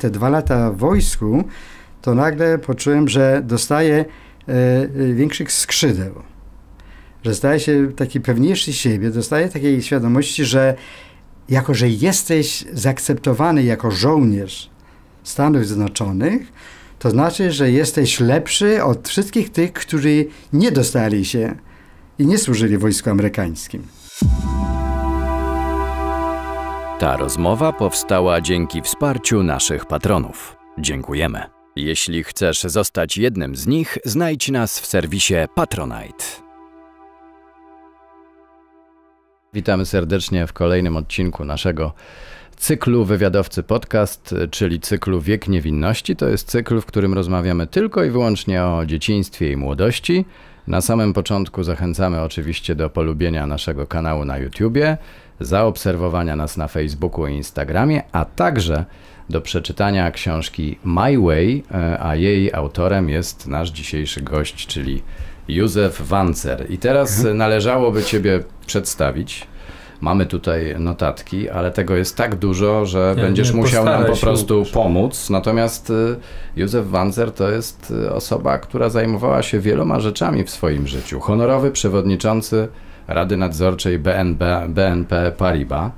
Te 2 lata w wojsku, to nagle poczułem, że dostaję większych skrzydeł, że staję się taki pewniejszy siebie, dostaję takiej świadomości, że jako, że jesteś zaakceptowany jako żołnierz Stanów Zjednoczonych, to znaczy, że jesteś lepszy od wszystkich tych, którzy nie dostali się i nie służyli wojsku amerykańskim. Ta rozmowa powstała dzięki wsparciu naszych patronów. Dziękujemy. Jeśli chcesz zostać jednym z nich, znajdź nas w serwisie Patronite. Witamy serdecznie w kolejnym odcinku naszego cyklu Wywiadowcy Podcast, czyli cyklu Wiek Niewinności. To jest cykl, w którym rozmawiamy tylko i wyłącznie o dzieciństwie i młodości. Na samym początku zachęcamy oczywiście do polubienia naszego kanału na YouTubie, zaobserwowania nas na Facebooku i Instagramie, a także do przeczytania książki My Way, a jej autorem jest nasz dzisiejszy gość, czyli Józef Wancer. I teraz należałoby Ciebie przedstawić. Mamy tutaj notatki, ale tego jest tak dużo, że będziesz musiał nam po prostu pomóc. Natomiast Józef Wancer to jest osoba, która zajmowała się wieloma rzeczami w swoim życiu. Honorowy przewodniczący Rady Nadzorczej BNP Paribas,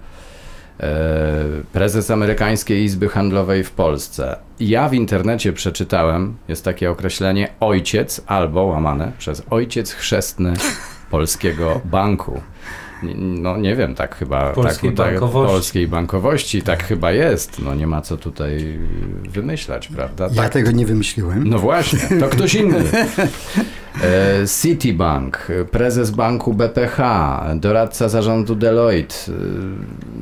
prezes Amerykańskiej Izby Handlowej w Polsce. Ja w internecie przeczytałem, jest takie określenie ojciec, albo łamane przez ojciec chrzestny Polskiego Banku. No nie wiem, tak chyba polskiej bankowości, tak chyba jest. No nie ma co tutaj wymyślać, prawda? Ja tego nie wymyśliłem. No właśnie, to ktoś inny. Citibank, prezes banku BPH, doradca zarządu Deloitte,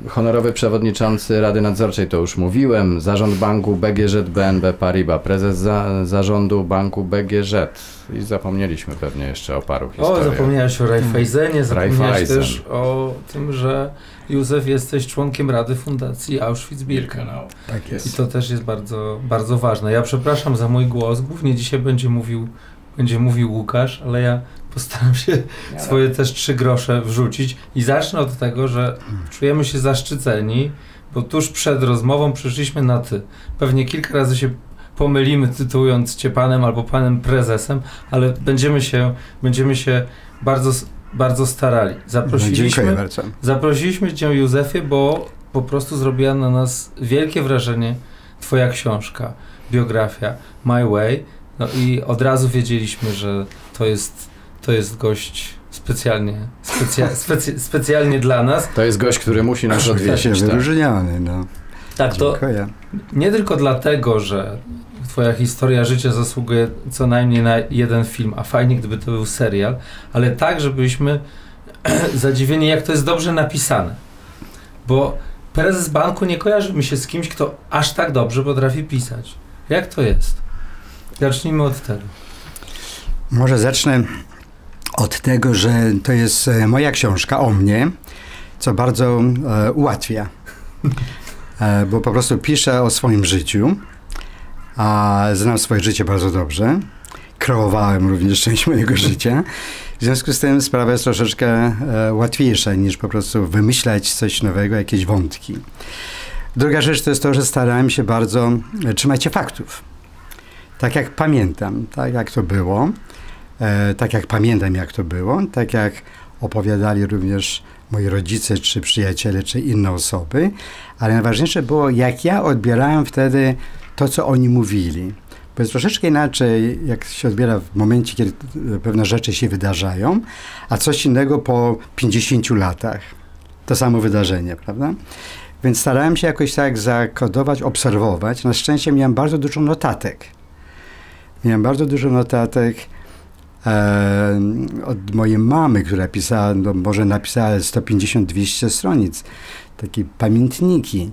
honorowy przewodniczący Rady Nadzorczej, to już mówiłem, zarząd banku BGZ BNP Paribas, prezes zarządu banku BGZ i zapomnieliśmy pewnie jeszcze o paru historiach. O, zapomniałeś o Raiffeisenie, zapomniałeś też o tym, że Józef jesteś członkiem Rady Fundacji Auschwitz-Birkenau. Tak jest. I to też jest bardzo, bardzo ważne. Ja przepraszam za mój głos, głównie dzisiaj będzie mówił Łukasz, ale ja postaram się swoje też 3 grosze wrzucić i zacznę od tego, że czujemy się zaszczyceni, bo tuż przed rozmową przyszliśmy na ty. Pewnie kilka razy się pomylimy, tytułując cię panem albo panem prezesem, ale będziemy się bardzo, bardzo starali. Zaprosiliśmy cię, Józefie, bo po prostu zrobiła na nas wielkie wrażenie twoja książka, biografia My Way. No i od razu wiedzieliśmy, że to jest gość specjalnie dla nas. To jest gość, który musi nas odwiedzić. Wyróżniony, no. Tak, to nie tylko dlatego, że twoja historia życia zasługuje co najmniej na 1 film, a fajnie, gdyby to był serial, ale tak, że byliśmy zadziwieni, jak to jest dobrze napisane. Bo prezes banku nie kojarzy mi się z kimś, kto aż tak dobrze potrafi pisać. Jak to jest? Zacznijmy od tego. Może zacznę od tego, że to jest moja książka o mnie, co bardzo ułatwia, bo po prostu piszę o swoim życiu, a znam swoje życie bardzo dobrze. Kreowałem również część mojego życia. W związku z tym sprawa jest troszeczkę łatwiejsza niż po prostu wymyślać coś nowego, jakieś wątki. Druga rzecz to jest to, że starałem się bardzo trzymać się faktów. Tak jak pamiętam, tak jak to było, tak jak opowiadali również moi rodzice, czy przyjaciele, czy inne osoby, ale najważniejsze było, jak ja odbierałem wtedy to, co oni mówili. Bo jest troszeczkę inaczej, jak się odbiera w momencie, kiedy pewne rzeczy się wydarzają, a coś innego po 50 latach. To samo wydarzenie, prawda? Więc starałem się jakoś tak zakodować, obserwować. Na szczęście miałem bardzo dużo notatek. Od mojej mamy, która pisała, no może napisała 150-200 stronic, takie pamiętniki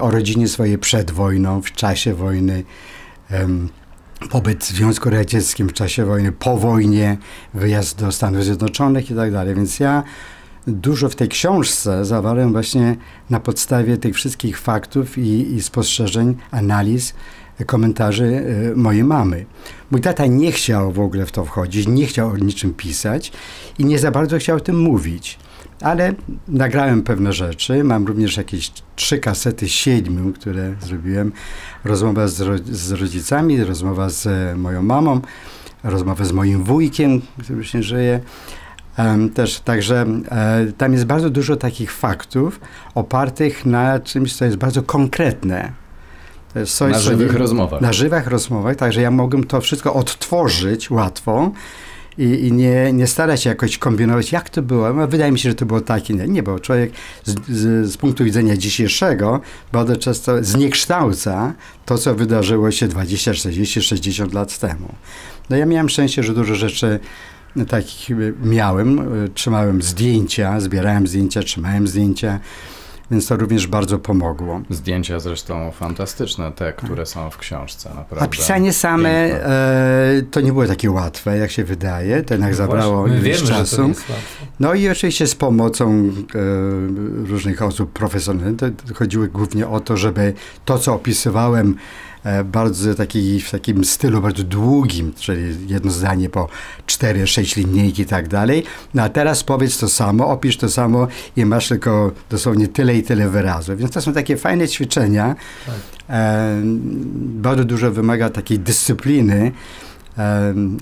o rodzinie swojej przed wojną, w czasie wojny, pobyt w Związku Radzieckim w czasie wojny, po wojnie, wyjazd do Stanów Zjednoczonych i tak dalej. Więc ja dużo w tej książce zawarłem właśnie na podstawie tych wszystkich faktów i spostrzeżeń, analiz, komentarzy mojej mamy. Mój tata nie chciał w ogóle w to wchodzić, nie chciał o niczym pisać i nie za bardzo chciał o tym mówić. Ale nagrałem pewne rzeczy, mam również jakieś 3 kasety z 7, które zrobiłem. Rozmowa z rodzicami, rozmowa z moją mamą, rozmowa z moim wujkiem, który się żyje. Też, także tam jest bardzo dużo takich faktów opartych na czymś, co jest bardzo konkretne. To jest coś, na żywych rozmowach. Na żywych rozmowach, także ja mogłem to wszystko odtworzyć łatwo. I nie starać się jakoś kombinować, jak to było. No, wydaje mi się, że to było takie. Nie, bo człowiek z punktu widzenia dzisiejszego bardzo często zniekształca to, co wydarzyło się 20, 40, 60 lat temu. No ja miałem szczęście, że dużo rzeczy takich miałem. Trzymałem zdjęcia, zbierałem zdjęcia, trzymałem zdjęcia. Więc to również bardzo pomogło. Zdjęcia zresztą fantastyczne, te, które są w książce. Naprawdę. A pisanie same to nie było takie łatwe, jak się wydaje. To jednak zabrało ileś czasu. To jest no i oczywiście z pomocą różnych osób profesjonalnych. To chodziło głównie o to, żeby to, co opisywałem, bardzo w takim stylu bardzo długim, czyli jedno zdanie po 4-6 linijki i tak dalej. No a teraz powiedz to samo, opisz to samo i masz tylko dosłownie tyle i tyle wyrazów. Więc to są takie fajne ćwiczenia. Tak. Bardzo dużo wymaga takiej dyscypliny.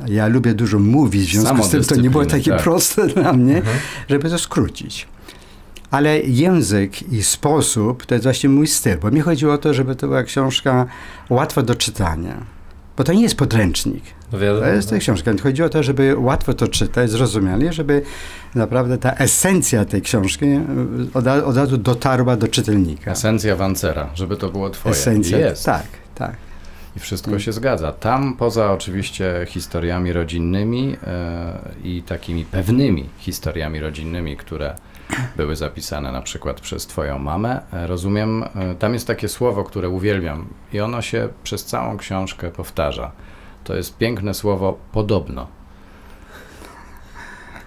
Ja lubię dużo mówić, w związku z tym to nie było takie proste dla mnie, żeby to skrócić. Ale język i sposób to jest właśnie mój styl, bo mi chodziło o to, żeby to była książka łatwa do czytania. Bo to nie jest podręcznik. To jest to książka. Chodziło o to, żeby łatwo to czytać, zrozumiale, żeby naprawdę ta esencja tej książki od razu dotarła do czytelnika. Esencja Wancera, żeby to było twoje. Esencja, jest. Tak, tak. I wszystko się zgadza. Tam poza oczywiście historiami rodzinnymi i takimi pewnymi historiami rodzinnymi, które były zapisane na przykład przez twoją mamę. Rozumiem, tam jest takie słowo, które uwielbiam i ono się przez całą książkę powtarza. To jest piękne słowo podobno.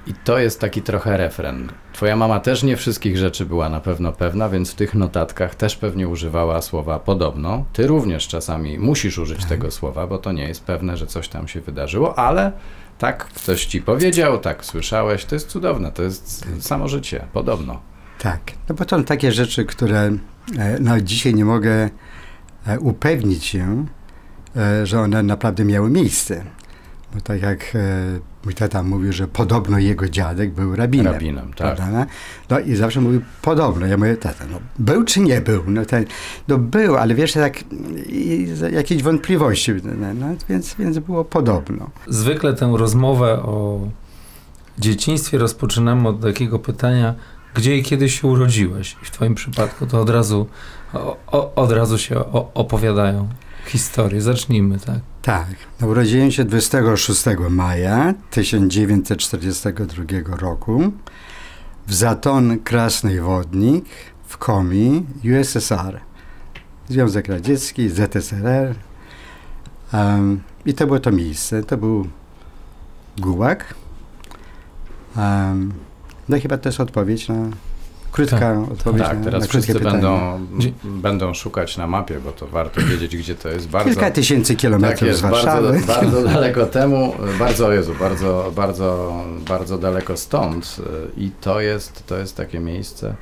I to jest taki trochę refren. Twoja mama też nie wszystkich rzeczy była na pewno pewna, więc w tych notatkach też pewnie używała słowa podobno. Ty również czasami musisz użyć tego słowa, bo to nie jest pewne, że coś tam się wydarzyło, ale tak ktoś ci powiedział, tak słyszałeś, to jest cudowne, to jest samo życie, podobno. Tak, no bo to są takie rzeczy, które no, dzisiaj nie mogę upewnić się, że one naprawdę miały miejsce. Bo tak jak mój tata mówił, że podobno jego dziadek był rabinem. Rabinem, tak. Prawda? No i zawsze mówił podobno. Ja mówię, tata, no był czy nie był? No, no był, ale wiesz, tak jakieś wątpliwości, no, więc było podobno. Zwykle tę rozmowę o dzieciństwie rozpoczynamy od takiego pytania, gdzie i kiedy się urodziłeś? I w twoim przypadku to od razu się opowiadają historię. Zacznijmy, tak? Tak. No, urodziłem się 26 maja 1942 roku w Zaton Krasny Wodnik w Komi, USSR. Związek Radziecki, ZSRR. I to było to miejsce. To był Gułag. No chyba to jest odpowiedź na... Krótka odpowiedź. Tak, teraz na wszyscy będą szukać na mapie, bo to warto wiedzieć, gdzie to jest. Bardzo, kilka tysięcy kilometrów tak jest, z Warszawy. Bardzo daleko temu, bardzo daleko stąd. I to jest takie miejsce,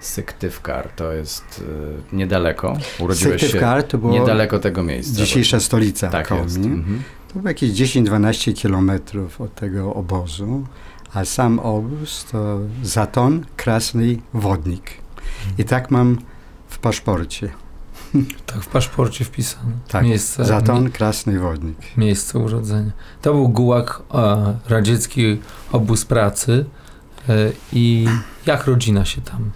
Syktywkar, to jest niedaleko. Urodziłeś Syktywkar, się to było niedaleko tego miejsca. Dzisiejsza stolica tak Komi. Jest. To było jakieś 10-12 kilometrów od tego obozu. A sam obóz to Zaton Krasny Wodnik. I tak mam w paszporcie. Tak, w paszporcie wpisane. Tak, miejsce, Zaton Krasny Wodnik. Miejsce urodzenia. To był Gułag, radziecki obóz pracy. I jak rodzina się tam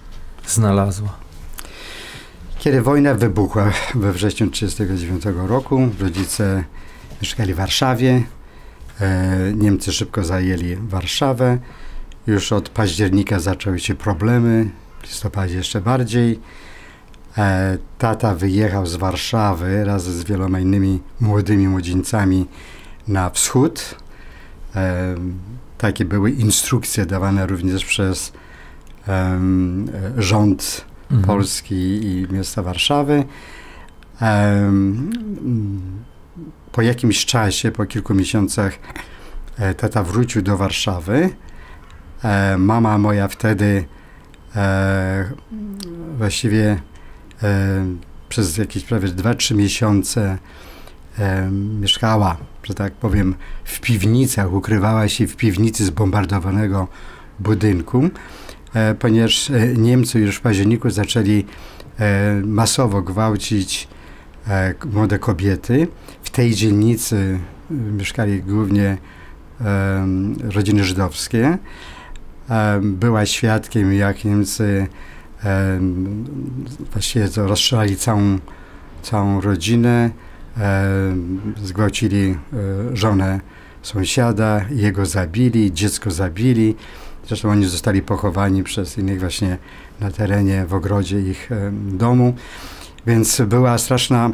znalazła? Kiedy wojna wybuchła we wrześniu 1939 roku, rodzice mieszkali w Warszawie. Niemcy szybko zajęli Warszawę. Już od października zaczęły się problemy, w listopadzie jeszcze bardziej. Tata wyjechał z Warszawy razem z wieloma innymi młodymi młodzieńcami na wschód. Takie były instrukcje dawane również przez rząd polski i miasta Warszawy. Po jakimś czasie, po kilku miesiącach tata wrócił do Warszawy Mama moja wtedy właściwie przez jakieś prawie 2-3 miesiące mieszkała, że tak powiem, w piwnicach, ukrywała się w piwnicy zbombardowanego budynku, ponieważ Niemcy już w październiku zaczęli masowo gwałcić młode kobiety. W tej dzielnicy mieszkali głównie rodziny żydowskie. Była świadkiem, jak Niemcy właściwie rozstrzelali całą rodzinę, zgwałcili żonę sąsiada, jego zabili, dziecko zabili. Zresztą oni zostali pochowani przez innych właśnie na terenie, w ogrodzie ich domu. Więc była straszna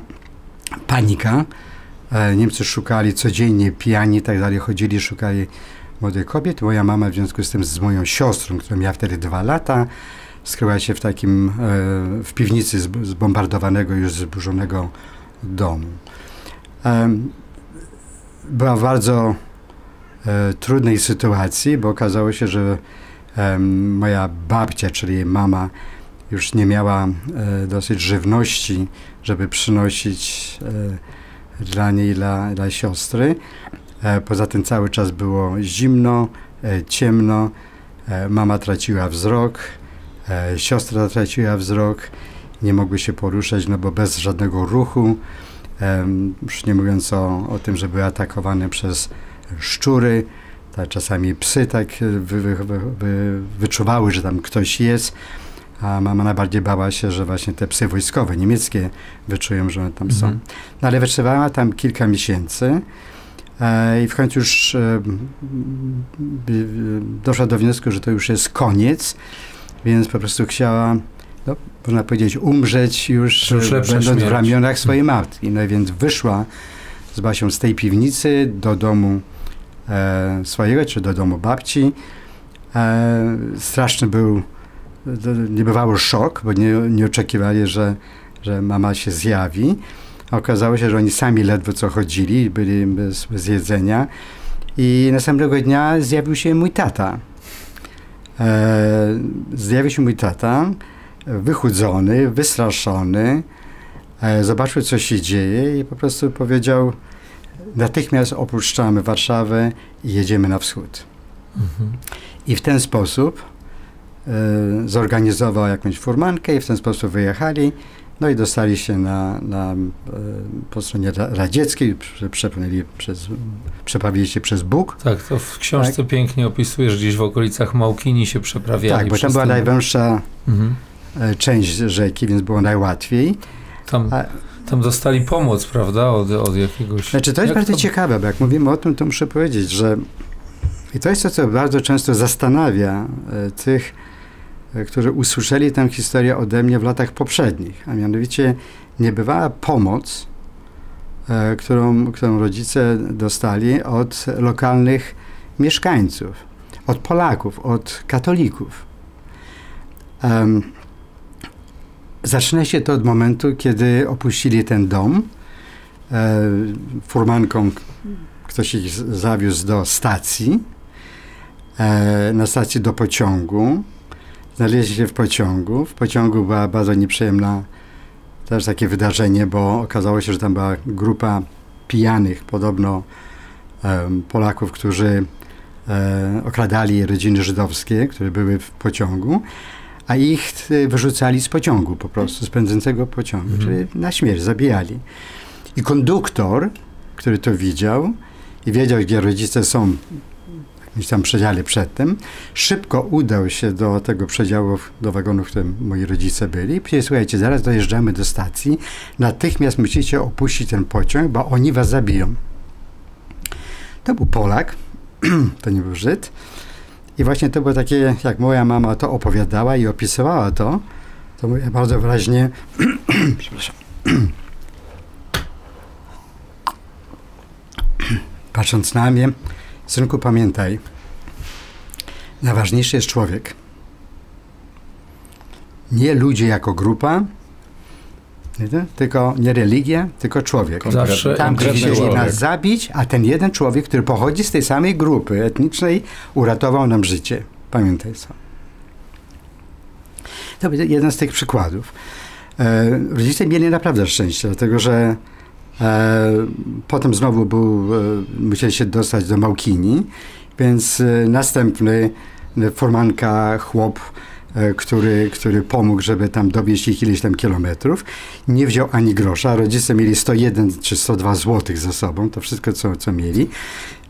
panika. Niemcy szukali codziennie, pijani i tak dalej, chodzili, szukali młodych kobiet. Moja mama w związku z tym z moją siostrą, która miała wtedy 2 lata, skryła się w takim, w piwnicy zbombardowanego, już zburzonego domu. Była w bardzo trudnej sytuacji, bo okazało się, że moja babcia, czyli jej mama, już nie miała dosyć żywności, żeby przynosić dla niej, dla siostry. Poza tym cały czas było zimno, ciemno, mama traciła wzrok, siostra traciła wzrok, nie mogły się poruszać, no bo bez żadnego ruchu, już nie mówiąc o tym, że były atakowane przez szczury, tak, czasami psy tak wyczuwały, że tam ktoś jest, a mama najbardziej bała się, że właśnie te psy wojskowe, niemieckie, wyczują, że one tam są. No ale wytrzymała tam kilka miesięcy i w końcu już doszła do wniosku, że to już jest koniec, więc po prostu chciała, no, można powiedzieć, umrzeć już będąc w ramionach swojej matki. No więc wyszła z Basią z tej piwnicy do domu swojego, czy do domu babci. Straszny był, niebywały szok, bo nie oczekiwali, że mama się zjawi. Okazało się, że oni sami ledwo co chodzili, byli bez jedzenia. I następnego dnia zjawił się mój tata. Zjawił się mój tata, wychudzony, wystraszony, zobaczył, co się dzieje i po prostu powiedział: natychmiast opuszczamy Warszawę i jedziemy na wschód. I w ten sposób zorganizował jakąś furmankę i w ten sposób wyjechali, no i dostali się po stronie radzieckiej, przeprawili się przez Bóg. Tak, to w książce tak pięknie opisujesz, gdzieś w okolicach Małkini się przeprawiali. Tak, bo tam była najwęższa część rzeki, więc było najłatwiej. Tam dostali pomoc, prawda, od jakiegoś... Znaczy, to jest bardzo ciekawe, bo jak mówimy o tym, to muszę powiedzieć, że i to jest to, co bardzo często zastanawia tych, którzy usłyszeli tę historię ode mnie w latach poprzednich, a mianowicie niebywała pomoc, którą rodzice dostali od lokalnych mieszkańców, od Polaków, od katolików. Zaczyna się to od momentu, kiedy opuścili ten dom. Furmanką ktoś ich zawiózł do stacji, na stacji do pociągu. Znaleźli się w pociągu. W pociągu była bardzo nieprzyjemna też takie wydarzenie, bo okazało się, że tam była grupa pijanych, podobno Polaków, którzy okradali rodziny żydowskie, które były w pociągu, a ich wyrzucali z pociągu po prostu, z pędzącego pociągu, czyli na śmierć, zabijali. I konduktor, który to widział i wiedział, gdzie rodzice są, w tam przedziale przedtem, szybko udał się do tego przedziału, do wagonu, w którym moi rodzice byli. Powiedzieli: słuchajcie, zaraz dojeżdżamy do stacji, natychmiast musicie opuścić ten pociąg, bo oni was zabiją. To był Polak, to nie był Żyd. I właśnie to było takie, jak moja mama to opowiadała i opisywała to mówię bardzo wyraźnie, przepraszam, patrząc na mnie: synku, pamiętaj, najważniejszy jest człowiek. Nie ludzie jako grupa, tylko nie religia, tylko człowiek. Zawsze tam, gdzie chcieli nas zabić, a ten jeden człowiek, który pochodzi z tej samej grupy etnicznej, uratował nam życie. Pamiętaj sam. To był jeden z tych przykładów. Rodzice mieli naprawdę szczęście, dlatego że potem znowu musieli się dostać do Małkini, więc następny furmanka, chłop, który pomógł, żeby tam dowieźć ich ileś tam kilometrów, nie wziął ani grosza. Rodzice mieli 101 czy 102 złotych ze sobą, to wszystko, co mieli.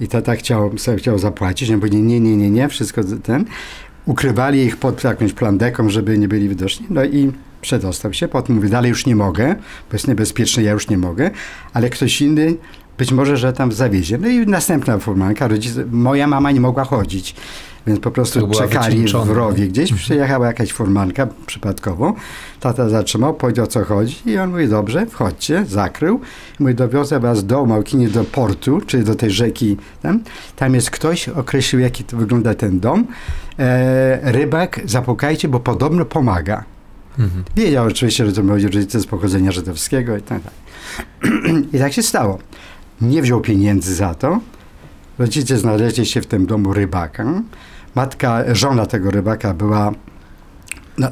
I tata chciał zapłacić, nie powiedzieli nie, wszystko ten. Ukrywali ich pod jakąś plandeką, żeby nie byli widoczni. No i przedostał się. Potem mówi, dalej już nie mogę, bo jest niebezpieczne, ja już nie mogę, ale ktoś inny być może, że tam zawiezie. No i następna furmanka, rodzice, moja mama nie mogła chodzić, więc po prostu czekali w rowie gdzieś. Przyjechała jakaś furmanka przypadkowo. Tata zatrzymał, powiedział, o co chodzi i on mówi, dobrze, wchodźcie, zakrył. Mówi, dowiozę was do Małkini, do portu, czyli do tej rzeki. Tam jest ktoś, określił, jaki to wygląda ten dom. Rybak, zapukajcie, bo podobno pomaga. Wiedział oczywiście, że to byli rodzice z pochodzenia żydowskiego i tak dalej. I tak się stało. Nie wziął pieniędzy za to. Rodzice znaleźli się w tym domu rybaka. Żona tego rybaka była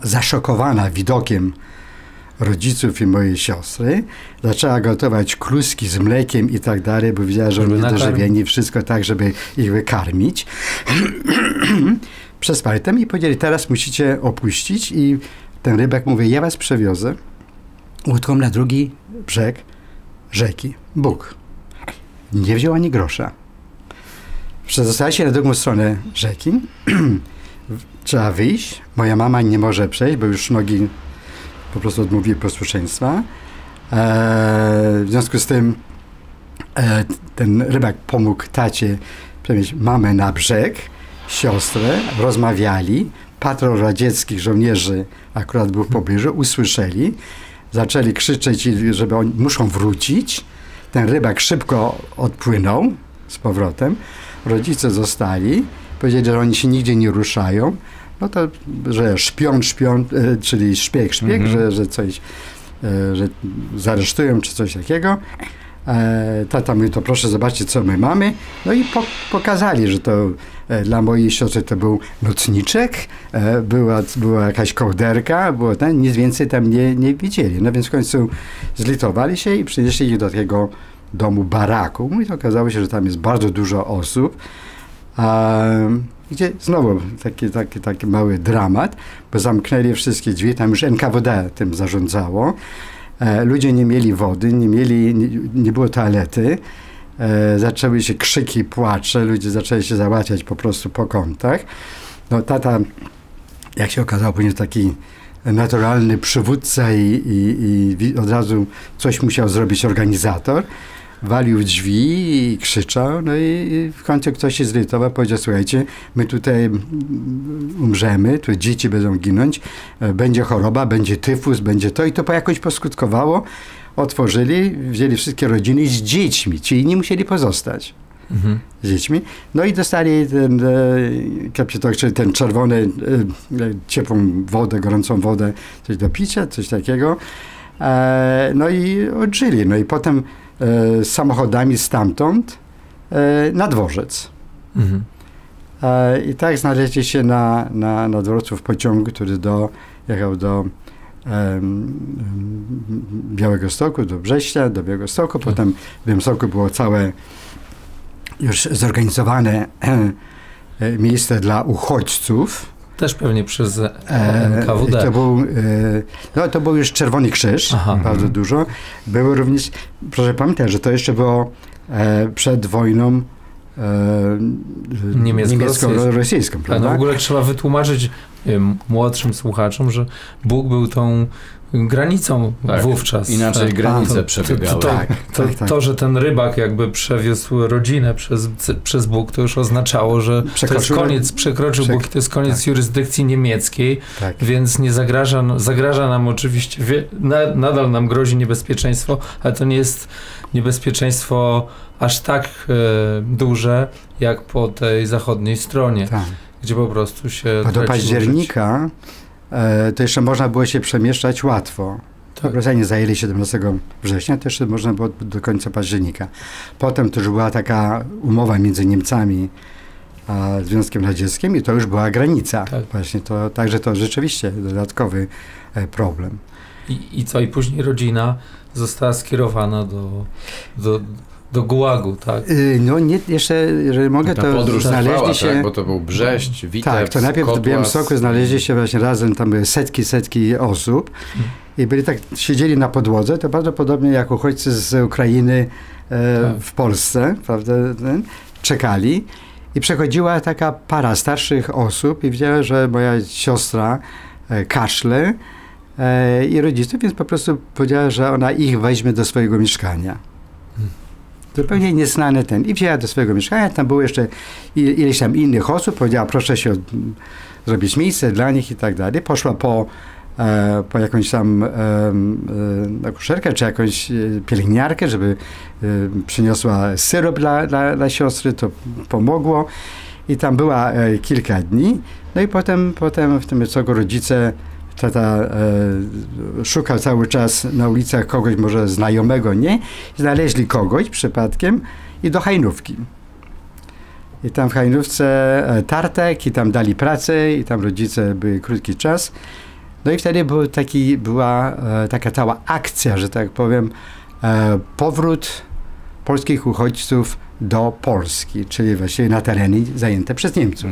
zaszokowana widokiem rodziców i mojej siostry. Zaczęła gotować kluski z mlekiem i tak dalej, bo widziała, że oni dożywieni, wszystko tak, żeby ich wykarmić. Przespali tam i powiedzieli, teraz musicie opuścić. I ten rybak mówi, ja was przewiozę łódką na drugi brzeg rzeki Bóg. Nie wziął ani grosza. Przedostali się na drugą stronę rzeki. Trzeba wyjść. Moja mama nie może przejść, bo już nogi po prostu odmówiły posłuszeństwa. W związku z tym ten rybak pomógł tacie przewieźć mamę na brzeg, siostrę, rozmawiali. Patrol radzieckich żołnierzy akurat był w pobliżu, usłyszeli, zaczęli krzyczeć, żeby oni muszą wrócić. Ten rybak szybko odpłynął z powrotem. Rodzice zostali, powiedzieli, że oni się nigdzie nie ruszają. No to, że szpion, czyli szpieg, że coś, że zaresztują czy coś takiego. Tata mówi, to proszę zobaczcie, co my mamy. No i pokazali, że to dla mojej siostry to był nocniczek, była jakaś kołderka, było tam, nic więcej tam nie widzieli. No więc w końcu zlitowali się i przynieśli ich do takiego domu baraku. I okazało się, że tam jest bardzo dużo osób, gdzie znowu taki mały dramat, bo zamknęli wszystkie drzwi, tam już NKWD tym zarządzało. Ludzie nie mieli wody, nie było toalety, zaczęły się krzyki, płacze, ludzie zaczęli się załatwiać po prostu po kątach. No, tata, jak się okazało, później taki naturalny przywódca i od razu coś musiał zrobić organizator, walił w drzwi i krzyczał, no i w końcu ktoś się zlitował, powiedział, słuchajcie, my tutaj umrzemy, tu dzieci będą ginąć, będzie choroba, będzie tyfus, będzie to i to jakoś poskutkowało. Otworzyli, wzięli wszystkie rodziny z dziećmi, ci inni musieli pozostać z dziećmi. No i dostali ten kapitok, czyli ten czerwony, ciepłą wodę, gorącą wodę, coś do picia, coś takiego. No i odżyli, no i potem samochodami stamtąd na dworzec. I tak znaleźli się na dworcu w pociągu, który jechał do Białegostoku, do Brześcia, do Białegostoku. Potem w Białymstoku było całe już zorganizowane miejsce dla uchodźców. Też pewnie przez NKWD. To był już Czerwony Krzyż, bardzo dużo. Było również, proszę pamiętać, że to jeszcze było przed wojną niemiecko-rosyjską. No w ogóle trzeba wytłumaczyć młodszym słuchaczom, że Bóg był tą granicą wówczas. Inaczej granice przebiegały. To, że ten rybak jakby przewiózł rodzinę przez Bóg, to już oznaczało, że przekroczył Bóg, to jest koniec jurysdykcji niemieckiej, więc nie zagraża nam oczywiście, nadal nam grozi niebezpieczeństwo, ale to nie jest niebezpieczeństwo aż tak duże, jak po tej zachodniej stronie, gdzie po prostu się... Do października to jeszcze można było się przemieszczać łatwo. Rosjanie zajęli 17 września, to jeszcze można było do końca października. Potem to już była taka umowa między Niemcami Związkiem Radzieckim i to już była granica. Tak. Właśnie to, także to rzeczywiście dodatkowy problem. I co? I później rodzina została skierowana do Gułagu, tak? No nie, jeszcze, jeżeli mogę, to podróż znaleźli się... Tak, bo to był Brześć, Witebsk, tak, to najpierw Kotłas. W Białymstoku znaleźli się właśnie razem, tam były setki osób i byli tak, siedzieli na podłodze, to prawdopodobnie jak uchodźcy z Ukrainy tak. w Polsce, prawda, czekali. I przechodziła taka para starszych osób i widziała, że moja siostra kaszle i rodziców, więc po prostu powiedziała, że ona ich weźmie do swojego mieszkania. Zupełnie nieznany ten. I wzięła do swojego mieszkania, tam było jeszcze ileś tam innych osób, powiedziała, proszę się zrobić miejsce dla nich i tak dalej. Poszła po jakąś tam akuszerkę czy jakąś pielęgniarkę, żeby przyniosła syrop dla siostry, to pomogło i tam była kilka dni. No i potem w tym co rodzice, tata szukał cały czas na ulicach kogoś, może znajomego, nie? Znaleźli kogoś przypadkiem i do Hajnówki. I tam w Hajnówce tartek i tam dali pracę i tam rodzice byli krótki czas. No i wtedy była taka cała akcja, że tak powiem, powrót polskich uchodźców do Polski, czyli właściwie na tereny zajęte przez Niemców.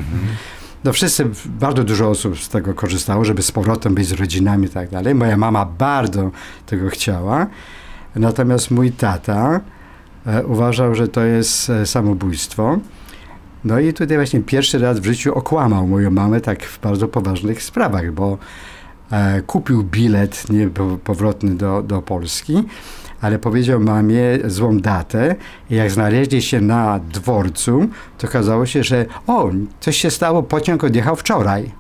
No wszyscy, bardzo dużo osób z tego korzystało, żeby z powrotem być z rodzinami i tak dalej. Moja mama bardzo tego chciała, natomiast mój tata uważał, że to jest samobójstwo. No i tutaj właśnie pierwszy raz w życiu okłamał moją mamę tak w bardzo poważnych sprawach, bo kupił bilet powrotny do Polski, ale powiedział mamie złą datę i jak znaleźli się na dworcu, to okazało się, że coś się stało, pociąg odjechał wczoraj.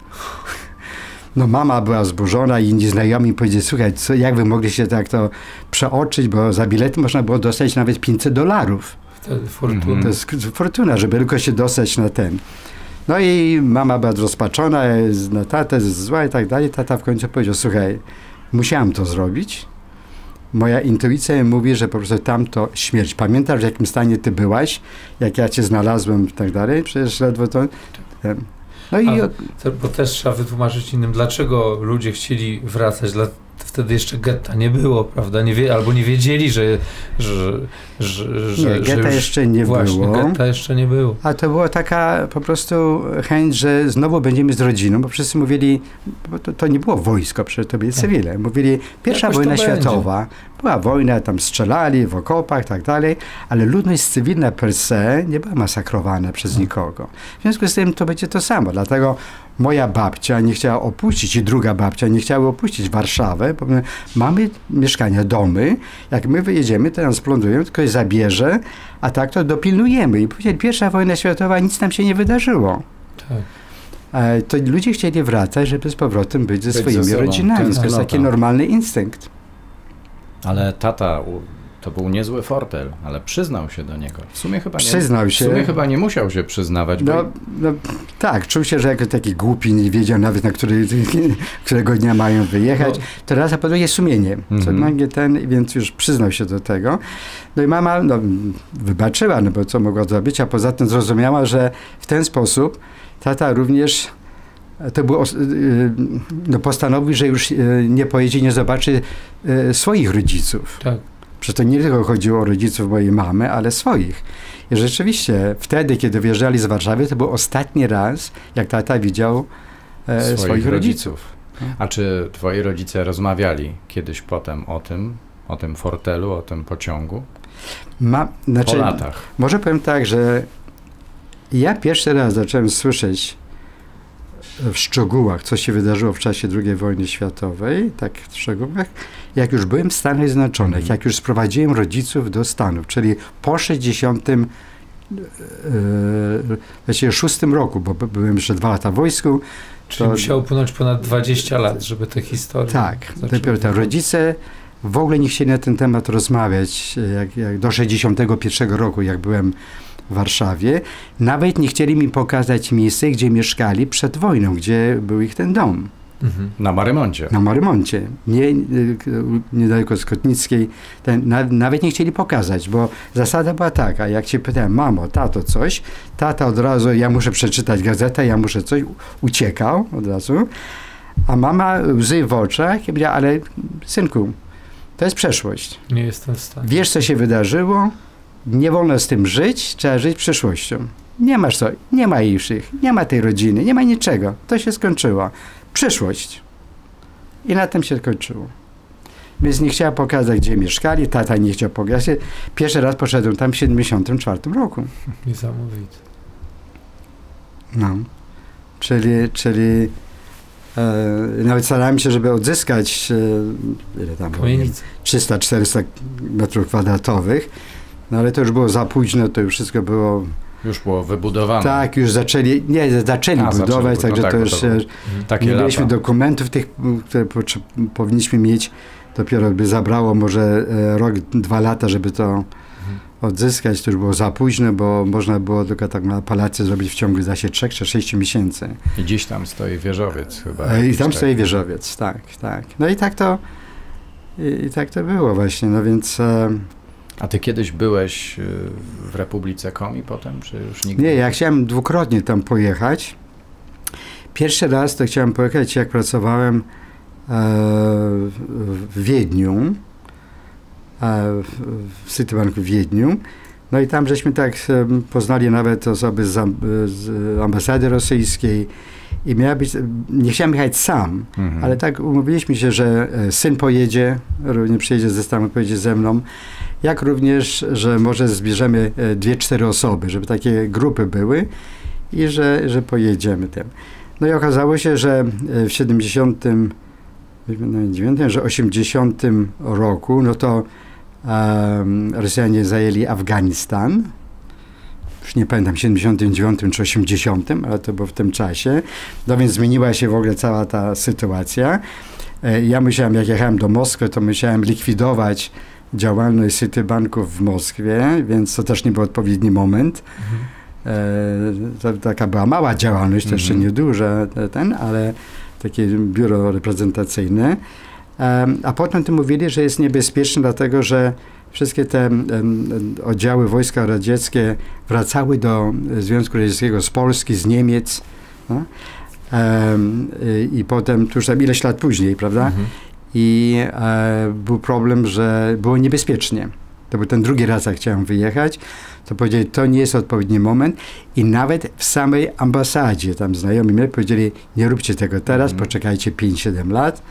No mama była zburzona i inni znajomi powiedzieli, słuchaj, jak wy mogliście tak to przeoczyć, bo za bilet można było dostać nawet $500. To jest fortuna, żeby tylko się dostać na ten. No i mama była rozpaczona, na tatę zła i tak dalej. Tata w końcu powiedział, słuchaj, musiałam to zrobić. Moja intuicja mówi, że po prostu tamto śmierć. Pamiętasz, w jakim stanie ty byłaś, jak ja cię znalazłem i tak dalej? Przecież ledwo to... No i... Bo też trzeba wytłumaczyć innym, dlaczego ludzie chcieli wracać. Wtedy jeszcze getta nie było, prawda? Albo nie wiedzieli, że getta jeszcze nie było. Getta jeszcze nie było. A to była taka po prostu chęć, że znowu będziemy z rodziną, bo wszyscy mówili, bo to nie było wojsko, przecież to byli cywile. Mówili, pierwsza wojna światowa, była wojna, tam strzelali w okopach, tak dalej, ale ludność cywilna per se nie była masakrowana przez nikogo. W związku z tym to będzie to samo, dlatego moja babcia nie chciała opuścić i druga babcia nie chciały opuścić Warszawy, bo mamy mieszkania, domy, jak my wyjedziemy, to nas plądrują, ktoś zabierze, a tak to dopilnujemy. I później pierwsza wojna światowa, nic nam się nie wydarzyło. Tak. To ludzie chcieli wracać, żeby z powrotem być ze swoimi rodzinami. To jest taki normalny instynkt. Ale tata... To był niezły fortel, ale przyznał się do niego. W sumie chyba nie musiał się przyznawać. Bo... No, tak, czuł się, że jako taki głupi, nie wiedział nawet, na którego dnia mają wyjechać. Teraz zapaduje sumienie, więc już przyznał się do tego. No i mama wybaczyła, bo co mogła zrobić, a poza tym zrozumiała, że w ten sposób tata również... To było, postanowił, że już nie pojedzie, nie zobaczy swoich rodziców. Tak. Że to nie tylko chodziło o rodziców mojej mamy, ale swoich. I rzeczywiście wtedy, kiedy wyjeżdżali z Warszawy, to był ostatni raz, jak tata widział swoich rodziców. A czy twoi rodzice rozmawiali kiedyś potem o tym fortelu, o tym pociągu? Po latach. Może powiem tak, że ja pierwszy raz zacząłem słyszeć w szczegółach, co się wydarzyło w czasie II wojny światowej, tak w szczegółach, jak już byłem w Stanach Zjednoczonych, jak już sprowadziłem rodziców do Stanów, czyli po 1966 roku, bo byłem jeszcze 2 lata w wojsku. Czyli musiało upłynąć ponad 20 lat, żeby te historie... Tak, dopiero tam rodzice w ogóle nie chcieli na ten temat rozmawiać, jak do 1961 roku, jak byłem w Warszawie. Nawet nie chcieli mi pokazać miejsce, gdzie mieszkali przed wojną, gdzie był ich ten dom. Mhm. Na Marymoncie. Na Marymoncie. Nie, niedaleko Skotnickiej. Nawet nie chcieli pokazać, bo zasada była taka, jak się pytałem, mamo, tato coś, tata od razu, ja muszę przeczytać gazetę, ja muszę coś, uciekał od razu, a mama łzy w oczach i powiedziała, ale synku, to jest przeszłość. Nie jestem w stanie. Wiesz, co się wydarzyło, nie wolno z tym żyć, trzeba żyć przyszłością. Nie masz co, nie ma ich, nie ma tej rodziny, nie ma niczego, to się skończyło. Przyszłość. I na tym się kończyło. Więc nie chciała pokazać, gdzie mieszkali, tata nie chciał pokazać. Pierwszy raz poszedłem tam w 1974 roku. Niesamowite. No. Czyli nawet starałem się, żeby odzyskać ile tam było, 300-400 metrów kwadratowych. No ale to już było za późno, to już wszystko było... Już było wybudowane. Tak, już zaczęli budować, także no tak, to już nie mieliśmy dokumentów tych, które powinniśmy mieć. Dopiero by zabrało może rok, 2 lata, żeby to odzyskać. To już było za późno, bo można było tylko taką apelację zrobić w ciągu 3 czy 6 miesięcy. I dziś tam stoi wieżowiec chyba. I tam stoi wieżowiec, tak, tak. No i tak to, było właśnie, no więc... A ty kiedyś byłeś w Republice Komi potem, czy już nigdy? Nie, ja chciałem dwukrotnie tam pojechać. Pierwszy raz to chciałem pojechać, jak pracowałem w Wiedniu, w Citibanku w Wiedniu. No i tam żeśmy tak poznali nawet osoby z ambasady rosyjskiej. I miała być, nie chciałem jechać sam, ale tak umówiliśmy się, że syn pojedzie, również przyjedzie ze Stanów, pojedzie ze mną, jak również, że może zbierzemy 2-4 osoby, żeby takie grupy były i że pojedziemy tym. No i okazało się, że w 80 roku, no to Rosjanie zajęli Afganistan. Już nie pamiętam, 79 czy 80, ale to było w tym czasie. No więc zmieniła się w ogóle cała ta sytuacja. Ja musiałem, jak jechałem do Moskwy, to musiałem likwidować działalność Citibanków w Moskwie, więc to też nie był odpowiedni moment. Taka była mała działalność, to jeszcze nieduża, ale takie biuro reprezentacyjne. A potem to mówili, że jest niebezpieczne, dlatego że wszystkie te oddziały wojska radzieckie wracały do Związku Radzieckiego z Polski, z Niemiec. No? I potem, tuż tam ileś lat później, prawda? I był problem, że było niebezpiecznie. To był ten drugi raz, jak chciałem wyjechać. To powiedzieli, to nie jest odpowiedni moment. I nawet w samej ambasadzie, tam znajomi mnie powiedzieli, nie róbcie tego teraz, poczekajcie 5-7 lat.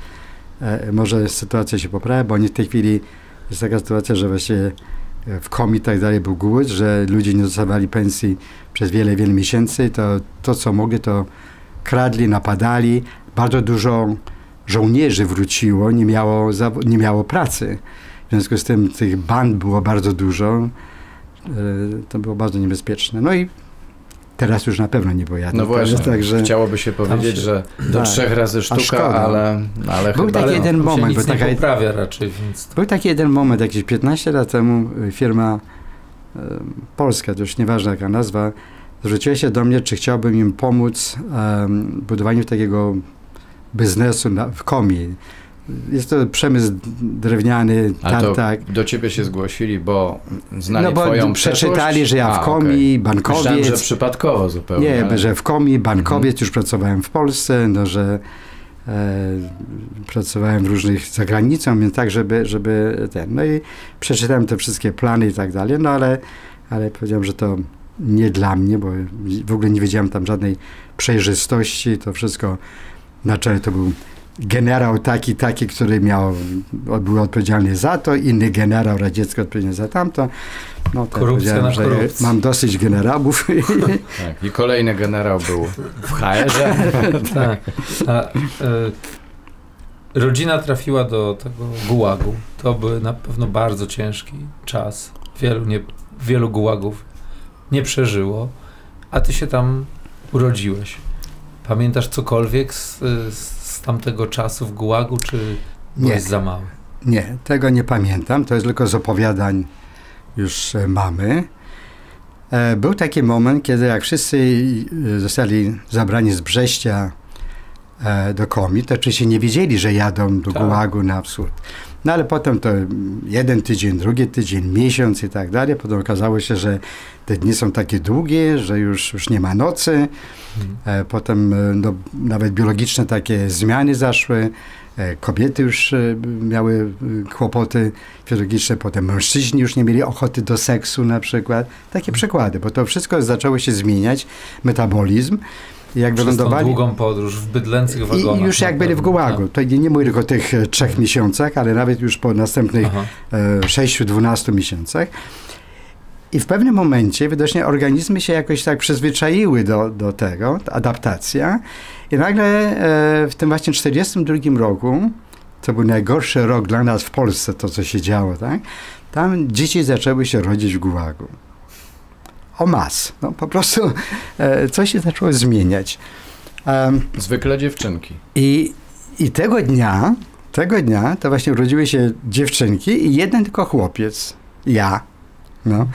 Może sytuacja się poprawi, bo oni w tej chwili... Jest taka sytuacja, że właśnie w Komi i tak dalej był głód, że ludzie nie dostawali pensji przez wiele, wiele miesięcy. To co mogli, to kradli, napadali. Bardzo dużo żołnierzy wróciło, nie miało pracy. W związku z tym tych band było bardzo dużo. To było bardzo niebezpieczne. No i teraz już na pewno nie pojadę. No właśnie, także chciałoby się powiedzieć, że do 3 razy sztuka, ale był chyba taki jeden moment, bo taka, poprawia raczej, więc... Był taki jeden moment, jakieś 15 lat temu firma polska, to już nieważna jaka nazwa, zwróciła się do mnie, czy chciałbym im pomóc w budowaniu takiego biznesu w Komi. Jest to przemysł drewniany, tartak. A to do ciebie się zgłosili, bo znali twoją przeszłość? Przeczytali, że ja w Komi, bankowiec. Myślałem, że przypadkowo zupełnie. Nie, ale... że w Komi, bankowiec, już pracowałem w Polsce, no, że pracowałem w różnych za granicą, więc tak, żeby ten. No i przeczytałem te wszystkie plany i tak dalej, no ale powiedziałem, że to nie dla mnie, bo w ogóle nie wiedziałem tam żadnej przejrzystości, to wszystko na czele to był... generał taki, który był odpowiedzialny za to, inny generał radziecki odpowiedzialny za tamto. No, tak korupcja na korupcji. Mam dosyć generałów. Tak, i kolejny generał był w HR-ze. Tak. Rodzina trafiła do tego gułagu. To był na pewno bardzo ciężki czas. Wielu gułagów nie przeżyło, a ty się tam urodziłeś. Pamiętasz cokolwiek z tamtego czasu w gułagu, czy jest za mało? Nie, tego nie pamiętam. To jest tylko z opowiadań już mamy. Był taki moment, kiedy jak wszyscy zostali zabrani z Brześcia do Komi, to oczywiście nie wiedzieli, że jadą do Gułagu na wschód. No ale potem to jeden tydzień, drugi tydzień, miesiąc i tak dalej. Potem okazało się, że te dni są takie długie, że już nie ma nocy. Potem no, nawet biologiczne takie zmiany zaszły. Kobiety już miały kłopoty fizjologiczne, potem mężczyźni już nie mieli ochoty do seksu na przykład. Takie przykłady, bo to wszystko zaczęło się zmieniać, metabolizm. Jak wylądowali, długą podróż w bydlęcych wagonach. I już jak byli w Gułagu. To nie mówię tylko o tych 3 miesiącach, ale nawet już po następnych 6-12 miesiącach. I w pewnym momencie widocznie organizmy się jakoś tak przyzwyczaiły do tego, adaptacja. I nagle w tym właśnie 1942 roku, to był najgorszy rok dla nas w Polsce, to co się działo, tak? Tam dzieci zaczęły się rodzić w Gułagu. O mas. No, po prostu coś się zaczęło zmieniać. Zwykle dziewczynki. I tego dnia to właśnie urodziły się dziewczynki i jeden tylko chłopiec. Ja. No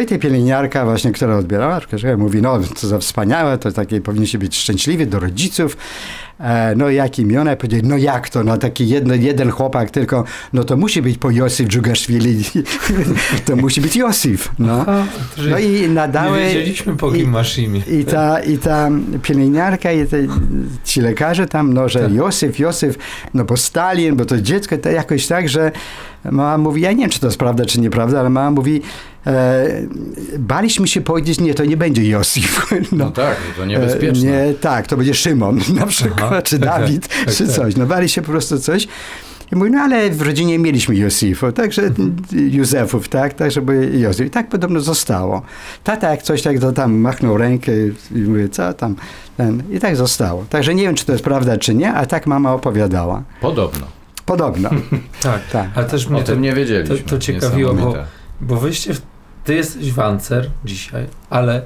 i ta pielęgniarka właśnie, która odbierała, mówi, no co za wspaniałe, to takie powinniście być szczęśliwi do rodziców. No jak imiona? Ja powiedziałem, no jak to, no taki jeden chłopak tylko, no to musi być po Josif Dżugaszwili, to musi być Josif. No, no i nadały... Nie wiedzieliśmy po kim masz imię. I ta pielęgniarka i ci lekarze tam, no że tak. Josif, no bo Stalin, bo to dziecko, to jakoś tak, że mama mówi, ja nie wiem czy to jest prawda czy nieprawda, ale mama mówi, baliśmy się powiedzieć, nie, to nie będzie Josif. No tak, to niebezpieczne. Nie, tak, to będzie Szymon na przykład, czy Dawid, czy coś. No bali się po prostu coś. I mówi, no ale w rodzinie mieliśmy Józefów, także Józefów, tak, żeby Józef. I tak podobno zostało. Tata jak coś tak, to tam machnął rękę i mówi, co tam, ten. I tak zostało. Także nie wiem, czy to jest prawda, czy nie, a tak mama opowiadała. Podobno. tak. Ale też mnie o tym nie wiedzieliśmy. To ciekawiło, bo wyście ty jesteś Wancer dzisiaj, ale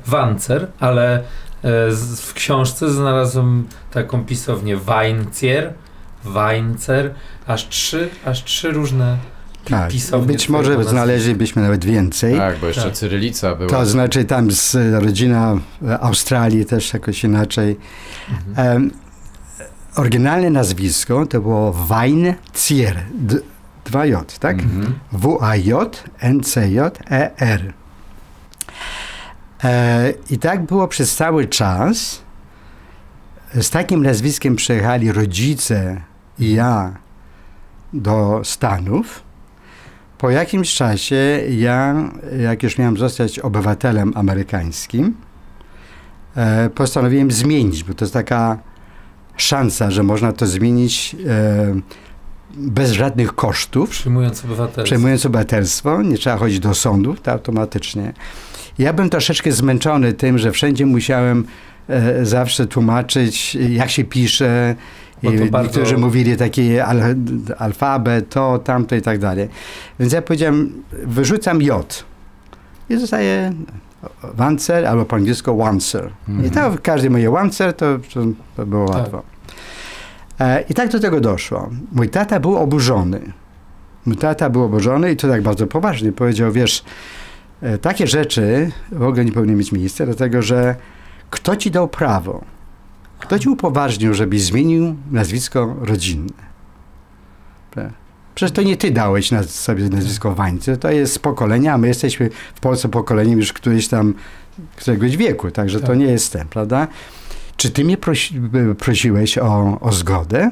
w książce znalazłem taką pisownię Weinzier, aż trzy różne pisownie. Być może znaleźlibyśmy nawet więcej. Tak, bo jeszcze cyrylica była. To znaczy tam rodzina Australii też jakoś inaczej. Oryginalne nazwisko to było Weinzier. 2J, tak? W-A-J-N-C-J-E-R. I tak było przez cały czas. Z takim nazwiskiem przyjechali rodzice i ja do Stanów. Po jakimś czasie ja, jak już miałem zostać obywatelem amerykańskim, postanowiłem zmienić, bo to jest taka szansa, że można to zmienić bez żadnych kosztów. Przyjmując obywatelstwo. Nie trzeba chodzić do sądów, to automatycznie. Ja byłem troszeczkę zmęczony tym, że wszędzie musiałem zawsze tłumaczyć, jak się pisze. Niektórzy mówili taki alfabet, to, tamto i tak dalej. Więc ja powiedziałem, wyrzucam J. I zostaje Wancer, albo po angielsku Wancer. I tam każdy mówi Wancer, to było łatwo. I tak do tego doszło. Mój tata był oburzony. I to tak bardzo poważnie. Powiedział, wiesz, takie rzeczy w ogóle nie powinny mieć miejsca, dlatego że kto ci dał prawo? Kto ci upoważnił, żebyś zmienił nazwisko rodzinne? Przecież to nie ty dałeś sobie nazwisko Wańcy. To jest z pokolenia, a my jesteśmy w Polsce pokoleniem już któregoś wieku, także to nie jestem, prawda? Czy ty mnie prosiłeś o zgodę?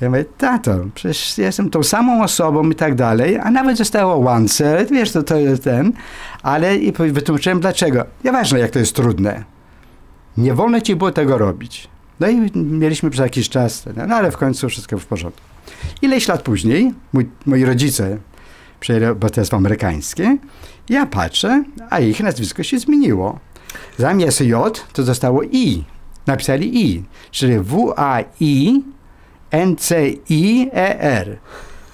Ja mówię, tato, przecież jestem tą samą osobą i tak dalej, a nawet zostało Wancer, wiesz, to jest ten, ale i wytłumaczyłem dlaczego. Nieważne, jak to jest trudne. Nie wolno ci było tego robić. No i mieliśmy przez jakiś czas, no ale w końcu wszystko w porządku. Ileś lat później moi rodzice przyjęli obywatelstwo amerykańskie, ja patrzę, a ich nazwisko się zmieniło. Zamiast J to zostało I. Napisali I, czyli W-A-I-N-C-I-E-R.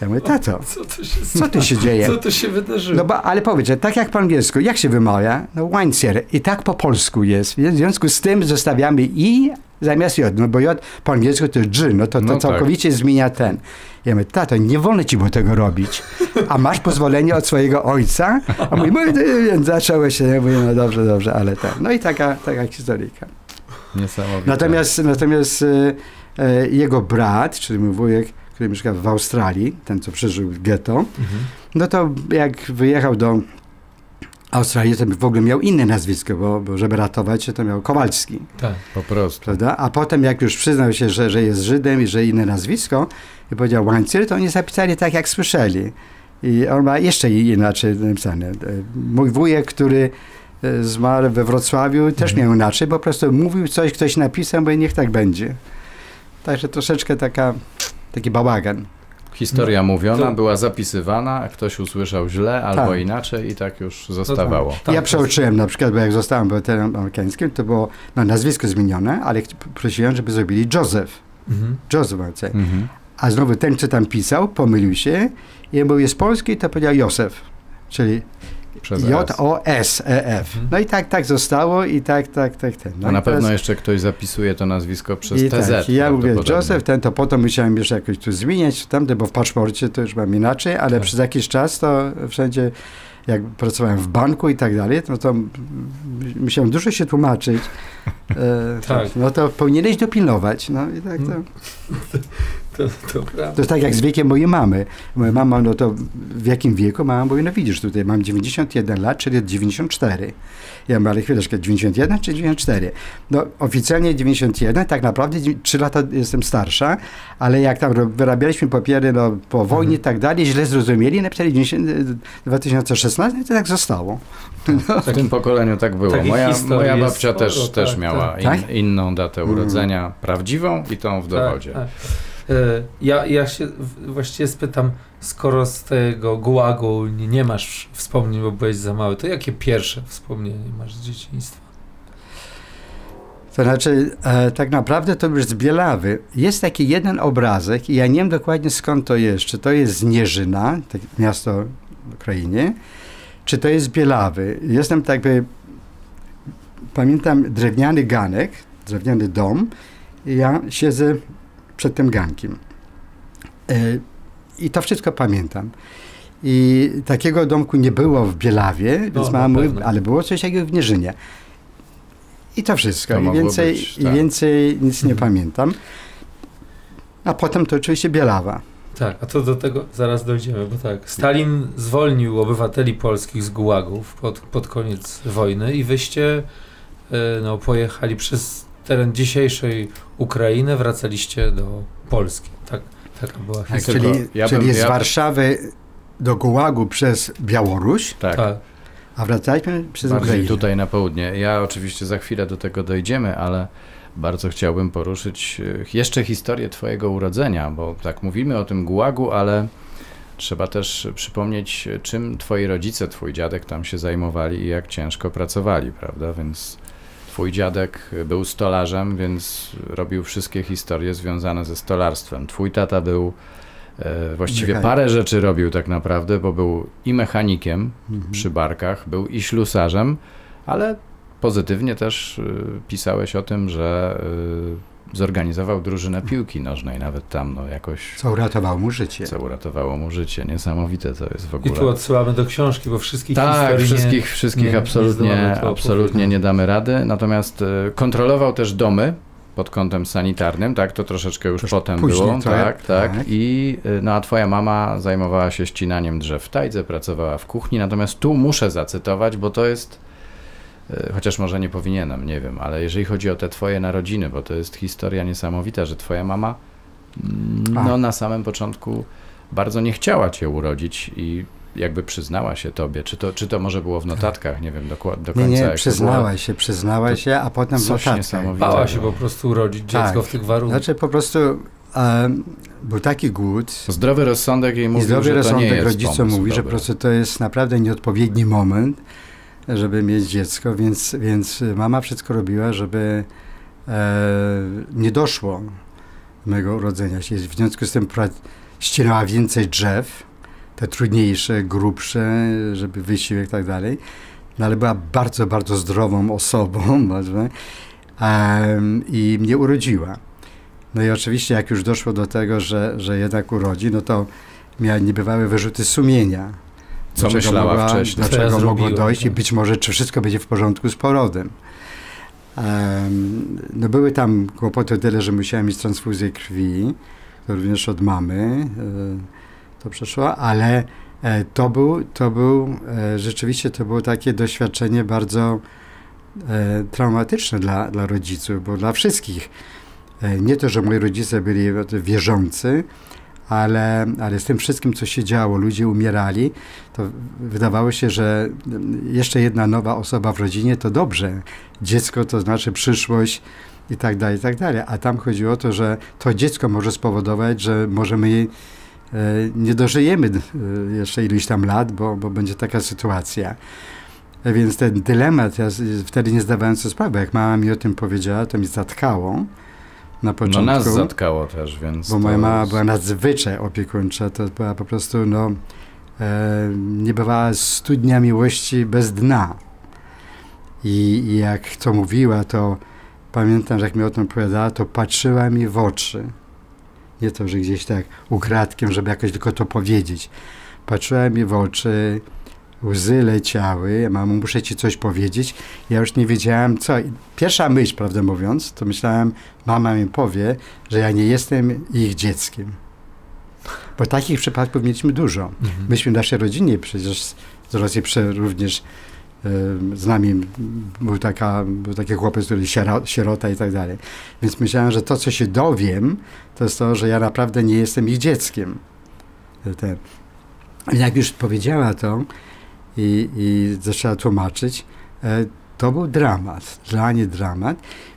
Ja mówię, tato, co tu się dzieje? Co tu się wydarzyło? No bo, ale powiedz, że tak jak po angielsku, jak się wymawia? No Weinzier. I tak po polsku jest. W związku z tym zostawiamy I zamiast J, no bo J po angielsku to jest G, to całkowicie zmienia ten. Ja mówię, tato, nie wolno ci było tego robić, a masz pozwolenie od swojego ojca? A mój, zaczęło się, ja mówię, no dobrze, ale tak. No i taka historyjka. Niesamowite. Natomiast jego brat, czyli mój wujek, który mieszka w Australii, ten co przeżył getto, no to jak wyjechał do Australii, to w ogóle miał inne nazwisko, bo żeby ratować się, to miał Kowalski. Tak, po prostu. Prawda? A potem jak już przyznał się, że jest Żydem i że inne nazwisko, i powiedział Wancer, to oni zapisali tak, jak słyszeli. I on ma jeszcze inaczej napisane. Mój wujek, który zmarł we Wrocławiu, też miał inaczej, bo po prostu mówił coś, ktoś napisał, bo niech tak będzie. Także troszeczkę taki bałagan. Historia mówiona, była zapisywana, a ktoś usłyszał źle albo inaczej i tak już zostawało. No tak. Ja przeoczyłem na przykład, bo jak zostałem obywatelem amerykańskim, to było nazwisko zmienione, ale prosiłem, żeby zrobili Józef. Józef Wancer. A znowu ten, co tam pisał, pomylił się i był jest polski, to powiedział Józef, czyli J-O-S-E-F. No i tak zostało i tak. No a na pewno jeszcze ktoś zapisuje to nazwisko przez TZ. Tak, ja mówię Józef, ten to potem musiałem jeszcze jakoś tu zmieniać, tamte, bo w paszporcie to już mam inaczej, ale przez jakiś czas to wszędzie, jak pracowałem w banku i tak dalej, no to musiałem dużo się tłumaczyć. No to powinieneś dopilnować. No i tak to jest tak jak z wiekiem mojej mamy. Moja mama, no to w jakim wieku? Mama mówi, no widzisz tutaj, mam 91 lat, czyli 94. Ja mówię, ale chwileczkę, 91 czy 94? No oficjalnie 91, tak naprawdę 3 lata jestem starsza, ale jak tam wyrabialiśmy papiery no, po wojnie i tak dalej, źle zrozumieli, napisali 2016, to tak zostało. No. W tym pokoleniu tak było. Moja babcia też miała inną datę urodzenia, prawdziwą i tą w dowodzie. Tak. Ja się właściwie spytam, skoro z tego gułagu nie masz wspomnień, bo byłeś za mały, to jakie pierwsze wspomnienie masz z dzieciństwa? To znaczy, tak naprawdę to już z Bielawy. Jest taki jeden obrazek i ja nie wiem dokładnie skąd to jest. Czy to jest z Nieżyna, tak miasto w Ukrainie, czy to jest z Bielawy. Jestem tak by, pamiętam drewniany ganek, drewniany dom i ja siedzę przed tym gankiem. I to wszystko pamiętam. I takiego domku nie było w Bielawie, więc ale było coś takiego w Nieżynie. I to wszystko. To I więcej nic nie pamiętam. A potem to oczywiście Bielawa. Tak, a to do tego zaraz dojdziemy, bo tak. Stalin zwolnił obywateli polskich z gułagów pod koniec wojny i wyście pojechali przez teren dzisiejszej Ukrainy, wracaliście do Polski. Taka była historia. Czyli z Warszawy do gułagu przez Białoruś, a wracaliśmy przez Ukrainę. Tutaj na południe. Ja oczywiście za chwilę do tego dojdziemy, ale bardzo chciałbym poruszyć jeszcze historię twojego urodzenia, bo tak mówimy o tym gułagu, ale trzeba też przypomnieć, czym twoi rodzice, twój dziadek tam się zajmowali i jak ciężko pracowali, prawda? Więc twój dziadek był stolarzem, więc robił wszystkie historie związane ze stolarstwem. Twój tata był, właściwie parę rzeczy robił tak naprawdę, bo był i mechanikiem przy barkach, był i ślusarzem, ale pozytywnie też pisałeś o tym, że zorganizował drużynę piłki nożnej, nawet tam jakoś... Co uratowało mu życie. Co uratowało mu życie. Niesamowite to jest w ogóle. I tu odsyłamy do książki, bo wszystkich absolutnie nie damy rady. Natomiast kontrolował też domy pod kątem sanitarnym, tak? To troszeczkę już potem było. Tak. I, no a twoja mama zajmowała się ścinaniem drzew w tajdze, pracowała w kuchni. Natomiast tu muszę zacytować, bo to jest... Chociaż może nie powinienem, nie wiem, ale jeżeli chodzi o te twoje narodziny, bo to jest historia niesamowita, że twoja mama na samym początku bardzo nie chciała cię urodzić i jakby przyznała się tobie. Czy to może było w notatkach, nie wiem do końca. Nie, przyznała się, a potem w notatkach. Bała się po prostu urodzić dziecko w tych warunkach. Znaczy po prostu był taki głód. Zdrowy rozsądek jej mówił, że to nie jest rodzicom mówi, że po prostu to jest naprawdę nieodpowiedni moment, żeby mieć dziecko, więc mama wszystko robiła, żeby nie doszło mego urodzenia się. W związku z tym ścinała więcej drzew, te trudniejsze, grubsze, żeby wysiłek i tak dalej. No ale była bardzo, bardzo zdrową osobą i mnie urodziła. No i oczywiście jak już doszło do tego, że jednak urodzi, no to miała niebywałe wyrzuty sumienia. Co myślała wcześniej. Do czego mogło dojść i być może, czy wszystko będzie w porządku z porodem. No były tam kłopoty o tyle, że musiałem mieć transfuzję krwi, również od mamy to przeszło, ale rzeczywiście to było takie doświadczenie bardzo traumatyczne dla rodziców, bo dla wszystkich. Nie to, że moi rodzice byli wierzący, ale z tym wszystkim, co się działo, ludzie umierali, to wydawało się, że jeszcze jedna nowa osoba w rodzinie to dobrze. Dziecko to znaczy przyszłość i tak dalej, i tak dalej. A tam chodziło o to, że to dziecko może spowodować, że może my nie dożyjemy jeszcze iluś tam lat, bo będzie taka sytuacja. Więc ten dylemat, ja wtedy nie zdawałem sobie sprawy, jak mama mi o tym powiedziała, to mi zatkało. Na początku, no nas zatkało też, więc... Bo moja mama była nadzwyczaj opiekuńcza, to była po prostu, no, nie bywała studnia miłości bez dna. I jak to mówiła, to pamiętam, że jak mi o tym opowiadała, to patrzyła mi w oczy. Nie to, że gdzieś tak ukradkiem, żeby jakoś tylko to powiedzieć. Patrzyła mi w oczy, łzy leciały, mamo, muszę ci coś powiedzieć. Ja już nie wiedziałem co. Pierwsza myśl, prawdę mówiąc, to myślałem, mama mi powie, że ja nie jestem ich dzieckiem. Bo takich przypadków mieliśmy dużo. Myśmy w naszej rodzinie przecież z Rosji również z nami był taki chłopiec, który sierota i tak dalej. Więc myślałem, że to, co się dowiem, to jest to, że ja naprawdę nie jestem ich dzieckiem. Jak już powiedziała to, i zaczęła tłumaczyć, to był dramat, dla niej dramat.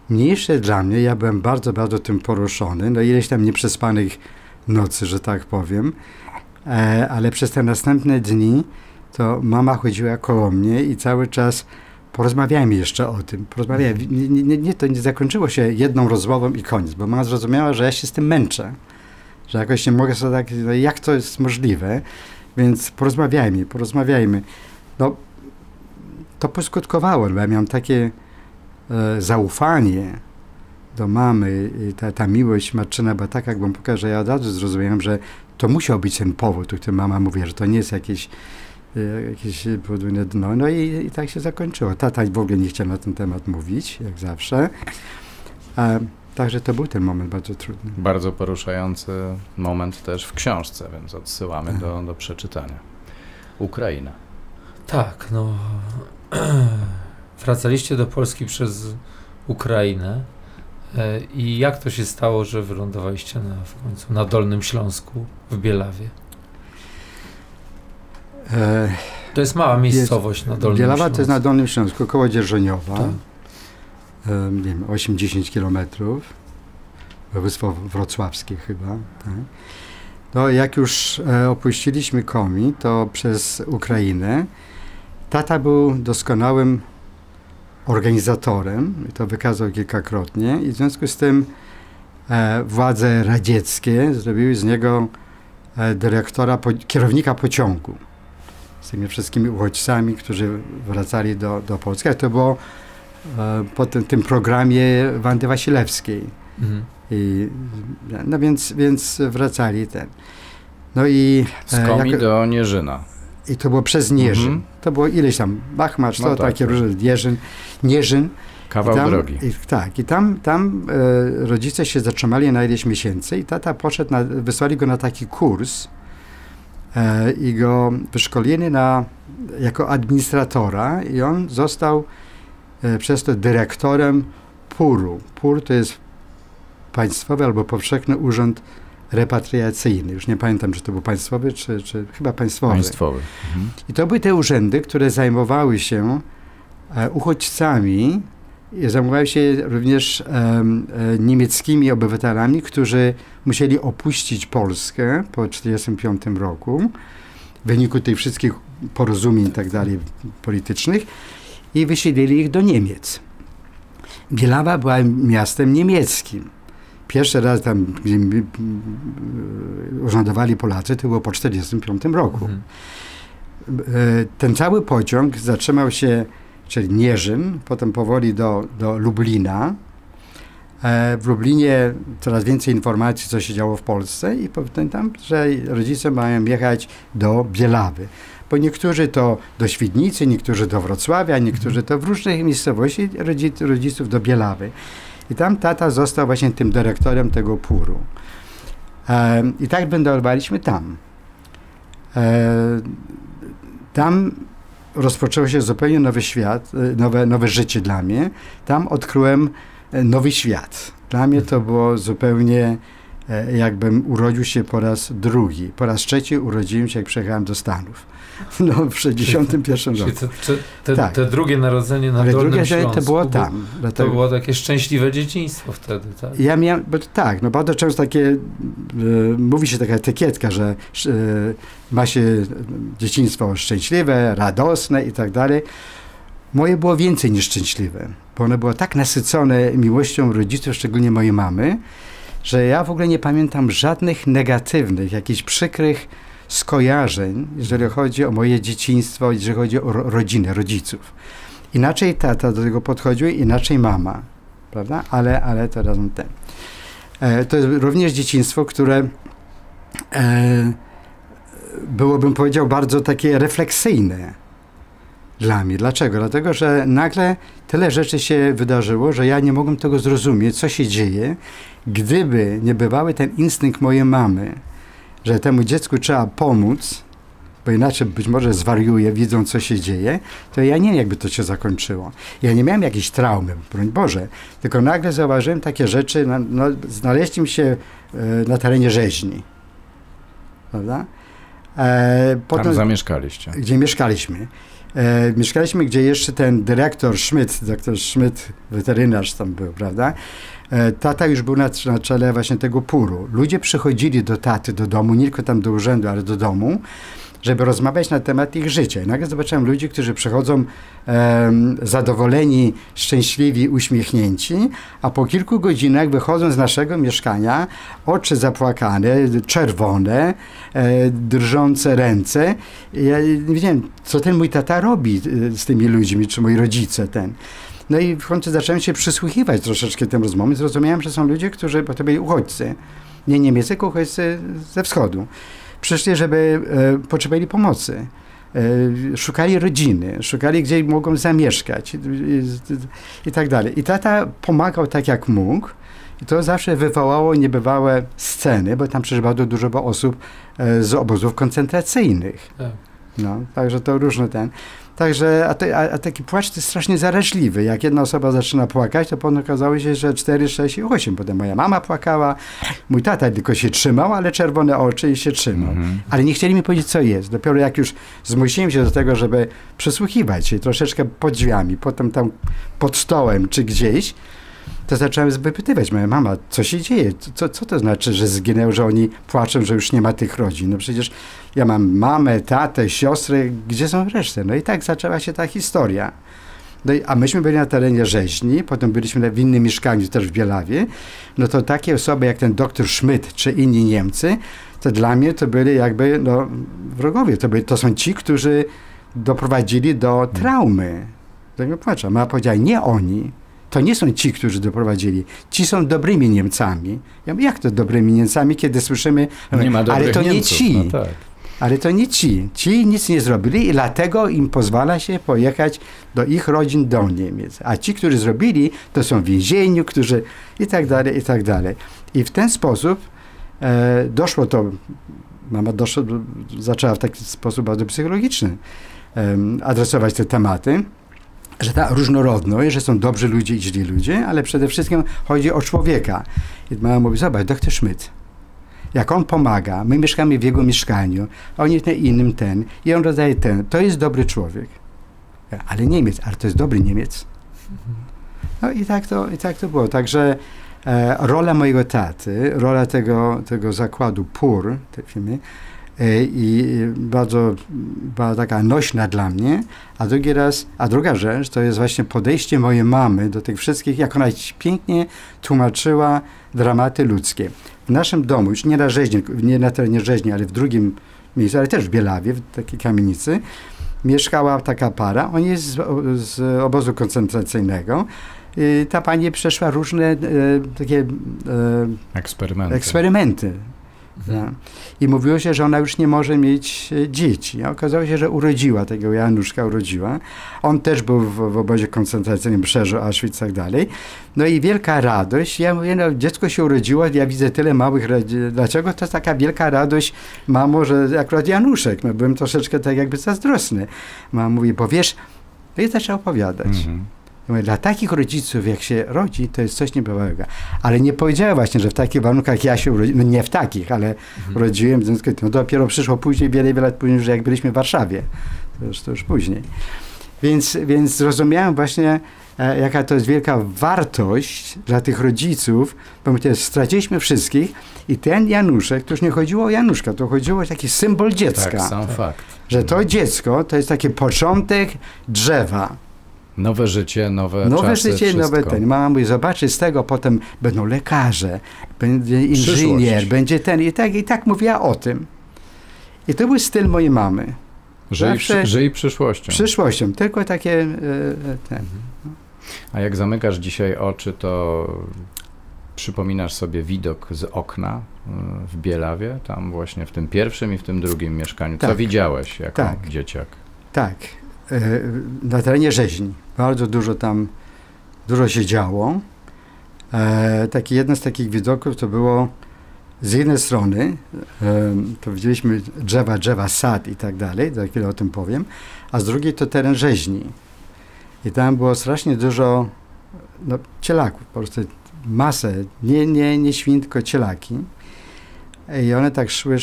Mniejszy dla mnie, ja byłem bardzo, bardzo tym poruszony, no ileś tam nieprzespanych nocy, że tak powiem, ale przez te następne dni to mama chodziła koło mnie i cały czas porozmawiałem jeszcze o tym, to nie zakończyło się jedną rozmową i koniec, bo mama zrozumiała, że ja się z tym męczę, że jakoś nie mogę sobie tak, no jak to jest możliwe, więc porozmawiajmy. No, to poskutkowało, bo ja miałem takie zaufanie do mamy, i ta miłość matczyna była taka głęboka, że ja od razu zrozumiałem, że to musiał być ten powód, o którym mama mówi, że to nie jest jakieś podwójne dno. No i tak się zakończyło. Tata w ogóle nie chciał na ten temat mówić, jak zawsze. Także to był ten moment bardzo trudny. Bardzo poruszający moment też w książce, więc odsyłamy do przeczytania. Ukraina. Tak, no. Wracaliście do Polski przez Ukrainę. I jak to się stało, że wylądowaliście w końcu na Dolnym Śląsku, w Bielawie? To jest mała miejscowość na Dolnym Śląsku. Bielawa to jest na Dolnym Śląsku, koło Dzierżoniowa. Tak. Nie wiem, 8-10 kilometrów, województwo wrocławskie chyba. Tak. No, jak już opuściliśmy Komi, to przez Ukrainę. Tata był doskonałym organizatorem, to wykazał kilkakrotnie, i w związku z tym władze radzieckie zrobiły z niego dyrektora, kierownika pociągu z tymi wszystkimi uchodźcami, którzy wracali do Polski. To było po tym programie Wandy Wasilewskiej. No więc wracali ten. No i... Z Komi do Nieżyna. I to było przez Nieżyn. To było ileś tam, Bachmacz, to no tak, takie różne, Nieżyn. Kawał drogi. I tam rodzice się zatrzymali na ileś miesięcy i tata poszedł, wysłali go na taki kurs i go wyszkolili jako administratora i on został przez to dyrektorem PUR-u. PUR to jest Państwowy albo Powszechny Urząd Repatriacyjny. Już nie pamiętam, czy to był państwowy, czy chyba państwowy. Państwowy. I to były te urzędy, które zajmowały się uchodźcami i zajmowały się również niemieckimi obywatelami, którzy musieli opuścić Polskę po 1945 roku w wyniku tych wszystkich porozumień i tak dalej politycznych. I wysiedlili ich do Niemiec. Bielawa była miastem niemieckim. Pierwszy raz tam, gdzie urzędowali Polacy, to było po 1945 roku. Ten cały pociąg zatrzymał się, czyli Nieżyn, potem powoli do Lublina. W Lublinie coraz więcej informacji, co się działo w Polsce i potem tam, że rodzice mają jechać do Bielawy. bo niektórzy to do Świdnicy, niektórzy do Wrocławia, niektórzy to w różnych miejscowości, rodziców do Bielawy. I tam tata został właśnie tym dyrektorem tego PUR-u. I tak wędrowaliśmy tam. Tam rozpoczął się zupełnie nowy świat, nowe życie dla mnie. Tam odkryłem nowy świat. Dla mnie to było zupełnie, jakbym urodził się po raz drugi. Po raz trzeci urodziłem się, jak przyjechałem do Stanów. No, w 1961 roku. Te drugie narodzenie na Dolnym Śląsku to było tam. To było takie szczęśliwe dzieciństwo wtedy, tak? Ja miałem, bo tak, no bardzo często takie, mówi się taka etykietka, że ma się dzieciństwo szczęśliwe, radosne i tak dalej. Moje było więcej niż szczęśliwe, bo ono było tak nasycone miłością rodziców, szczególnie mojej mamy, że ja w ogóle nie pamiętam żadnych negatywnych, jakichś przykrych skojarzeń, jeżeli chodzi o moje dzieciństwo, jeżeli chodzi o rodzinę, rodziców. Inaczej tata do tego podchodził, inaczej mama, prawda? Ale to razem ten. To jest również dzieciństwo, które było, bym powiedział, bardzo takie refleksyjne dla mnie. Dlaczego? Dlatego, że nagle tyle rzeczy się wydarzyło, że ja nie mogłem tego zrozumieć, co się dzieje. Gdyby nie bywały ten instynkt mojej mamy, że temu dziecku trzeba pomóc, bo inaczej być może zwariuje, widząc, co się dzieje, to ja nie wiem, jakby to się zakończyło. Ja nie miałem jakiejś traumy, broń Boże, tylko nagle zauważyłem takie rzeczy, no, znaleźliśmy się na terenie rzeźni, prawda? Potem, tam zamieszkaliście. Gdzie mieszkaliśmy. Mieszkaliśmy, gdzie jeszcze ten dyrektor Szmyt, doktor Szmyt, weterynarz tam był, prawda? Tata już był na czele właśnie tego PUR-u. Ludzie przychodzili do taty, do domu, nie tylko tam do urzędu, ale do domu, żeby rozmawiać na temat ich życia. I nagle zobaczyłem ludzi, którzy przychodzą zadowoleni, szczęśliwi, uśmiechnięci, a po kilku godzinach wychodzą z naszego mieszkania, oczy zapłakane, czerwone, drżące ręce. Ja nie wiedziałem, co ten mój tata robi z tymi ludźmi, czy moi rodzice ten. No i w końcu zacząłem się przysłuchiwać troszeczkę tym rozmowom. Zrozumiałem, że są ludzie, którzy, bo to byli uchodźcy, nie Niemiec, tylko uchodźcy ze wschodu. Przyszli, żeby potrzebowali pomocy. Szukali rodziny, szukali, gdzie mogą zamieszkać i tak dalej. I tata pomagał tak, jak mógł. I to zawsze wywołało niebywałe sceny, bo tam przeżywało dużo osób z obozów koncentracyjnych. Tak. No, także to różny ten. Także, taki płacz to jest strasznie zaraźliwy. Jak jedna osoba zaczyna płakać, to potem okazało się, że 4, 6 i 8. Potem moja mama płakała, mój tata tylko się trzymał, ale czerwone oczy i się trzymał. Ale nie chcieli mi powiedzieć, co jest. Dopiero jak już zmusiłem się do tego, żeby przysłuchiwać się troszeczkę pod drzwiami, potem tam pod stołem czy gdzieś, to zacząłem wypytywać moją mamę, co się dzieje, co to znaczy, że zginęły, że oni płaczą, że już nie ma tych rodzin. No przecież ja mam mamę, tatę, siostrę, gdzie są reszty? No i tak zaczęła się ta historia. No i, a myśmy byli na terenie rzeźni, potem byliśmy w innym mieszkaniu, też w Bielawie. No to takie osoby jak ten doktor Szmyt czy inni Niemcy, to dla mnie to byli jakby no, wrogowie. To są ci, którzy doprowadzili do traumy. Tego płacza. Mama powiedziała, nie oni. To nie są ci, którzy doprowadzili. Ci są dobrymi Niemcami. Ja mówię, jak to dobrymi Niemcami, kiedy słyszymy, nie ma ale to Niemców, nie ci. No tak. Ale to nie ci. Ci nic nie zrobili i dlatego im pozwala się pojechać do ich rodzin, do Niemiec. A ci, którzy zrobili, to są w więzieniu, którzy i tak dalej, i tak dalej. I w ten sposób doszło to, mama zaczęła w taki sposób bardzo psychologiczny adresować te tematy, że ta różnorodność, że są dobrzy ludzie i źli ludzie, ale przede wszystkim chodzi o człowieka. I mama mówi, zobacz, doktor Szmyt, jak on pomaga, my mieszkamy w jego mieszkaniu, a oni ten innym ten, i on rozdaje ten, to jest dobry człowiek. Ale Niemiec, ale to jest dobry Niemiec. No i tak to było. Także rola mojego taty, rola tego zakładu PUR, tej firmy, i bardzo była taka nośna dla mnie, a druga rzecz to jest właśnie podejście mojej mamy do tych wszystkich, jak ona pięknie tłumaczyła dramaty ludzkie. W naszym domu, już nie na terenie rzeźni, ale w drugim miejscu, ale też w Bielawie, w takiej kamienicy, mieszkała taka para, oni z obozu koncentracyjnego. I ta pani przeszła różne takie eksperymenty. Tak. I mówiło się, że ona już nie może mieć dzieci. Okazało się, że urodziła tego Januszka, urodziła. On też był w obozie koncentracyjnym, Szerzu, Auschwitz i tak dalej. No i wielka radość. Ja mówię, no dziecko się urodziło, ja widzę tyle małych, dlaczego to taka wielka radość, mamo, że akurat Januszek. No byłem troszeczkę tak jakby zazdrosny. Mama mówi, bo wiesz, no i zaczęła opowiadać. Mówię, dla takich rodziców, jak się rodzi, to jest coś niebywałego. Ale nie powiedziała właśnie, że w takich warunkach ja się urodziłem, no nie w takich, ale urodziłem, no dopiero przyszło później, wiele lat później, że jak byliśmy w Warszawie, to już później. Więc zrozumiałem właśnie, jaka to jest wielka wartość dla tych rodziców, bo my też straciliśmy wszystkich i ten Januszek, to już nie chodziło o Januszka, to chodziło o taki symbol dziecka. Tak, sam fakt. Że to dziecko to jest taki początek drzewa. Nowe życie, nowe czasy, nowe wszystko. Mama mówi, zobaczy, z tego potem będą lekarze, będzie inżynier, będzie ten i tak mówiła o tym. I to był styl mojej mamy. Żyj przyszłością. Przyszłością, tylko takie... A jak zamykasz dzisiaj oczy, to przypominasz sobie widok z okna w Bielawie, tam właśnie w tym pierwszym i w tym drugim mieszkaniu. Tak. Co widziałeś jako dzieciak? Tak. Na terenie rzeźni. Bardzo dużo tam, się działo. Jeden z takich widoków to było z jednej strony, to widzieliśmy drzewa, sad i tak dalej, za chwilę o tym powiem, a z drugiej to teren rzeźni. I tam było strasznie dużo cielaków, po prostu masę, nie świn, tylko cielaki. I one tak szły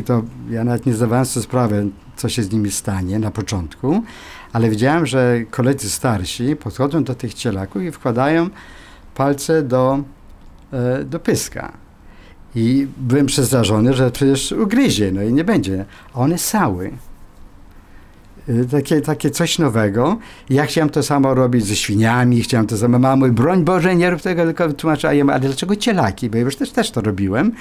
i to ja nawet nie zdawałem sobie sprawy, co się z nimi stanie na początku, ale widziałem, że koledzy starsi podchodzą do tych cielaków i wkładają palce do pyska. I byłem przerażony, że przecież ugryzie, no i nie będzie. A one sały. Takie coś nowego. Ja chciałem to samo robić ze świniami, chciałem to samo. Mamo, broń Boże, nie rób tego, tylko tłumaczę, ale dlaczego cielaki? Bo ja już też to robiłem.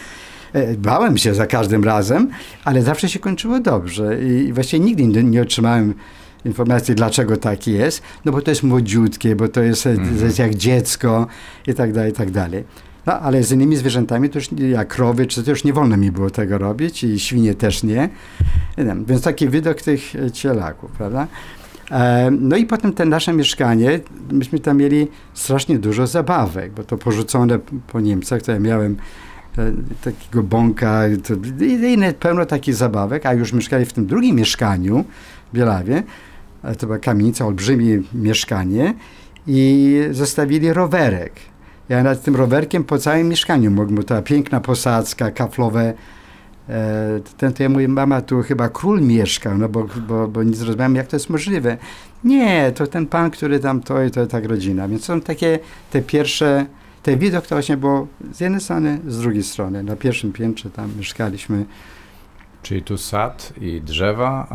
Bałem się za każdym razem, ale zawsze się kończyło dobrze i właściwie nigdy nie otrzymałem informacji, dlaczego tak jest, no bo to jest młodziutkie, bo to jest jak dziecko i tak dalej, i tak dalej. No ale z innymi zwierzętami, to już jak krowy, to już nie wolno mi było tego robić i świnie też nie. Więc taki widok tych cielaków, prawda? No i potem te nasze mieszkanie, myśmy tam mieli strasznie dużo zabawek, bo to porzucone po Niemcach, to ja miałem takiego bąka i inne pełno takich zabawek, a już mieszkali w tym drugim mieszkaniu w Bielawie, to była kamienica, olbrzymie mieszkanie i zostawili rowerek. Ja nad tym rowerkiem po całym mieszkaniu mogłem, ta piękna posadzka, kaflowe, to ja mówię, mama, tu chyba król mieszkał, no bo nie zrozumiałem, jak to jest możliwe. Nie, to ten pan, który tam to tak rodzina, więc są takie te pierwsze. Ten widok to właśnie było z jednej strony, z drugiej strony. Na pierwszym piętrze tam mieszkaliśmy. Czyli tu sad i drzewa,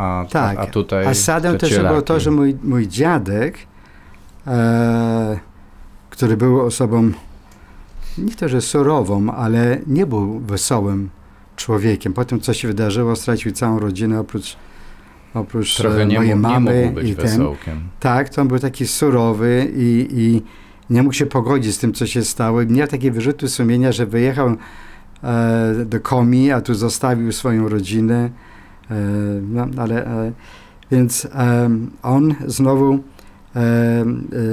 a tutaj a sadem też było to, że mój dziadek, który był osobą, nie to, że surową, ale nie był wesołym człowiekiem. Po tym, co się wydarzyło, stracił całą rodzinę, oprócz mojej mamy. Nie mógł być wesołkiem. Tak, to on był taki surowy i nie mógł się pogodzić z tym, co się stało. Miał takie wyrzuty sumienia, że wyjechał do Komi, a tu zostawił swoją rodzinę. Więc on znowu,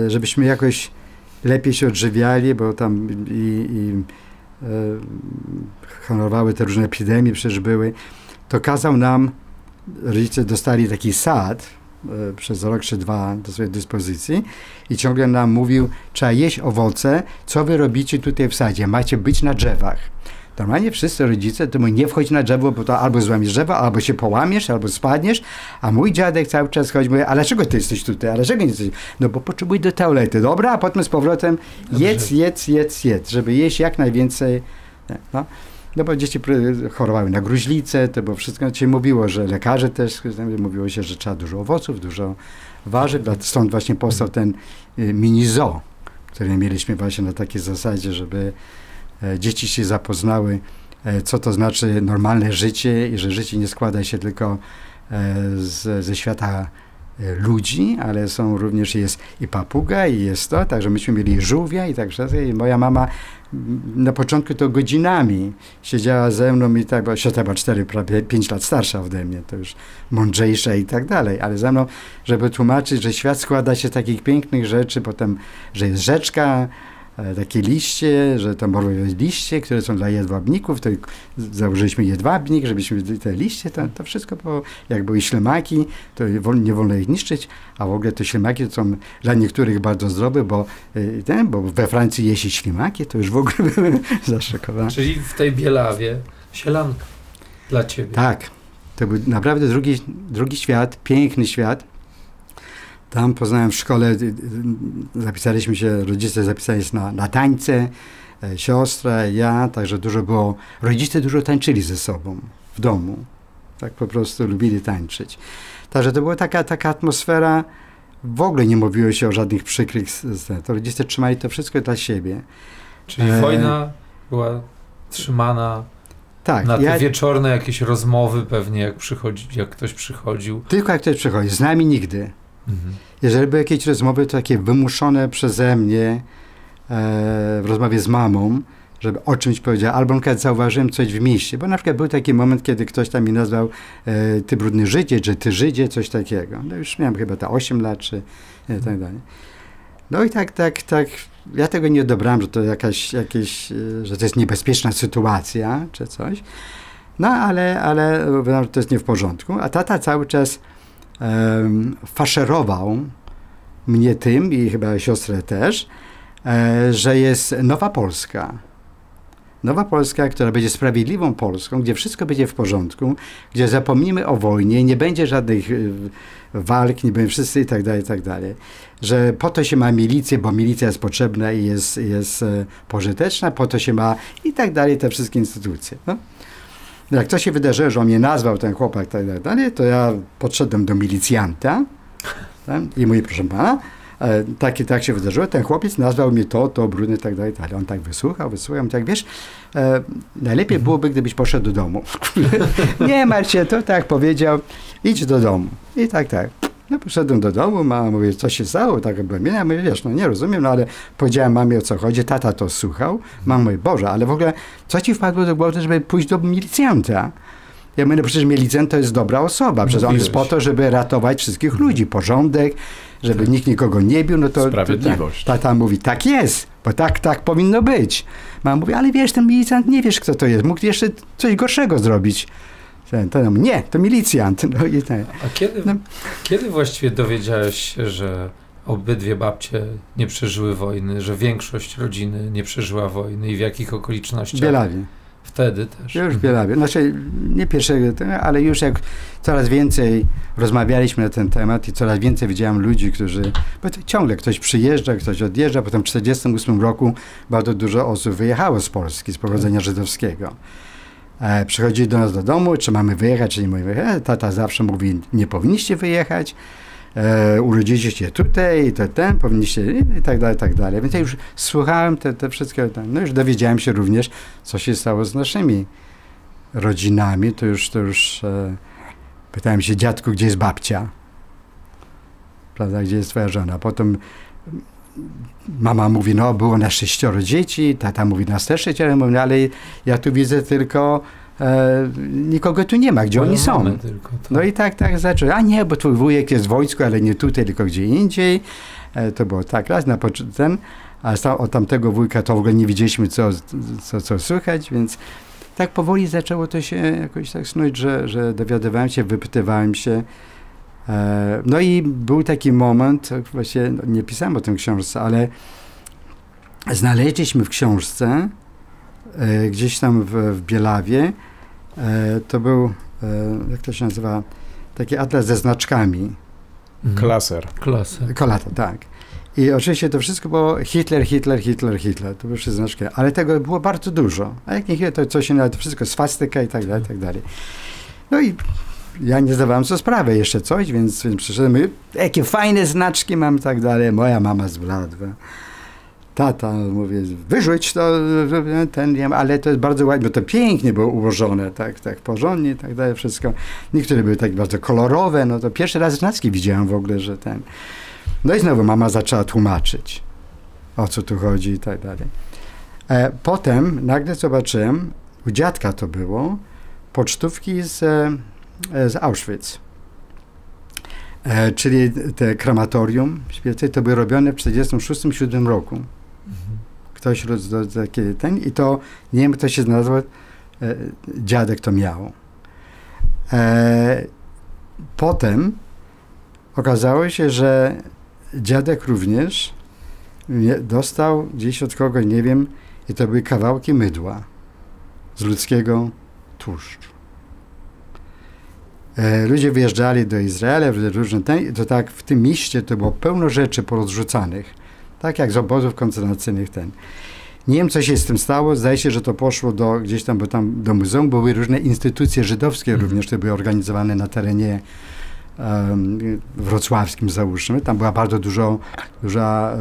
żebyśmy jakoś lepiej się odżywiali, bo tam honorowały te różne epidemie, przecież były, to kazał nam, rodzice dostali taki sad, przez rok czy dwa do swojej dyspozycji i ciągle nam mówił, trzeba jeść owoce, co wy robicie tutaj w sadzie, macie być na drzewach. Normalnie wszyscy rodzice to mówią, nie wchodź na drzewo, bo to albo złamiesz drzewo, albo się połamiesz, albo spadniesz, a mój dziadek cały czas chodzi, mówi, a dlaczego ty jesteś tutaj, a dlaczego nie jesteś? No bo potrzebuj do toalety, dobra, a potem z powrotem jedz, żeby jeść jak najwięcej. No bo dzieci chorowały na gruźlicę, to bo wszystko się mówiło, że lekarze też, mówiło się, że trzeba dużo owoców, dużo warzyw, stąd właśnie powstał ten mini zoo, który mieliśmy właśnie na takiej zasadzie, żeby dzieci się zapoznały, co to znaczy normalne życie i że życie nie składa się tylko ze świata ludzi, ale są również, jest i papuga, i jest to, także myśmy mieli żółwia i tak dalej. I moja mama na początku to godzinami siedziała ze mną i tak, bo siostra była 4, prawie 5 lat starsza ode mnie, to już mądrzejsza i tak dalej, ale ze mną, żeby tłumaczyć, że świat składa się z takich pięknych rzeczy, potem, że jest rzeczka, takie liście, że to może być liście, które są dla jedwabników, to założyliśmy jedwabnik, żebyśmy te liście, to wszystko, bo jak były ślimaki, to nie wolno ich niszczyć, a w ogóle te ślimaki to są dla niektórych bardzo zdrowe, bo we Francji je się ślimaki, to już w ogóle byłem zaszokowany. Czyli w tej Bielawie sielanka dla ciebie. Tak, to był naprawdę drugi świat, piękny świat. Tam poznałem w szkole, zapisaliśmy się, rodzice zapisali się na tańce, siostra, ja, także dużo było, rodzice dużo tańczyli ze sobą w domu, tak po prostu lubili tańczyć. Także to była taka atmosfera, w ogóle nie mówiło się o żadnych przykrych, to rodzice trzymali to wszystko dla siebie. Czyli wojna była trzymana... Tak, na te wieczorne jakieś rozmowy pewnie, jak ktoś przychodził. Tylko jak ktoś przychodzi, z nami nigdy. Jeżeli były jakieś rozmowy, to takie wymuszone przeze mnie w rozmowie z mamą, żeby o czymś powiedziała, albo na przykład zauważyłem coś w mieście, bo na przykład był taki moment, kiedy ktoś tam mi nazwał ty brudny Żydzie, czy ty Żydzie, coś takiego. No już miałem chyba 8 lat, czy tak dalej. No i tak, ja tego nie odebrałem, że to że to jest niebezpieczna sytuacja, czy coś. No ale to jest nie w porządku, a tata cały czas faszerował mnie tym i chyba siostrę też, że jest nowa Polska. Nowa Polska, która będzie sprawiedliwą Polską, gdzie wszystko będzie w porządku, gdzie zapomnimy o wojnie, nie będzie żadnych walk, nie będziemy wszyscy i tak dalej, że po to się ma milicję, bo milicja jest potrzebna i jest pożyteczna, po to się ma i tak dalej te wszystkie instytucje. No. Jak to się wydarzyło, że on mnie nazwał, ten chłopak, tak dalej, to ja podszedłem do milicjanta i mówię, proszę pana, tak się wydarzyło, ten chłopiec nazwał mnie to, brudny, tak dalej, tak dalej. On tak wysłuchał, tak wiesz, najlepiej byłoby, gdybyś poszedł do domu. Nie martw się, to tak powiedział, idź do domu. I tak. No poszedłem do domu, mama mówi, co się stało, tak byłem, ja mówię, wiesz, no nie rozumiem, no ale powiedziałem mamie, o co chodzi, tata to słuchał, mama mówi, Boże, ale w ogóle, co ci wpadło do głowy, żeby pójść do milicjanta? Ja mówię, no przecież milicjant to jest dobra osoba, przecież on jest po to, żeby ratować wszystkich ludzi, porządek, żeby nikt nikogo nie bił, no to... Sprawiedliwość. Tata mówi, tak jest, bo tak powinno być. Mama mówi, ale wiesz, ten milicjant, nie wiesz, kto to jest, mógł jeszcze coś gorszego zrobić. Nie, to milicjant. No i tak. A kiedy właściwie dowiedziałeś się, że obydwie babcie nie przeżyły wojny, że większość rodziny nie przeżyła wojny i w jakich okolicznościach? W Bielawie. Wtedy też? Już w Bielawie. Znaczy, nie pierwszego, ale już jak coraz więcej rozmawialiśmy na ten temat i coraz więcej widziałem ludzi, którzy... Bo to ciągle ktoś przyjeżdża, ktoś odjeżdża. Potem w 1948 roku bardzo dużo osób wyjechało z Polski, z pochodzenia żydowskiego. Przychodzili do nas do domu, czy mamy wyjechać, czy nie mamy wyjechać. Tata zawsze mówi, nie powinniście wyjechać, urodziliście się tutaj, powinniście i tak dalej, więc ja już słuchałem te wszystkie, no już dowiedziałem się również, co się stało z naszymi rodzinami, to już pytałem się, dziadku, gdzie jest babcia, prawda, gdzie jest twoja żona, potem mama mówi, no było nas 6 dzieci, tata mówi, nas też 6, mówi, ale ja tu widzę tylko, nikogo tu nie ma, gdzie oni są. Tylko, tak. No i tak zaczął, a nie, bo twój wujek jest w wojsku, ale nie tutaj, tylko gdzie indziej. To było tak raz, na początku, a od tamtego wujka to w ogóle nie widzieliśmy, co słychać, więc tak powoli zaczęło to się jakoś tak snuć, że dowiadywałem się, wypytywałem się. No i był taki moment, właśnie nie pisałem o tym książce, ale znaleźliśmy w książce, gdzieś tam w Bielawie, to był, jak to się nazywa, taki atlas ze znaczkami. Klaser. Kolata, tak. I oczywiście to wszystko było Hitler, to były wszystkie znaczki, ale tego było bardzo dużo. A jak nie Hitler, to coś innego, to wszystko swastyka i tak dalej, i tak dalej. No i ja nie zdawałem sobie sprawy jeszcze coś, więc przyszedłem, jakie fajne znaczki mam i tak dalej. Moja mama zbladła. tata, mówię, wyrzuć to, ten, ale to jest bardzo ładnie, bo to pięknie było ułożone, tak, tak porządnie, tak dalej, wszystko. Niektóre były tak bardzo kolorowe, no to pierwszy raz znacki widziałem w ogóle, że ten. No i znowu mama zaczęła tłumaczyć, o co tu chodzi i tak dalej. Potem nagle zobaczyłem, u dziadka to było, pocztówki z Auschwitz. Czyli te krematorium, to były robione w 1946-1947 roku. Ktoś taki ten i to, nie wiem, kto się znalazł, dziadek to miał. Potem okazało się, że dziadek również dostał gdzieś od kogoś, nie wiem, i to były kawałki mydła z ludzkiego tłuszczu. Ludzie wyjeżdżali do Izraela, różne ten, to tak w tym mieście to było pełno rzeczy porozrzucanych, tak jak z obozów koncentracyjnych ten. Nie wiem, co się z tym stało, zdaje się, że to poszło do, gdzieś tam, bo tam do muzeum, były różne instytucje żydowskie również, które były organizowane na terenie wrocławskim, załóżmy, tam była bardzo duża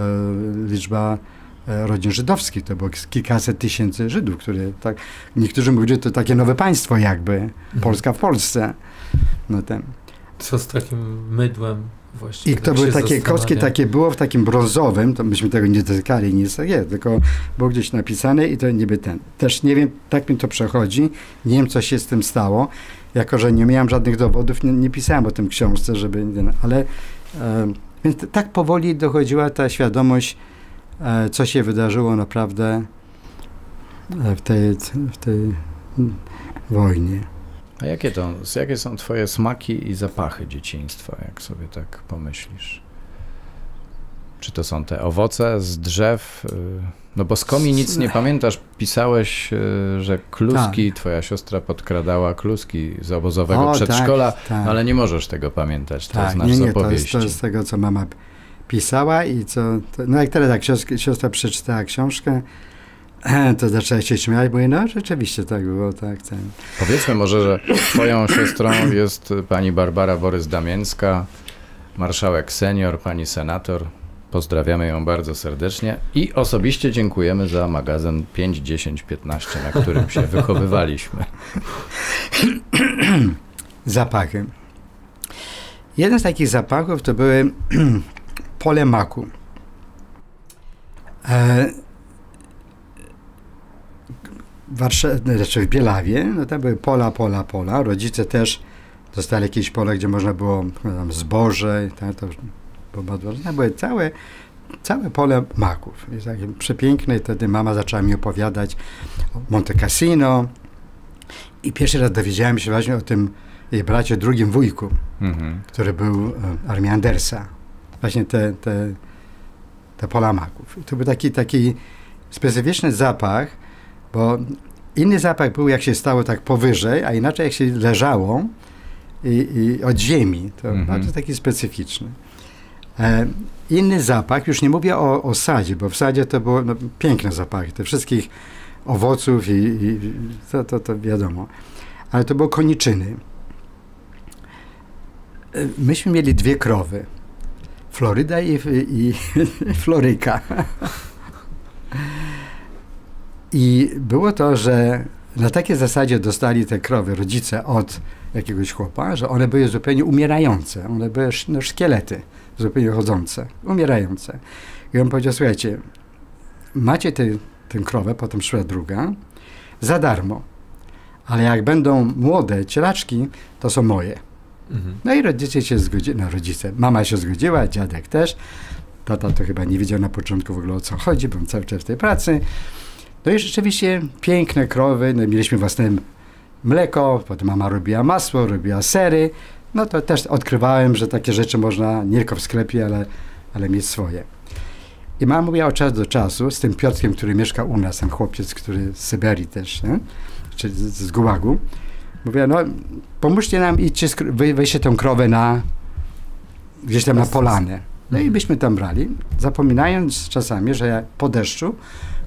liczba rodzin żydowskich, to było kilkaset tysięcy Żydów, które tak, niektórzy mówili, że to takie nowe państwo jakby, Polska w Polsce. No ten. Co z takim mydłem właśnie? I to były takie kostki, takie było w takim brązowym, to myśmy tego nie dotykali, nic takiego, tylko było gdzieś napisane i to niby ten. Też nie wiem, tak mi to przechodzi, nie wiem, co się z tym stało, jako że nie miałem żadnych dowodów, nie pisałem o tym książce, żeby, ale więc tak powoli dochodziła ta świadomość, co się wydarzyło naprawdę w tej wojnie. A jakie są twoje smaki i zapachy dzieciństwa, jak sobie tak pomyślisz? Czy to są te owoce z drzew? No bo z Komi nic nie pamiętasz. Pisałeś, że kluski, tak. Twoja siostra podkradała kluski z obozowego przedszkola, tak, tak. No ale nie możesz tego pamiętać, tak. To znasz z opowieści. To jest tego, co mama pisała i co... No jak teraz tak, siostra przeczytała książkę, to zaczęła się śmiać, bo no rzeczywiście tak było, tak. Ten. Powiedzmy może, że twoją siostrą jest pani Barbara Borys-Damięcka, marszałek senior, pani senator. Pozdrawiamy ją bardzo serdecznie i osobiście dziękujemy za magazyn 5, 10, 15, na którym się wychowywaliśmy. Zapachy. Jeden z takich zapachów to były pole maku. W Bielawie, no tam były pola. Rodzice też dostali jakieś pola, gdzie można było tam zboże, tak, to były całe pole maków. Jest takie przepiękne. I wtedy mama zaczęła mi opowiadać o Monte Cassino. I pierwszy raz dowiedziałem się właśnie o tym jej bracie, drugim wujku, który był armii Andersa. Właśnie te pola maków. I to był taki specyficzny zapach, bo inny zapach był, jak się stało tak powyżej, a inaczej jak się leżało i od ziemi. To bardzo taki specyficzny. Inny zapach, już nie mówię o sadzie, bo w sadzie to było no, piękne zapachy, tych wszystkich owoców i to wiadomo. Ale to było koniczyny. Myśmy mieli dwie krowy. Floryda i Floryka. I było to, że na takiej zasadzie dostali te krowy rodzice od jakiegoś chłopa, że one były zupełnie umierające. One były no, szkielety. Zupełnie chodzące, umierające. I on powiedział, słuchajcie, macie tę krowę, potem szła druga, za darmo, ale jak będą młode cielaczki, to są moje. No i rodzice się zgodzili, no rodzice, mama się zgodziła, dziadek też, tata to chyba nie wiedział na początku w ogóle o co chodzi, byłem cały czas w tej pracy. No i rzeczywiście piękne krowy, no mieliśmy własne mleko, potem mama robiła masło, robiła sery. No to też odkrywałem, że takie rzeczy można nie tylko w sklepie, ale mieć swoje. I mama mówiła od czasu do czasu z tym Piotrkiem, który mieszka u nas, ten chłopiec, który z Syberii też, nie? Czyli z Gułagu. Mówiła, no pomóżcie nam, idźcie, weźcie tą krowę na, gdzieś tam na polanę. No i byśmy tam brali, zapominając czasami, że po deszczu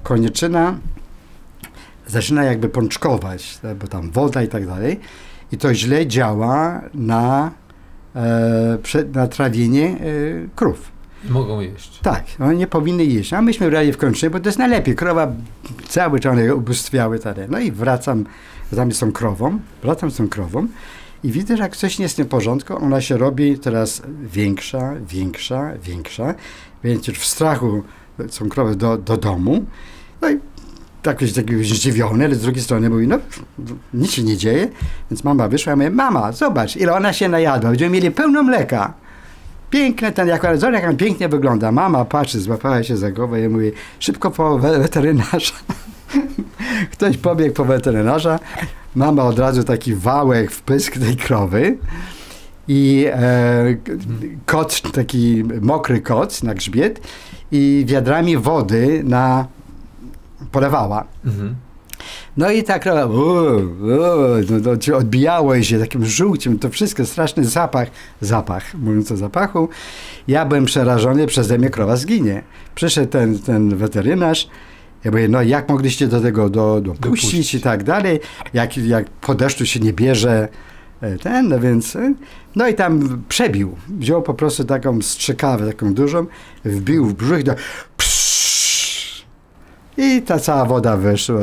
koniczyna zaczyna jakby pączkować, bo tam woda i tak dalej. I to źle działa na trawienie krów. Mogą jeść. Tak, one nie powinny jeść. A myśmy brali w kończyny, bo to jest najlepiej. Krowa cały czas ubóstwiały teren. No i wracam tam z tą krową, i widzę, że jak coś nie jest w porządku, ona się robi teraz większa, większa, większa. Więc już w strachu są krowy do domu. No i tak jest zdziwiony, ale z drugiej strony mówi, no nic się nie dzieje. Więc mama wyszła, ja mówię, mama, zobacz, ile ona się najadła. Będziemy mieli pełno mleka. Piękne ten, jak on pięknie wygląda. Mama patrzy, złapała się za głowę i mówi, szybko po weterynarza. Ktoś pobiegł po weterynarza. Mama od razu taki wałek w pysk tej krowy i koc, taki mokry koc na grzbiet i wiadrami wody na polewała. Mhm. No i ta krowa no, odbijało się takim żółciem, to wszystko, straszny zapach, mówiąc o zapachu. Ja byłem przerażony, przeze mnie krowa zginie. Przyszedł ten weterynarz. Ja mówię, no jak mogliście do tego dopuścić i tak dalej, jak po deszczu się nie bierze ten, no więc, no i tam przebił, wziął po prostu taką strzykawę, taką dużą, wbił w brzuch i ta cała woda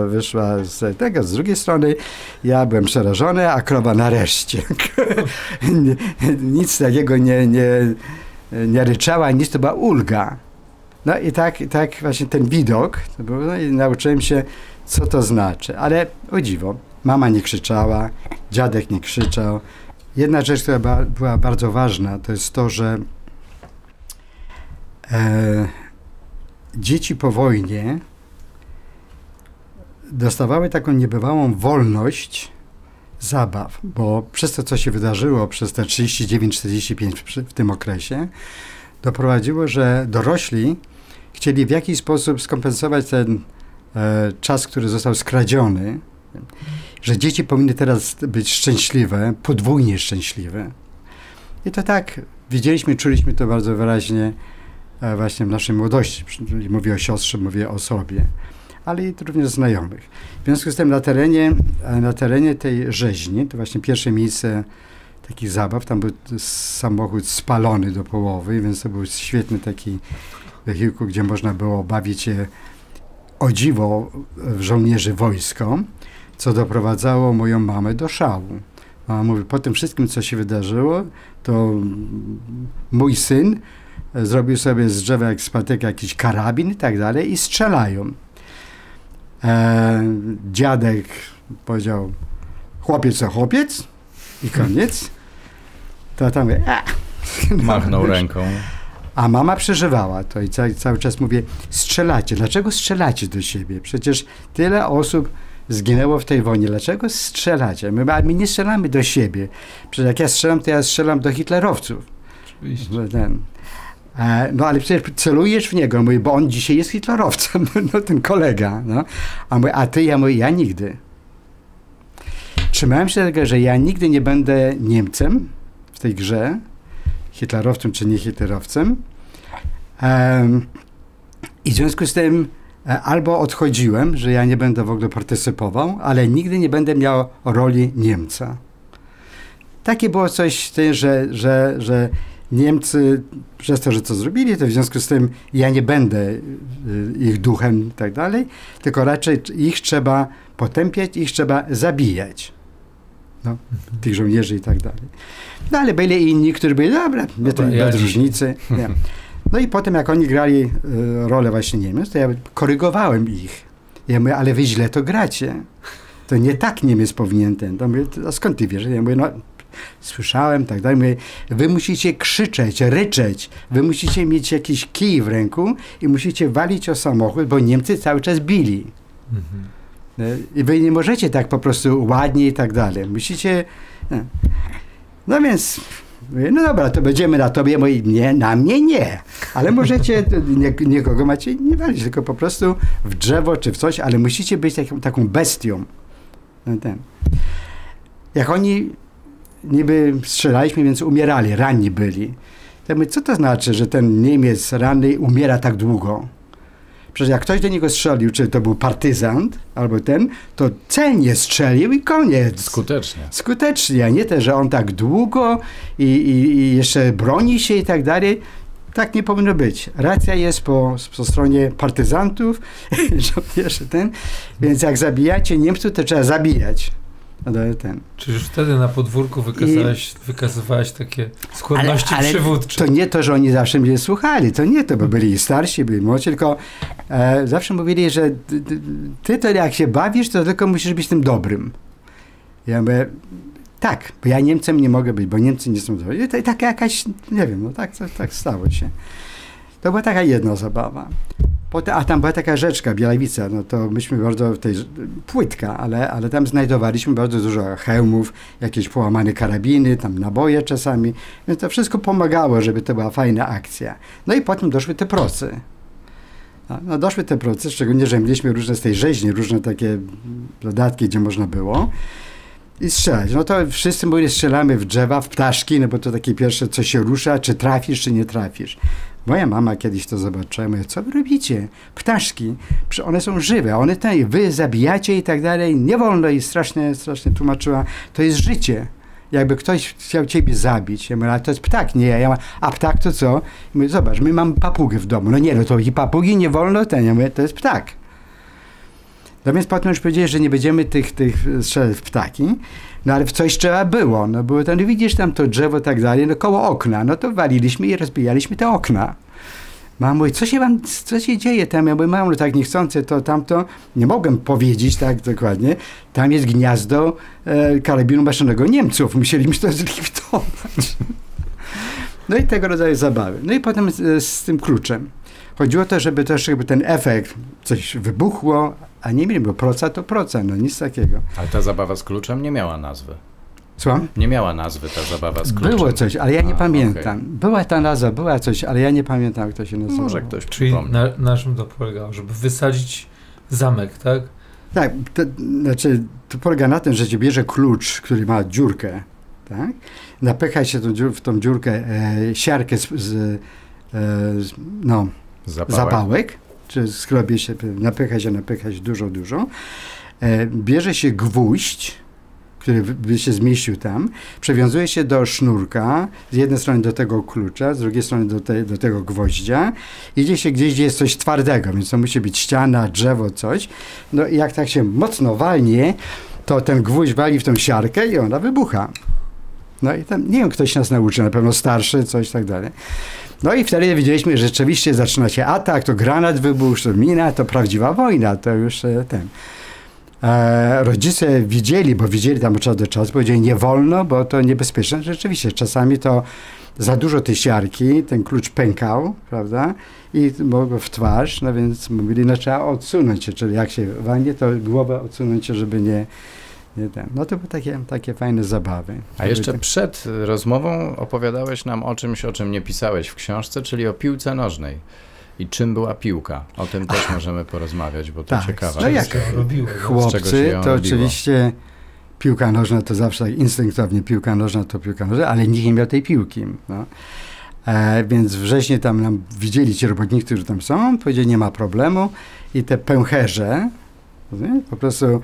wyszła z tego, z drugiej strony ja byłem przerażony, a krowa nareszcie, nic takiego nie ryczała, nic, to była ulga. No i tak właśnie ten widok, to było, no i nauczyłem się, co to znaczy. Ale o dziwo, mama nie krzyczała, dziadek nie krzyczał. Jedna rzecz, która była bardzo ważna, to jest to, że dzieci po wojnie dostawały taką niebywałą wolność zabaw, bo przez to, co się wydarzyło przez te 39-45 w tym okresie, doprowadziło, że dorośli chcieli w jakiś sposób skompensować ten czas, który został skradziony, że dzieci powinny teraz być szczęśliwe, podwójnie szczęśliwe. I to tak widzieliśmy, czuliśmy to bardzo wyraźnie właśnie w naszej młodości. Mówię o siostrze, mówię o sobie, ale i również znajomych. W związku z tym na terenie tej rzeźni, to właśnie pierwsze miejsce takich zabaw, tam był samochód spalony do połowy, więc to był świetny taki wehikuł, gdzie można było bawić się o dziwo w żołnierzy wojsko, co doprowadzało moją mamę do szału. Mama mówi, po tym wszystkim, co się wydarzyło, to mój syn zrobił sobie z drzewa jak z patyka jakiś karabin i tak dalej i strzelają. Dziadek powiedział, chłopiec to chłopiec, i koniec. Tata mówi, no, machnął ręką. A mama przeżywała to i cały czas mówię, strzelacie, dlaczego strzelacie do siebie? Przecież tyle osób zginęło w tej wojnie, dlaczego strzelacie? My nie strzelamy do siebie. Przecież jak ja strzelam, to ja strzelam do hitlerowców. Oczywiście. No ale przecież celujesz w niego, mówi, bo on dzisiaj jest hitlerowcem, no ten kolega. No. A mówi, a ty? Ja mówię, ja nigdy. Trzymałem się tego, że ja nigdy nie będę Niemcem w tej grze, hitlerowcem czy nie hitlerowcem. I w związku z tym albo odchodziłem, że ja nie będę w ogóle partycypował, ale nigdy nie będę miał roli Niemca. Takie było coś, że Niemcy przez to, że co zrobili, to w związku z tym ja nie będę ich duchem i tak dalej, tylko raczej ich trzeba potępiać, ich trzeba zabijać. No, tych żołnierzy i tak dalej. No ale byli inni, którzy byli, dobra, nie to bez różnicy. Nie. No i potem jak oni grali rolę właśnie Niemiec, to ja korygowałem ich. Ja mówię, ale wy źle to gracie. To nie tak Niemiec powinien ten. To mówię, a skąd ty wiesz? Ja mówię, no słyszałem, tak dalej. Mówię, wy musicie krzyczeć, ryczeć. Wy musicie mieć jakiś kij w ręku i musicie walić o samochód, bo Niemcy cały czas bili. Mhm. I wy nie możecie tak po prostu ładnie i tak dalej. Musicie... No, no więc... Mówię, no dobra, to będziemy na tobie. Mówię, nie, na mnie nie. Ale możecie... Nikogo macie nie walić, tylko po prostu w drzewo czy w coś, ale musicie być taką bestią. Ten. Jak oni niby strzelaliśmy, więc umierali, ranni byli. To mówię, co to znaczy, że ten Niemiec ranny umiera tak długo? Przecież jak ktoś do niego strzelił, czy to był partyzant, albo ten, to celnie strzelił i koniec. Skutecznie. Skutecznie, a nie te, że on tak długo i jeszcze broni się i tak dalej. Tak nie powinno być. Racja jest po stronie partyzantów, żołnierzy ten, więc jak zabijacie Niemców, to trzeba zabijać. Ten. Czy już wtedy na podwórku wykazywałeś takie skłonności przywódcze? To nie to, że oni zawsze mnie słuchali, to nie to, bo byli starsi, byli młodsi, tylko zawsze mówili, że ty to jak się bawisz, to tylko musisz być tym dobrym. Ja mówię, tak, bo ja Niemcem nie mogę być, bo Niemcy nie są dobrzy. I taka jakaś, nie wiem, no tak stało się. To była taka jedna zabawa. A tam była taka rzeczka, Bielawica, no to myśmy bardzo, płytka, ale tam znajdowaliśmy bardzo dużo hełmów, jakieś połamane karabiny, tam naboje czasami, więc to wszystko pomagało, żeby to była fajna akcja. No i potem doszły te procy. No doszły te procy, szczególnie, że mieliśmy różne z tej rzeźni, różne takie dodatki, gdzie można było i strzelać. No to wszyscy mówili, strzelamy w drzewa, w ptaszki, no bo to takie pierwsze, co się rusza, czy trafisz, czy nie trafisz. Moja mama kiedyś to zobaczyła, mówi, co wy robicie? Ptaszki, one są żywe, one tutaj, wy zabijacie i tak dalej, nie wolno. I strasznie tłumaczyła, to jest życie. Jakby ktoś chciał ciebie zabić, ja mówię, ale to jest ptak, nie ja. A ptak to co? I mówię, zobacz, my mamy papugę w domu. No nie, no to i papugi nie wolno, ten. Ja mówię, to jest ptak. No więc potem już powiedzieli, że nie będziemy tych strzelać w ptaki, no ale w coś trzeba było, no bo tam, widzisz tam to drzewo tak dalej, no koło okna, no to waliliśmy i rozbijaliśmy te okna. Mama mówi, co się dzieje tam? Ja mówię, mamo, tak niechcący to tamto, nie mogłem powiedzieć tak dokładnie, tam jest gniazdo karabinu maszynnego Niemców, musieliśmy to zlikwidować. No i tego rodzaju zabawy. No i potem z tym kluczem. Chodziło o to, żeby też ten efekt, coś wybuchło, a nie mieli, bo proca to proca, no nic takiego. Ale ta zabawa z kluczem nie miała nazwy. Słucham? Nie miała nazwy ta zabawa z kluczem. Było coś, ale ja nie pamiętam. Okay. Była ta nazwa, była coś, ale ja nie pamiętam, jak to się nazywało. Może ktoś przypomni. Czyli na czym to polegało? Żeby wysadzić zamek, tak? Tak, to polega na tym, że się bierze klucz, który ma dziurkę, tak? Napycha się w tą dziurkę siarkę zapałek, czy skrobie się, napycha się dużo. Bierze się gwóźdź, który by się zmieścił tam, przewiązuje się do sznurka, z jednej strony do tego klucza, z drugiej strony do tego gwoździa, idzie się gdzieś, gdzie jest coś twardego, więc to musi być ściana, drzewo, coś. No i jak tak się mocno walnie, to ten gwóźdź wali w tą siarkę i ona wybucha. No i tam, nie wiem, ktoś nas nauczy, na pewno starszy, coś tak dalej. No i wtedy widzieliśmy, że rzeczywiście zaczyna się atak, to granat wybuchł, to mina, to prawdziwa wojna, to już ten. Rodzice widzieli, bo widzieli tam od czasu do czasu, powiedzieli, nie wolno, bo to niebezpieczne. Rzeczywiście, czasami to za dużo tej siarki, ten klucz pękał, prawda, i mogło w twarz, no więc mówili, no trzeba odsunąć się, czyli jak się walnie, to głowę odsunąć się, żeby nie ten. No to były takie fajne zabawy. A jeszcze przed rozmową opowiadałeś nam o czymś, o czym nie pisałeś w książce, czyli o piłce nożnej. I czym była piłka? O tym też możemy porozmawiać, bo to tak, ciekawe. No jak chłopcy, to oczywiście piłka nożna to zawsze tak instynktownie piłka nożna, ale nikt nie miał tej piłki. No. Więc wrześniu tam nam widzieli ci robotnicy, którzy tam są, powiedzieli, nie ma problemu i te pęcherze po prostu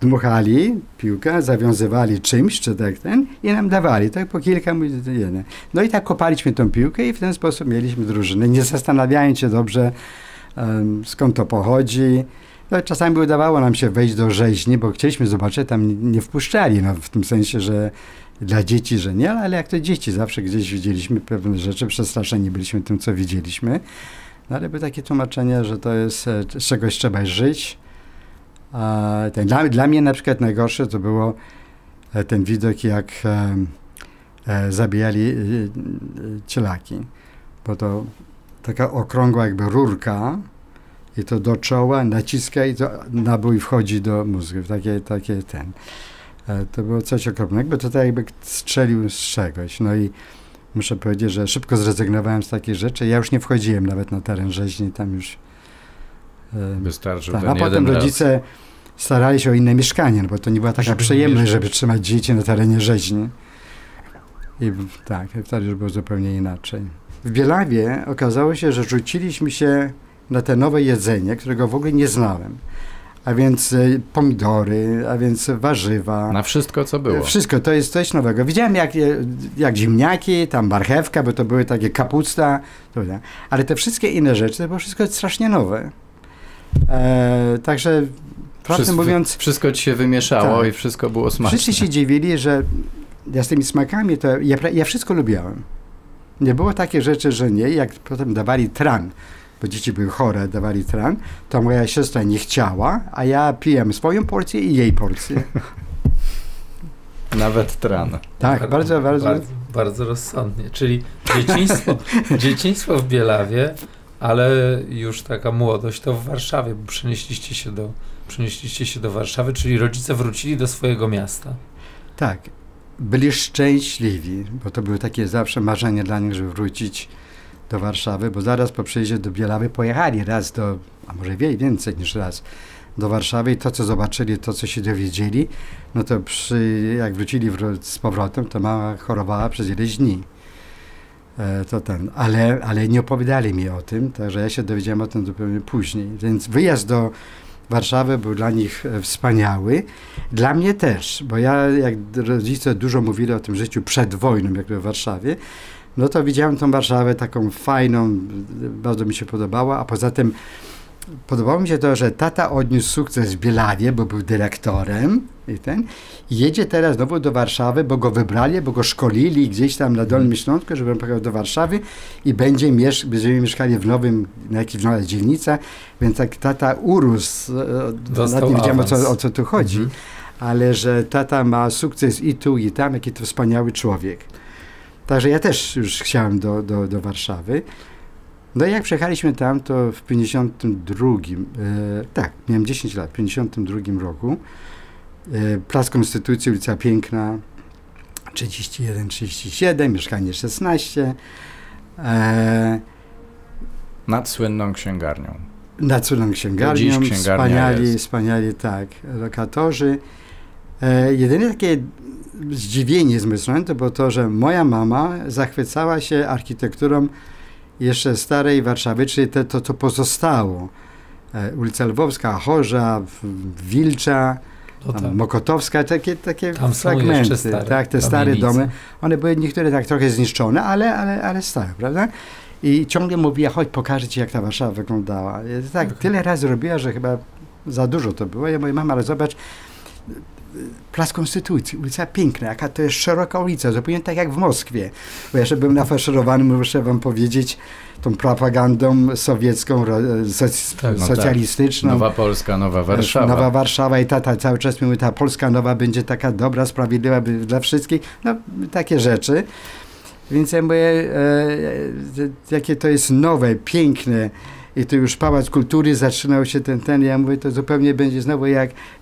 dmuchali piłkę, zawiązywali czymś, czy tak ten, i nam dawali, tak po kilka, jeden. No i tak kopaliśmy tą piłkę i w ten sposób mieliśmy drużynę, nie zastanawiając się dobrze, skąd to pochodzi. No, czasami udawało nam się wejść do rzeźni, bo chcieliśmy zobaczyć, tam nie wpuszczali, no, w tym sensie, że dla dzieci, że nie, ale jak to dzieci, zawsze gdzieś widzieliśmy pewne rzeczy, przestraszeni byliśmy tym, co widzieliśmy. No, ale były takie tłumaczenia, że to jest, z czegoś trzeba żyć. Dla mnie na przykład najgorsze to było ten widok, jak zabijali cielaki, bo to taka okrągła jakby rurka i to do czoła naciska i to nabój wchodzi do mózgu, takie. To było coś okropnego, bo to jakby strzelił z czegoś. No i muszę powiedzieć, że szybko zrezygnowałem z takich rzeczy. Ja już nie wchodziłem nawet na teren rzeźni, tam już wystarczył ten. A potem rodzice starali się o inne mieszkanie, no bo to nie była taka przyjemność, żeby trzymać dzieci na terenie rzeźni. I tak, wtedy już było zupełnie inaczej. W Bielawie okazało się, że rzuciliśmy się na te nowe jedzenie, którego w ogóle nie znałem. a więc pomidory, a więc warzywa. Na wszystko, co było. Wszystko, to jest coś nowego. Widziałem jak ziemniaki, tam marchewka, bo to były takie kapusta, ale te wszystkie inne rzeczy, to było wszystko strasznie nowe. Także prawdę mówiąc... Wszystko ci się wymieszało i wszystko było smaczne. Wszyscy się dziwili, że ja z tymi smakami, to ja wszystko lubiałem. Nie było takie rzeczy, że nie, jak potem dawali tran, bo dzieci były chore, dawali tran, to moja siostra nie chciała, a ja piłem swoją porcję i jej porcję. Nawet tran. Tak, bardzo rozsądnie. Czyli dzieciństwo, dzieciństwo w Bielawie, ale już taka młodość to w Warszawie, bo przenieśliście się do Warszawy, czyli rodzice wrócili do swojego miasta. Tak. Byli szczęśliwi, bo to były takie zawsze marzenie dla nich, żeby wrócić do Warszawy, bo zaraz po przyjeździe do Bielawy pojechali raz do, a może więcej niż raz, do Warszawy i to, co zobaczyli, to, co się dowiedzieli, no to jak wrócili z powrotem, to mama chorowała przez ileś dni. Ale nie opowiadali mi o tym, także ja się dowiedziałem o tym zupełnie później. Więc wyjazd do Warszawy był dla nich wspaniały. Dla mnie też, bo ja, jak rodzice dużo mówili o tym życiu przed wojną, jakby w Warszawie, no to widziałem tą Warszawę taką fajną, bardzo mi się podobała, a poza tym podobało mi się to, że tata odniósł sukces w Bielawie, bo był dyrektorem i jedzie teraz znowu do Warszawy, bo go wybrali, bo go szkolili gdzieś tam na Dolnym Śląsku, żeby on pojechał do Warszawy i będziemy mieszkali w nowym, na jakiejś nowej dzielnicy, więc tak tata urósł, nawet nie wiedziałem o co tu chodzi, ale że tata ma sukces i tu i tam, jaki to wspaniały człowiek. Także ja też już chciałem do Warszawy. No i jak przyjechaliśmy tam, to w 52, tak, miałem 10 lat, w 52 roku, Plac Konstytucji, ulica Piękna, 31-37, mieszkanie 16. Nad słynną księgarnią. Nad słynną księgarnią, wspaniali tak, lokatorzy. Jedyne takie zdziwienie z mojej strony to było to, że moja mama zachwycała się architekturą jeszcze starej Warszawy, czyli to, co pozostało. Ulica Lwowska, Chorza, Wilcza, Mokotowska, takie fragmenty, tak, te stare domy. One były niektóre tak trochę zniszczone, ale stare, prawda? I ciągle mówiła, chodź, pokażę ci, jak ta Warszawa wyglądała. I tak tyle razy robiła, że chyba za dużo to było. Ja mówię, mama, ale zobacz, Plac Konstytucji, ulica Piękna, jaka to jest szeroka ulica, zupełnie tak jak w Moskwie. Bo ja byłem nafaszerowany, muszę wam powiedzieć, tą propagandą sowiecką, socjalistyczną. Tak. Nowa Polska, Nowa Warszawa. Nowa Warszawa i cały czas mówię, ta Polska nowa będzie taka dobra, sprawiedliwa dla wszystkich. No, takie rzeczy. Więc ja mówię, jakie to jest nowe, piękne, i to już Pałac Kultury zaczynał się ja mówię, to zupełnie będzie znowu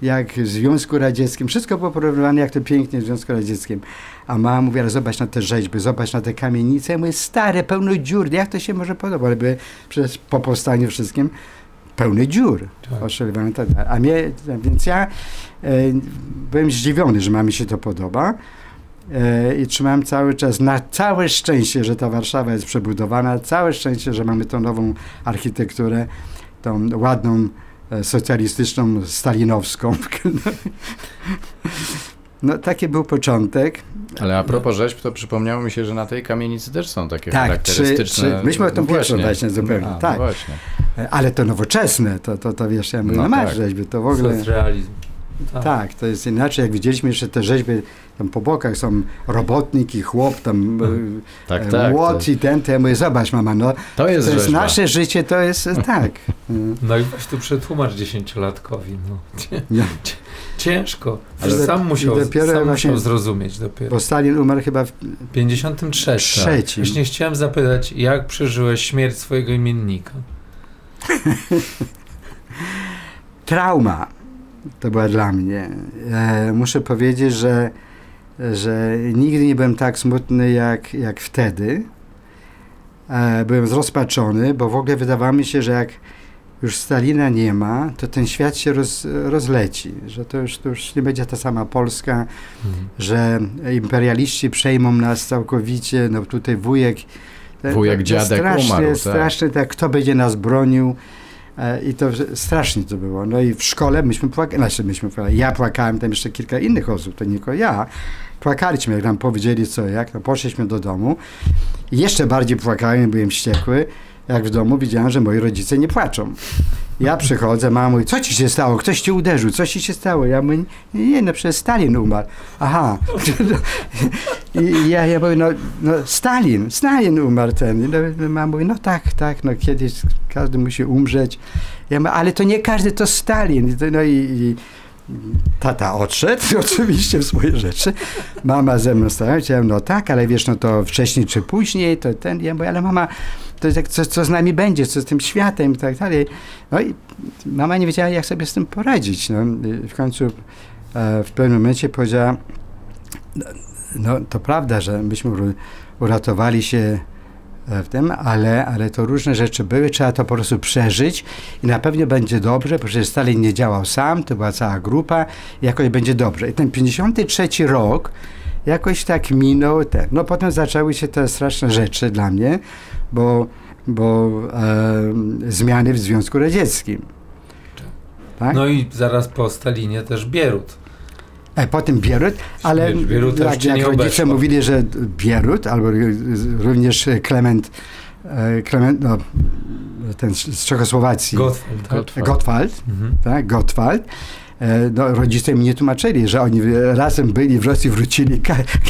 jak w Związku Radzieckim. Wszystko było porównywane, jak to pięknie w Związku Radzieckim. A mama mówiła, zobacz na te rzeźby, zobacz na te kamienice. Ja mówię, stare, pełno dziur, jak to się może podoba? Ale były przecież po powstaniu wszystkim pełny dziur. Tak. Więc ja byłem zdziwiony, że mamie się to podoba. I trzymałem cały czas, na całe szczęście, że ta Warszawa jest przebudowana, całe szczęście, że mamy tą nową architekturę, tą ładną, socjalistyczną, stalinowską. No, taki był początek. Ale a propos rzeźb, to przypomniało mi się, że na tej kamienicy też są takie charakterystyczne. Myśmy o tym pierwszą właśnie zupełnie, tak. No właśnie. Ale to nowoczesne, to wiesz, ja mówię, no masz rzeźby, to w ogóle... Socrealizm. Tak, to jest inaczej, jak widzieliśmy jeszcze te rzeźby, tam po bokach są robotnik i chłop, tam młot i ja mówię, zobacz mama, no, to jest nasze życie, to jest tak. No i właśnie tu przetłumacz dziesięciolatkowi, no. Ciężko, ale sam musiał zrozumieć dopiero. Bo Stalin umarł chyba w 53. Właśnie chciałem zapytać, jak przeżyłeś śmierć swojego imiennika? Trauma. To była dla mnie. Muszę powiedzieć, że nigdy nie byłem tak smutny jak wtedy. Byłem zrozpaczony, bo w ogóle wydawało mi się, że jak już Stalina nie ma, to ten świat się rozleci, że to już nie będzie ta sama Polska, że imperialiści przejmą nas całkowicie, no tutaj wujek dziadek umarł. Strasznie, tak, kto będzie nas bronił. I to strasznie to było. No i w szkole myśmy płakali, znaczy ja płakałem, tam jeszcze kilka innych osób, to nie tylko ja. Płakaliśmy, jak nam powiedzieli co jak, no poszliśmy do domu. I jeszcze bardziej płakałem, byłem wściekły, jak w domu widziałem, że moi rodzice nie płaczą. Ja przychodzę, mamo, i co ci się stało? Ktoś ci uderzył, co ci się stało? Ja mówię, nie, no przecież Stalin umarł. Aha. I ja mówię, no Stalin umarł ten. No, mama mówi, no tak, no kiedyś każdy musi umrzeć. Ja mówię, ale to nie każdy, to Stalin. No i tata odszedł oczywiście w swoje rzeczy. Mama ze mną stała, chciałem, no tak, ale wiesz, no to wcześniej czy później, to ten. Ja mówię, ale mama, to jest jak, co z nami będzie, co z tym światem i tak dalej. No i mama nie wiedziała, jak sobie z tym poradzić. No, w końcu w pewnym momencie powiedziała, no to prawda, że myśmy uratowali się w tym, ale to różne rzeczy były, trzeba to po prostu przeżyć i na pewno będzie dobrze, bo przecież Stalin nie działał sam, to była cała grupa, jakoś będzie dobrze. I ten 1953 rok jakoś tak minął. No potem zaczęły się te straszne rzeczy dla mnie, bo zmiany w Związku Radzieckim. Tak? No i zaraz po Stalinie też Bierut. Potem Bierut, ale Bierut jak rodzice mówili, że Bierut, albo również Klement no, ten z Czechosłowacji, Gotwald, tak, Gotwald. No, rodzice mi nie tłumaczyli, że oni razem byli w Rosji, wrócili,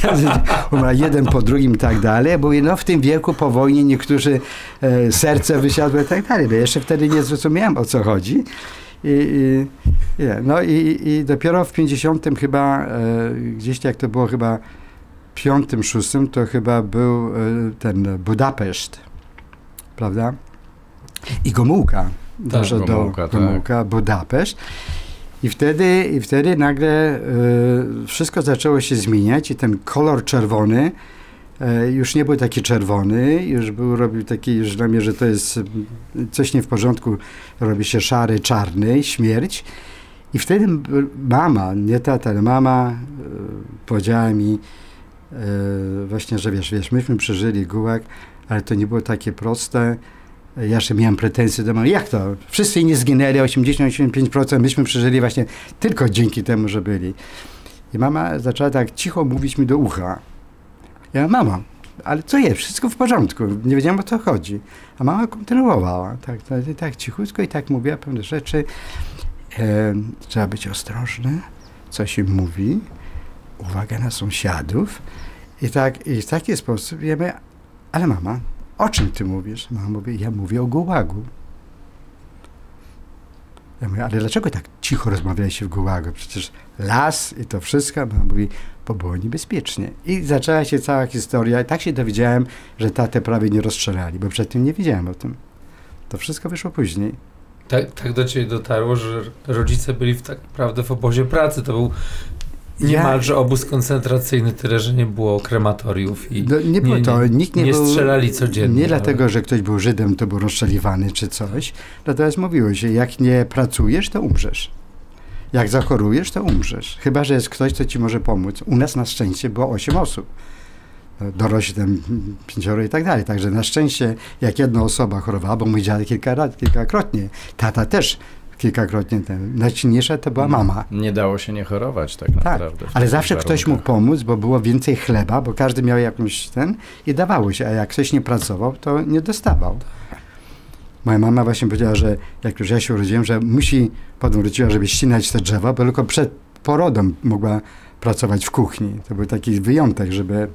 każdy umarł jeden po drugim i tak dalej. Bo no, w tym wieku po wojnie niektórzy serce wysiadły i tak dalej. Ja jeszcze wtedy nie zrozumiałem, o co chodzi. No i dopiero w 50 chyba, gdzieś jak to było chyba 5-6, to chyba był ten Budapeszt, prawda? I Gomułka. Doszło tak, Gomułka, tak. Budapeszt. I wtedy nagle wszystko zaczęło się zmieniać i ten kolor czerwony już nie był taki czerwony, już był robił taki, już dla mnie, że to jest coś nie w porządku, robi się szary, czarny, śmierć. I wtedy mama, nie tata, ale mama powiedziała mi właśnie, że wiesz, myśmy przeżyli gułag, ale to nie było takie proste. Ja jeszcze miałem pretensje do mamy. Jak to? Wszyscy inni zginęli, 80-85%. Myśmy przeżyli właśnie tylko dzięki temu, że byli. I mama zaczęła tak cicho mówić mi do ucha. Ja, mama, ale co jest? Wszystko w porządku. Nie wiedziałem, o co chodzi. A mama kontynuowała. Tak cichutko i tak mówiła pewne rzeczy. Trzeba być ostrożny, co się mówi. Uwaga na sąsiadów. I w taki sposób ja mówię, ale mama, o czym ty mówisz? Mama mówi, ja mówię o gułagu. Ja mówię, ale dlaczego tak cicho rozmawialiście w gułagu? Przecież las i to wszystko. Mama mówi, bo było niebezpiecznie. I zaczęła się cała historia. I tak się dowiedziałem, że tatę prawie nie rozstrzelali, bo przedtem nie wiedziałem o tym. To wszystko wyszło później. Tak do ciebie dotarło, że rodzice byli tak naprawdę w obozie pracy. To był niemalże obóz koncentracyjny, tyle, że nie było krematoriów i nie strzelali codziennie. Nie dlatego, że ktoś był Żydem, to był rozstrzeliwany czy coś. Natomiast mówiło się, jak nie pracujesz, to umrzesz. Jak zachorujesz, to umrzesz. Chyba że jest ktoś, kto ci może pomóc. U nas na szczęście było 8 osób. Dorośli tam 5 i tak dalej. Także na szczęście, jak jedna osoba chorowała, bo mój dziadek kilkakrotnie, tata też kilkakrotnie. Najsilniejsza to była mama. Nie dało się nie chorować tak naprawdę. Ale zawsze ktoś mógł pomóc, bo było więcej chleba, bo każdy miał jakąś i dawało się. A jak ktoś nie pracował, to nie dostawał. Moja mama właśnie powiedziała, że jak już ja się urodziłem, że musi, potem wróciła, żeby ścinać te drzewa, bo tylko przed porodem mogła pracować w kuchni. To był taki wyjątek, żeby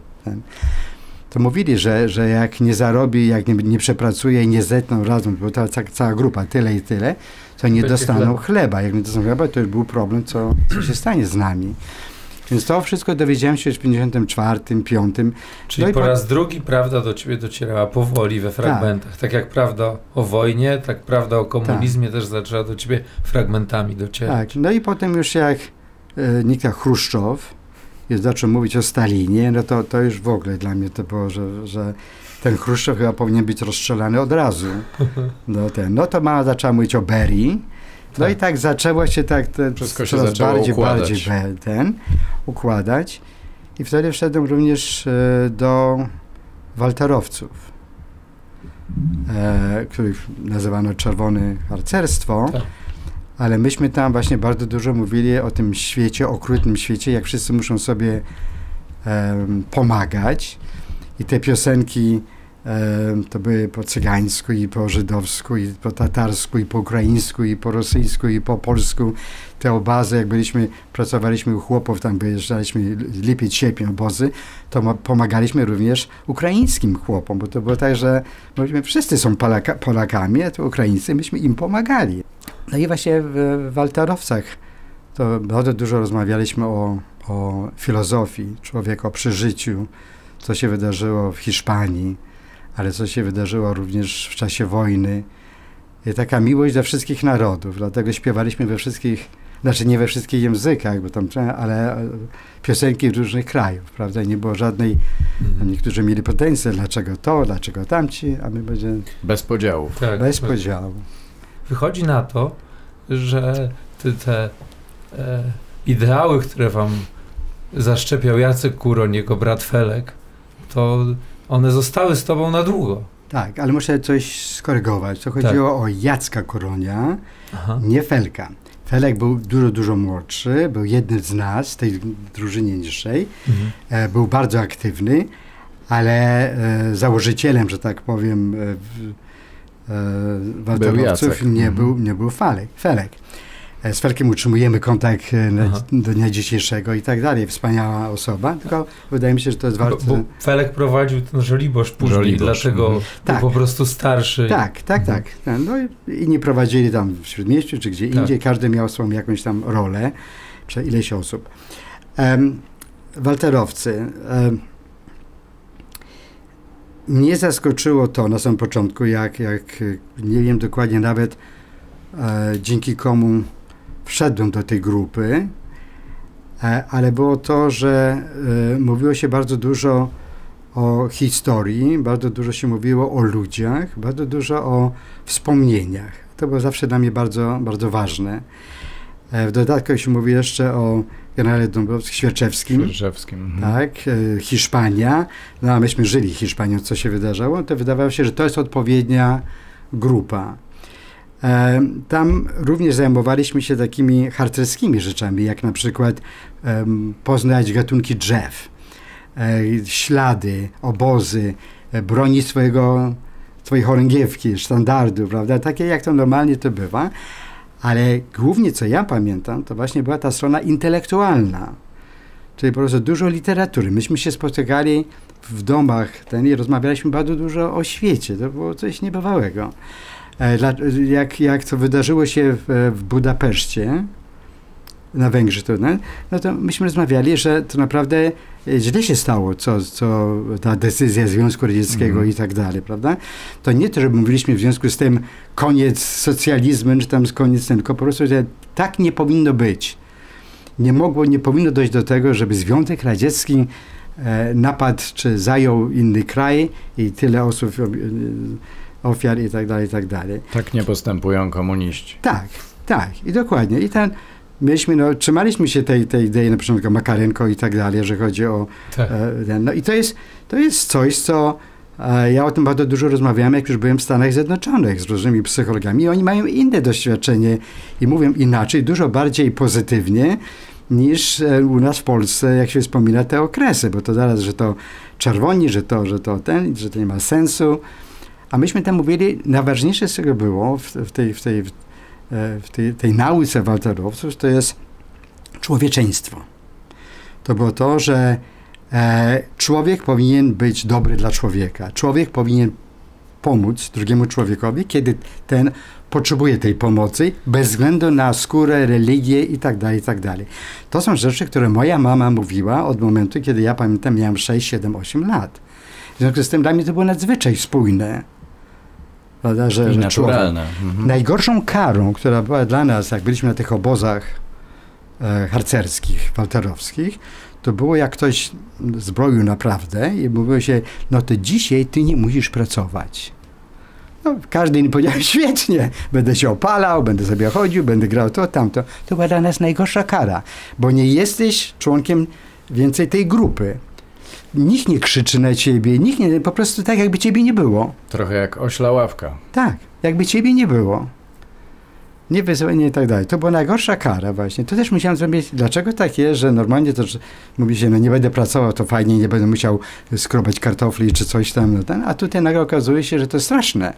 To mówili, że jak nie zarobi, jak nie przepracuje i nie zetną razem, bo ta cała grupa tyle i tyle, to nie dostaną chleba. Jak nie dostaną chleba, to już był problem, co się stanie z nami. Więc to wszystko dowiedziałem się już w 54, 5. Czyli po raz drugi prawda do ciebie docierała powoli we fragmentach. Tak jak prawda o wojnie, tak prawda o komunizmie też zaczęła do ciebie fragmentami docierać. Tak. No i potem już jak niknął Chruszczow, zaczął mówić o Stalinie, no to już w ogóle dla mnie to było, że ten Chruszczow chyba powinien być rozstrzelany od razu. No to mama zaczęła mówić o Berii. No tak. I tak zaczęło się coraz bardziej układać. I wtedy wszedłem również do walterowców. których nazywano czerwone harcerstwo, tak. Ale myśmy tam właśnie bardzo dużo mówili o tym świecie, okrutnym świecie, jak wszyscy muszą sobie pomagać. I te piosenki to były po cygańsku i po żydowsku i po tatarsku i po ukraińsku i po rosyjsku i po polsku. Te obazy, jak byliśmy, pracowaliśmy u chłopów, tam wyjeżdżaliśmy lipiec, sierpień obozy, to pomagaliśmy również ukraińskim chłopom, bo to było tak, że myśmy wszyscy są Polakami, a to Ukraińcy, myśmy im pomagali. No i właśnie w Altarowcach to bardzo dużo rozmawialiśmy o filozofii człowieka, o przeżyciu, co się wydarzyło w Hiszpanii, ale co się wydarzyło również w czasie wojny. I taka miłość dla wszystkich narodów, dlatego śpiewaliśmy we wszystkich, znaczy nie we wszystkich językach, bo tam, ale piosenki różnych krajów, prawda? Nie było żadnej, niektórzy mieli pretensje, dlaczego to, dlaczego tamci, a my będziemy... Bez podziałów. Tak, bez podziału. Wychodzi na to, że te ideały, które wam zaszczepiał Jacek Kuroń, jego brat Felek, to one zostały z tobą na długo. Tak, ale muszę coś skorygować. To chodziło tak. o Jacka Kuronia, aha. nie Felka. Felek był dużo młodszy, był jednym z nas, tej drużynie niższej. Był bardzo aktywny, ale założycielem, że tak powiem, Wartowców nie był Felek. Z Felkiem utrzymujemy kontakt do dnia dzisiejszego i tak dalej. Wspaniała osoba, tylko wydaje mi się, że to jest warto... Bo Felek prowadził ten Żoliborz później, dlatego tak. był po prostu starszy. Tak. No i nie prowadzili tam w Śródmieściu czy gdzie indziej. Każdy miał swoją jakąś tam rolę, przez ileś osób. Walterowcy. Mnie zaskoczyło to na samym początku, jak nie wiem dokładnie nawet dzięki komu wszedłem do tej grupy, ale było to, że mówiło się bardzo dużo o historii, bardzo dużo się mówiło o ludziach, bardzo dużo o wspomnieniach. To było zawsze dla mnie bardzo, bardzo ważne. W dodatku się mówi jeszcze o generale Dąbrowskim-Świerczewskim. Tak, Hiszpania. No a myśmy żyli Hiszpanią, co się wydarzało, to wydawało się, że to jest odpowiednia grupa. Tam również zajmowaliśmy się takimi harcerskimi rzeczami, jak na przykład poznać gatunki drzew, ślady, obozy, broni swojej chorągiewki, sztandardu, prawda? Takie jak to normalnie to bywa, ale głównie co ja pamiętam, to właśnie była ta strona intelektualna, czyli po prostu dużo literatury. Myśmy się spotykali w domach i rozmawialiśmy bardzo dużo o świecie, to było coś niebywałego. Jak to wydarzyło się w Budapeszcie, na Węgrzech, no to myśmy rozmawiali, że to naprawdę źle się stało, co ta decyzja Związku Radzieckiego i tak dalej, prawda? To nie to, że mówiliśmy w związku z tym koniec socjalizmu, czy tam koniec, tylko po prostu, że tak nie powinno być. Nie powinno dojść do tego, żeby Związek Radziecki napadł, czy zajął inny kraj i tyle osób... ofiar i tak dalej, i tak dalej. Tak nie postępują komuniści. Tak. I dokładnie. I tam mieliśmy, trzymaliśmy się tej idei, na przykład Makarenko i tak dalej, że chodzi o... Tak. I to jest coś, co... Ja o tym bardzo dużo rozmawiałem, jak już byłem w Stanach Zjednoczonych z różnymi psychologami i oni mają inne doświadczenie i mówią inaczej, dużo bardziej pozytywnie, niż u nas w Polsce, jak się wspomina te okresy, bo to zaraz, że to czerwoni, że to nie ma sensu. A myśmy tam mówili, najważniejsze z tego było w tej nauce walterowców, to jest człowieczeństwo. To było to, że człowiek powinien być dobry dla człowieka. Człowiek powinien pomóc drugiemu człowiekowi, kiedy ten potrzebuje tej pomocy, bez względu na skórę, religię itd. To są rzeczy, które moja mama mówiła od momentu, kiedy ja pamiętam, miałem 6, 7, 8 lat. W związku z tym dla mnie to było nadzwyczaj spójne. Prawda, że naturalne. Najgorszą karą, która była dla nas, jak byliśmy na tych obozach harcerskich, walterowskich, to było jak ktoś zbroił naprawdę i mówiło się, no to dzisiaj ty nie musisz pracować. No, każdy inny powiedział, świetnie, będę się opalał, będę sobie chodził, będę grał to, tamto. To była dla nas najgorsza kara, bo nie jesteś członkiem więcej tej grupy. nikt nie krzyczy na ciebie, nikt nie, po prostu tak jakby ciebie nie było. Trochę jak ośla ławka. Tak, jakby ciebie nie było. Nie wyzwanie i tak dalej. To była najgorsza kara właśnie. To też musiałem zrobić, dlaczego tak jest, że normalnie to że mówi się, no nie będę pracował, to fajnie, nie będę musiał skrobać kartofli czy coś tam. A tutaj nagle okazuje się, że to straszne.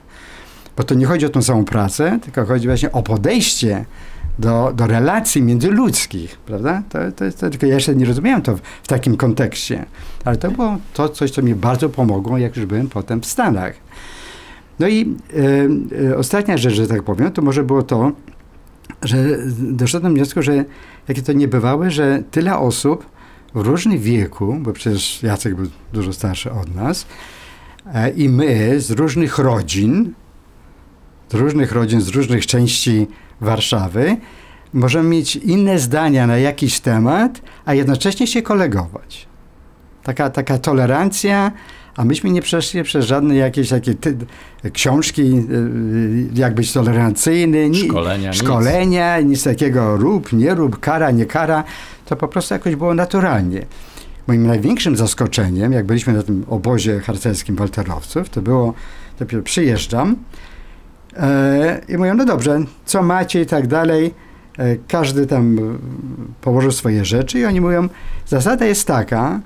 Bo to nie chodzi o tą samą pracę, tylko chodzi właśnie o podejście do relacji międzyludzkich, prawda? To tylko ja jeszcze nie rozumiałem to w takim kontekście. Ale to było to coś, co mi bardzo pomogło, jak już byłem potem w Stanach. No i ostatnia rzecz, że tak powiem, to może było to, że doszedłem do wniosku, że jakie to niebywały, że tyle osób w różnym wieku, bo przecież Jacek był dużo starszy od nas, i my z różnych części Warszawy, możemy mieć inne zdania na jakiś temat, a jednocześnie się kolegować. Taka tolerancja, a myśmy nie przeszli przez żadne jakieś takie książki, jak być tolerancyjny, szkolenia, nic takiego, rób, nie rób, kara, nie kara. To po prostu jakoś było naturalnie. Moim największym zaskoczeniem, jak byliśmy na tym obozie harcerskim Walterowców, to było, dopiero przyjeżdżam i mówią, no dobrze, co macie i tak dalej. Każdy tam położył swoje rzeczy i oni mówią, zasada jest taka,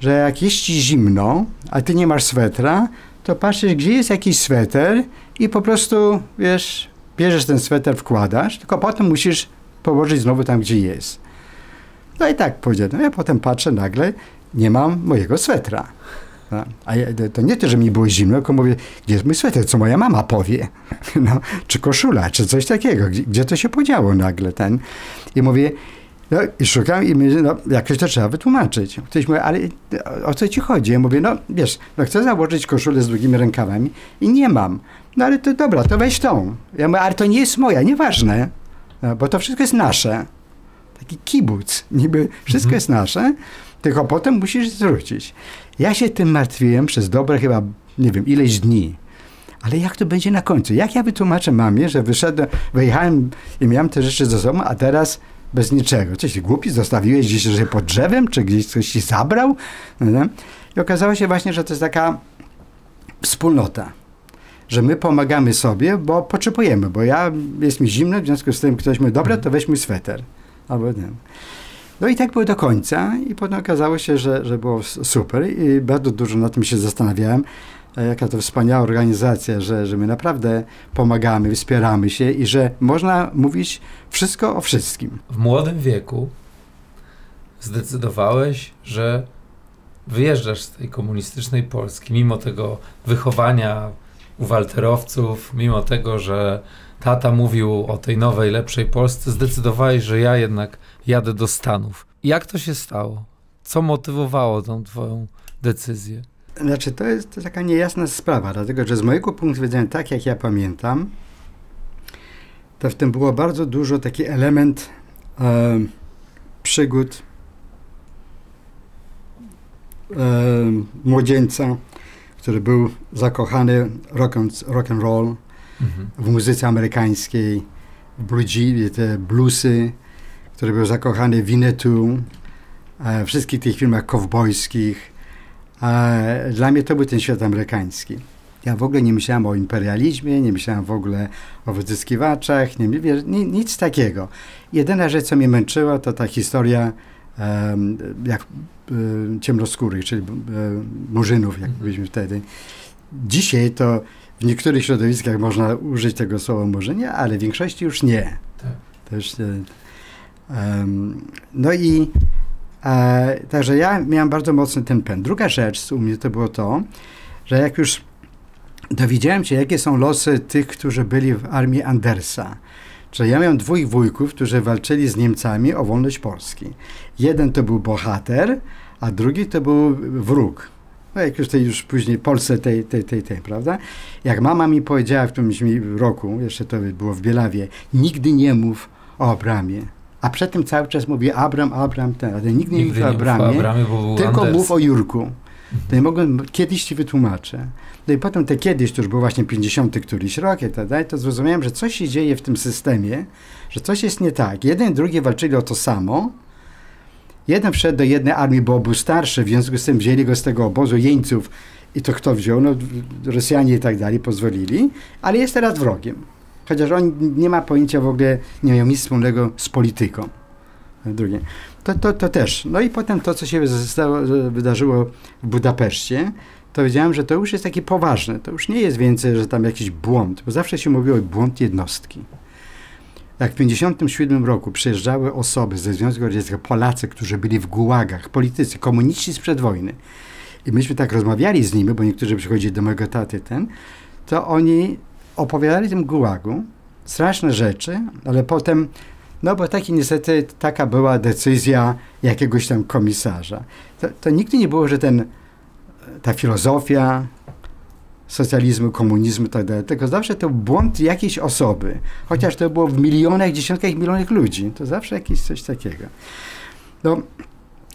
że jak jest ci zimno, a ty nie masz swetra, to patrzysz, gdzie jest jakiś sweter i po prostu, wiesz, bierzesz ten sweter, wkładasz, tylko potem musisz położyć znowu tam, gdzie jest. No i tak powiedziałem. No ja potem patrzę, nagle nie mam mojego swetra. No, a ja, to nie to, że mi było zimno, tylko mówię, gdzie jest mój sweter, co moja mama powie, no, czy koszula, czy coś takiego, gdzie to się podziało nagle ten. I mówię, no i szukam i mówię, no jakoś to trzeba wytłumaczyć. Ktoś mówi, ale o co ci chodzi? Ja mówię, no wiesz, no chcę założyć koszulę z długimi rękawami i nie mam. No ale to dobra, to weź tą. Ja mówię, ale to nie jest moja, nieważne, no, bo to wszystko jest nasze. Taki kibuc, niby wszystko jest nasze, tylko potem musisz zwrócić. Ja się tym martwiłem przez dobre chyba, nie wiem, ileś dni. Ale jak to będzie na końcu? Jak ja wytłumaczę mamie, że wyjechałem i miałem te rzeczy ze sobą, a teraz bez niczego. Coś ty głupi, zostawiłeś gdzieś że pod drzewem, czy gdzieś coś ci zabrał? No. I okazało się właśnie, że to jest taka wspólnota. Że my pomagamy sobie, bo potrzebujemy. Bo ja, jest mi zimno, w związku z tym ktoś mówi, dobra, to weź mój sweter. Albo nie. No i tak było do końca i potem okazało się, że było super i bardzo dużo nad tym się zastanawiałem, jaka to wspaniała organizacja, że my naprawdę pomagamy, wspieramy się i że można mówić wszystko o wszystkim. W młodym wieku zdecydowałeś, że wyjeżdżasz z tej komunistycznej Polski, mimo tego wychowania u walterowców, mimo tego, że tata mówił o tej nowej, lepszej Polsce, zdecydowałeś, że ja jednak jadę do Stanów. Jak to się stało? Co motywowało tą twoją decyzję? Znaczy, to jest taka niejasna sprawa, dlatego, że z mojego punktu widzenia, tak jak ja pamiętam, to w tym było bardzo dużo taki element przygód młodzieńca, który był zakochany rock and roll, w muzyce amerykańskiej, te bluesy, który był zakochany w Winnetou, wszystkich tych filmach kowbojskich. Dla mnie to był ten świat amerykański. Ja w ogóle nie myślałem o imperializmie, nie myślałem w ogóle o wyzyskiwaczach, nic takiego. Jedyna rzecz, co mnie męczyła, to ta historia ciemnoskórych, czyli murzynów, jak byliśmy wtedy. Dzisiaj to w niektórych środowiskach można użyć tego słowa murzynie, ale w większości już nie. Tak. To już, no i także ja miałem bardzo mocny ten pęd. Druga rzecz u mnie to było to, że jak już dowiedziałem się, jakie są losy tych, którzy byli w armii Andersa. Czyli ja miałem dwóch wujków, którzy walczyli z Niemcami o wolność Polski. Jeden to był bohater, a drugi to był wróg. No jak już tej już później Polsce prawda? Jak mama mi powiedziała w którymś roku, jeszcze to było w Bielawie, nigdy nie mów o Abramie. A przedtem cały czas mówi Abram, ale nigdy nie mów o Abramie, tylko mów o Jurku. To nie mogłem, kiedyś ci wytłumaczę. No i potem te kiedyś, to już był właśnie 50. któryś rok i tak dalej, to zrozumiałem, że coś się dzieje w tym systemie, że coś jest nie tak. Jeden i drugi walczyli o to samo. Jeden wszedł do jednej armii, bo był starszy, w związku z tym wzięli go z tego obozu jeńców. I to kto wziął? No, Rosjanie i tak dalej pozwolili, ale jest teraz wrogiem. Chociaż on nie ma pojęcia w ogóle, nie mają nic wspólnego z polityką. Drugie. To też. No i potem to, co się wydarzyło w Budapeszcie, to wiedziałem, że to już jest takie poważne. To już nie jest więcej, że tam jakiś błąd, bo zawsze się mówiło błąd jednostki. Jak w 1957 roku przyjeżdżały osoby ze Związku Radzieckiego, Polacy, którzy byli w gułagach, politycy, komuniści sprzed wojny, i myśmy tak rozmawiali z nimi, bo niektórzy przychodzili do mojego taty, to oni opowiadali tym gułagu straszne rzeczy, ale potem, no bo taki niestety, taka była decyzja jakiegoś tam komisarza. To nigdy nie było, że ta filozofia socjalizmu, komunizmu i tak dalej, tylko zawsze to błąd jakiejś osoby, chociaż to było w milionach, dziesiątkach milionach ludzi, to zawsze jakieś coś takiego. No,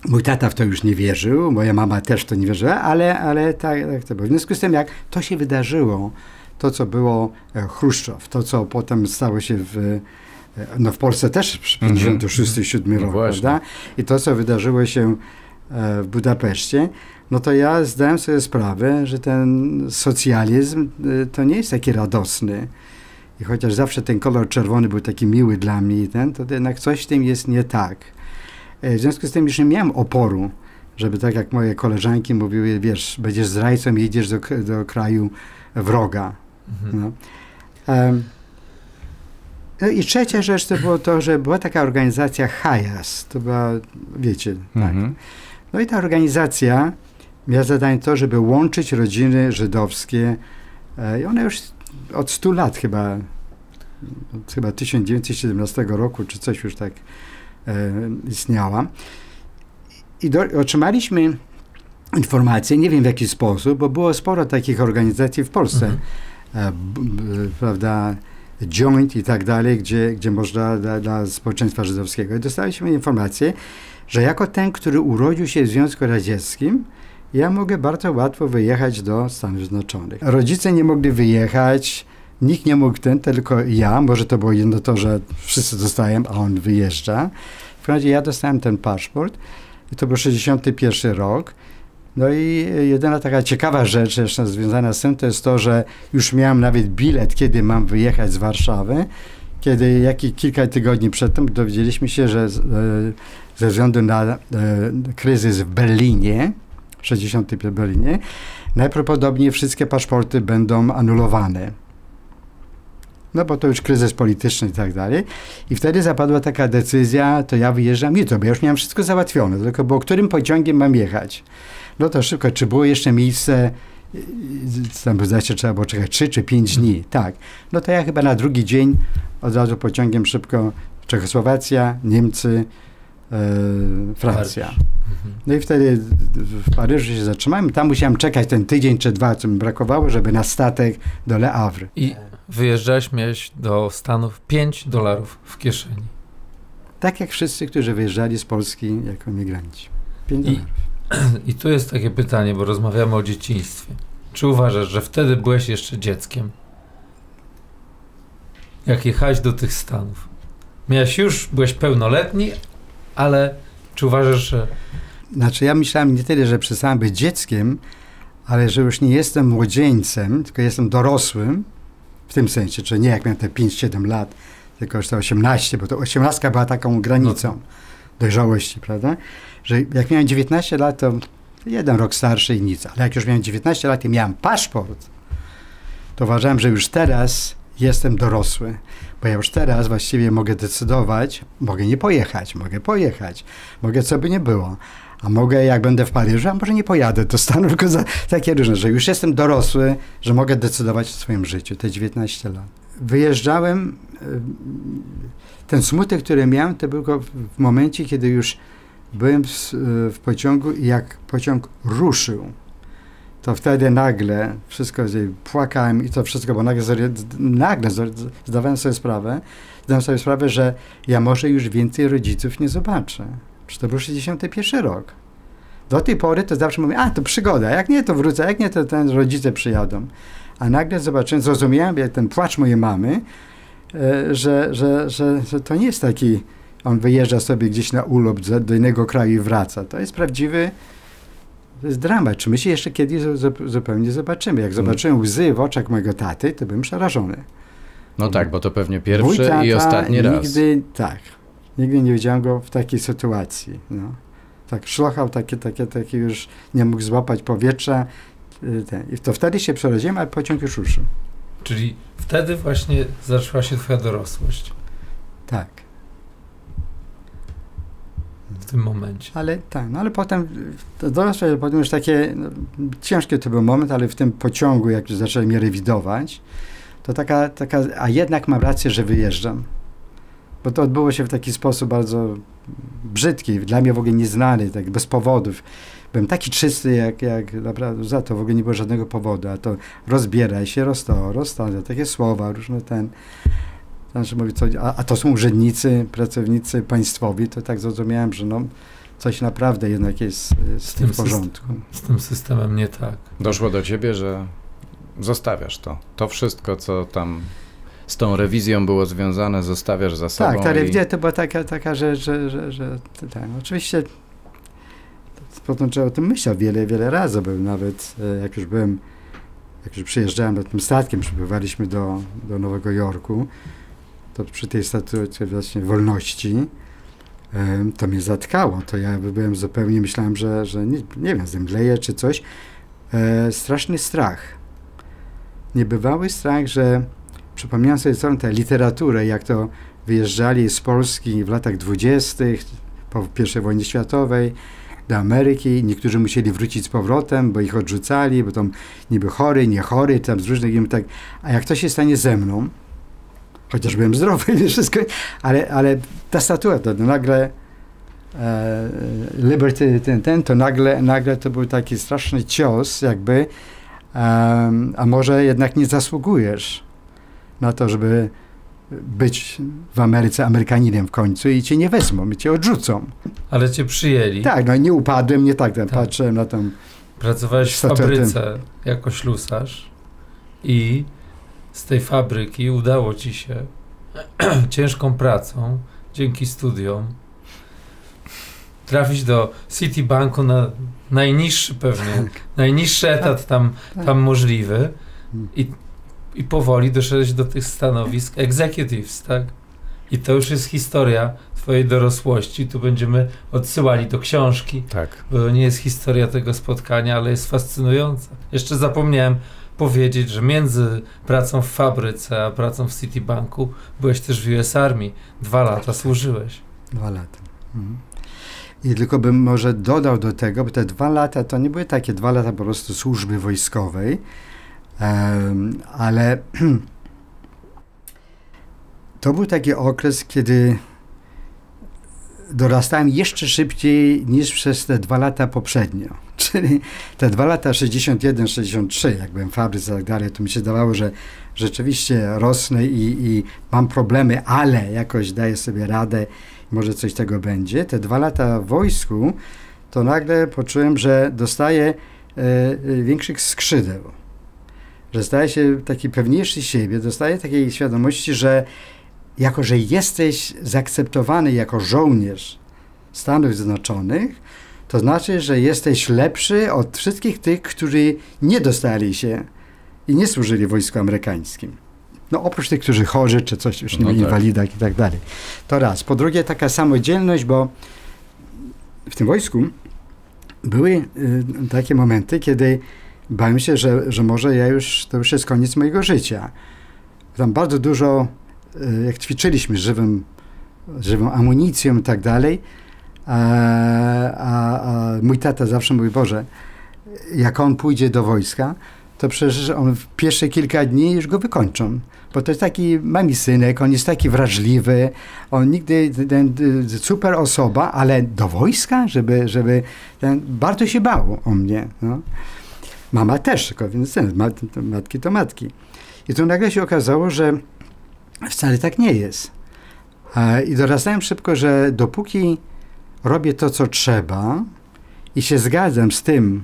mój tata w to już nie wierzył, moja mama też w to nie wierzyła, ale tak to było. W związku z tym, jak to się wydarzyło, to co było Chruszczow, to co potem stało się w Polsce też w 1956-1957 roku, prawda? I to co wydarzyło się w Budapeszcie, no to ja zdałem sobie sprawę, że ten socjalizm to nie jest taki radosny. I chociaż zawsze ten kolor czerwony był taki miły dla mnie, to jednak coś w tym jest nie tak. W związku z tym już nie miałem oporu, żeby tak jak moje koleżanki mówiły, wiesz, będziesz zdrajcą, jedziesz do kraju wroga. No. No i trzecia rzecz to było to, że była taka organizacja Hajas, to była, wiecie, tak. No i ta organizacja miała zadanie to, żeby łączyć rodziny żydowskie i one już od 100 lat chyba 1917 roku, czy coś już tak istniała. I otrzymaliśmy informację, nie wiem w jaki sposób, bo było sporo takich organizacji w Polsce, prawda, joint i tak dalej, gdzie można dla społeczeństwa żydowskiego. I dostaliśmy informację, że jako ten, który urodził się w Związku Radzieckim, ja mogę bardzo łatwo wyjechać do Stanów Zjednoczonych. Rodzice nie mogli wyjechać, nikt nie mógł tylko ja. Może to było jedno to, że wszyscy dostają, a on wyjeżdża. W końcu ja dostałem ten paszport i to był 1961 rok. No i jedyna taka ciekawa rzecz jeszcze związana z tym, to jest to, że już miałem nawet bilet, kiedy mam wyjechać z Warszawy, kiedy kilka tygodni przedtem dowiedzieliśmy się, że ze względu na kryzys w Berlinie, 65 w Berlinie, najprawdopodobniej wszystkie paszporty będą anulowane. No bo to już kryzys polityczny i tak dalej. I wtedy zapadła taka decyzja, to ja wyjeżdżam jutro, bo ja już miałem wszystko załatwione, tylko było którym pociągiem mam jechać. No to szybko, czy było jeszcze miejsce, tam zdaje się, trzeba było czekać 3 czy 5 dni, tak. No to ja chyba na drugi dzień od razu pociągiem szybko Czechosłowacja, Niemcy, Francja. No i wtedy w Paryżu się zatrzymałem. Tam musiałem czekać ten tydzień czy dwa, co mi brakowało, żeby na statek do Le Havre. I wyjeżdżałeś, miałeś do Stanów $5 w kieszeni. Tak jak wszyscy, którzy wyjeżdżali z Polski jako emigranci. $5. I tu jest takie pytanie, bo rozmawiamy o dzieciństwie. Czy uważasz, że wtedy byłeś jeszcze dzieckiem? Jak jechałeś do tych Stanów? Byłeś pełnoletni, ale czy uważasz, że... Znaczy ja myślałem nie tyle, że przestałem być dzieckiem, ale że już nie jestem młodzieńcem, tylko jestem dorosłym, w tym sensie, że nie jak miałem te 5-7 lat, tylko już to 18, bo to 18 była taką granicą dojrzałości, prawda? Że jak miałem 19 lat, to jeden rok starszy i nic, ale jak już miałem 19 lat i miałem paszport, to uważałem, że już teraz jestem dorosły, bo ja już teraz właściwie mogę decydować, mogę nie pojechać, mogę pojechać, mogę co by nie było, a mogę jak będę w Paryżu, a może nie pojadę do Stanów, tylko takie różne, że już jestem dorosły, że mogę decydować o swoim życiu, te 19 lat. Wyjeżdżałem, ten smutek, który miałem, to był w momencie, kiedy już byłem w pociągu i jak pociąg ruszył, to wtedy nagle wszystko, płakałem i to wszystko, bo nagle zdałem sobie sprawę, że ja może już więcej rodziców nie zobaczę. Przecież to był 1961 rok. Do tej pory to zawsze mówię, to przygoda, jak nie to wrócę, jak nie to ten rodzice przyjadą. A nagle zobaczyłem, zrozumiałem, jak ten płacz mojej mamy, że to nie jest taki on wyjeżdża sobie gdzieś na urlop do innego kraju i wraca. To jest prawdziwy, to jest dramat. Czy my się jeszcze kiedyś zupełnie zobaczymy? Jak zobaczyłem łzy w oczach mojego taty, to byłem przerażony. No tak, bo to pewnie pierwszy i ostatni raz. Nigdy, tak. Nigdy nie widziałem go w takiej sytuacji. No. Tak szlochał, taki już nie mógł złapać powietrza. I to wtedy się przeraziłem, ale pociąg już ruszył. Czyli wtedy właśnie zaczęła się twoja dorosłość. Tak. W tym momencie. Ale tak, no ale potem dorosłość, potem już takie, no, ciężki to był moment, ale w tym pociągu, jak już zaczęli mnie rewidować, to taka, a jednak mam rację, że wyjeżdżam. Bo to odbyło się w taki sposób bardzo brzydki, dla mnie w ogóle nieznany, tak bez powodów. Byłem taki czysty, jak naprawdę za to w ogóle nie było żadnego powodu, a to rozbieraj się, rozstąd, takie słowa różne ten. Znaczy mówi, a to są urzędnicy, pracownicy państwowi, to tak zrozumiałem, że no, coś naprawdę jednak jest z tym w porządku. Z tym systemem nie tak. Doszło do ciebie, że zostawiasz to. To wszystko, co tam z tą rewizją było związane, zostawiasz za sobą. Tak, ta rewizja to była taka rzecz, że tak, oczywiście potem trzeba o tym myśleć wiele razy, byłem nawet, jak już przyjeżdżałem tym statkiem, przybywaliśmy do Nowego Jorku, to przy tej statucie właśnie wolności to mnie zatkało, to ja byłem zupełnie, myślałem, że nie wiem, zemdleję czy coś. Straszny strach. Niebywały strach, że przypomniałem sobie całą tę literaturę, jak to wyjeżdżali z Polski w latach 20. po I wojnie światowej do Ameryki. Niektórzy musieli wrócić z powrotem, bo ich odrzucali, bo tam niby chory, nie chory, tam z różnych... Tak. A jak to się stanie ze mną, chociaż byłem zdrowy i wszystko, ale ta statua, to nagle Liberty to nagle to był taki straszny cios, jakby, a może jednak nie zasługujesz na to, żeby być w Ameryce Amerykaninem w końcu i cię nie wezmą, i cię odrzucą. Ale cię przyjęli. Tak, no i nie upadłem, nie tak, tak. Patrzyłem na tą... Pracowałeś w fabryce jako ślusarz i z tej fabryki udało ci się ciężką pracą, dzięki studiom, trafić do Citibanku na najniższy pewnie, najniższy etat tam możliwy i powoli doszedłeś do tych stanowisk executives, tak? I to już jest historia twojej dorosłości. Tu będziemy odsyłali do książki, tak. Bo to nie jest historia tego spotkania, ale jest fascynująca. Jeszcze zapomniałem powiedzieć, że między pracą w fabryce a pracą w Citibanku byłeś też w US Army. 2 lata służyłeś. 2 lata. Mhm. I tylko bym może dodał do tego, bo te 2 lata to nie były takie 2 lata po prostu służby wojskowej, ale to był taki okres, kiedy dorastałem jeszcze szybciej niż przez te 2 lata poprzednio. Czyli te 2 lata 61-63, jak byłem w fabryce i tak dalej, to mi się dawało, że rzeczywiście rosnę i mam problemy, ale jakoś daję sobie radę, może coś tego będzie. Te 2 lata w wojsku, to nagle poczułem, że dostaję większych skrzydeł. Że staję się taki pewniejszy siebie, dostaję takiej świadomości, że jako, że jesteś zaakceptowany jako żołnierz Stanów Zjednoczonych, to znaczy, że jesteś lepszy od wszystkich tych, którzy nie dostali się i nie służyli w wojsku amerykańskim. No oprócz tych, którzy chorzy, czy coś już nie mieli inwalidach i tak dalej. To raz. Po drugie, taka samodzielność, bo w tym wojsku były takie momenty, kiedy bałem się, że może ja już, to już jest koniec mojego życia. Tam bardzo dużo, jak ćwiczyliśmy żywą amunicją i tak dalej, a mój tata zawsze mówi, Boże, jak on pójdzie do wojska, to przecież on w pierwsze kilka dni już go wykończą. Bo to jest taki mamisynek, on jest taki wrażliwy, on nigdy, super osoba, ale do wojska, żeby bardzo się bał o mnie. No. Mama też, tylko więc matki to matki. I tu nagle się okazało, że wcale tak nie jest. I dorastałem szybko, że dopóki robię to, co trzeba i się zgadzam z tym,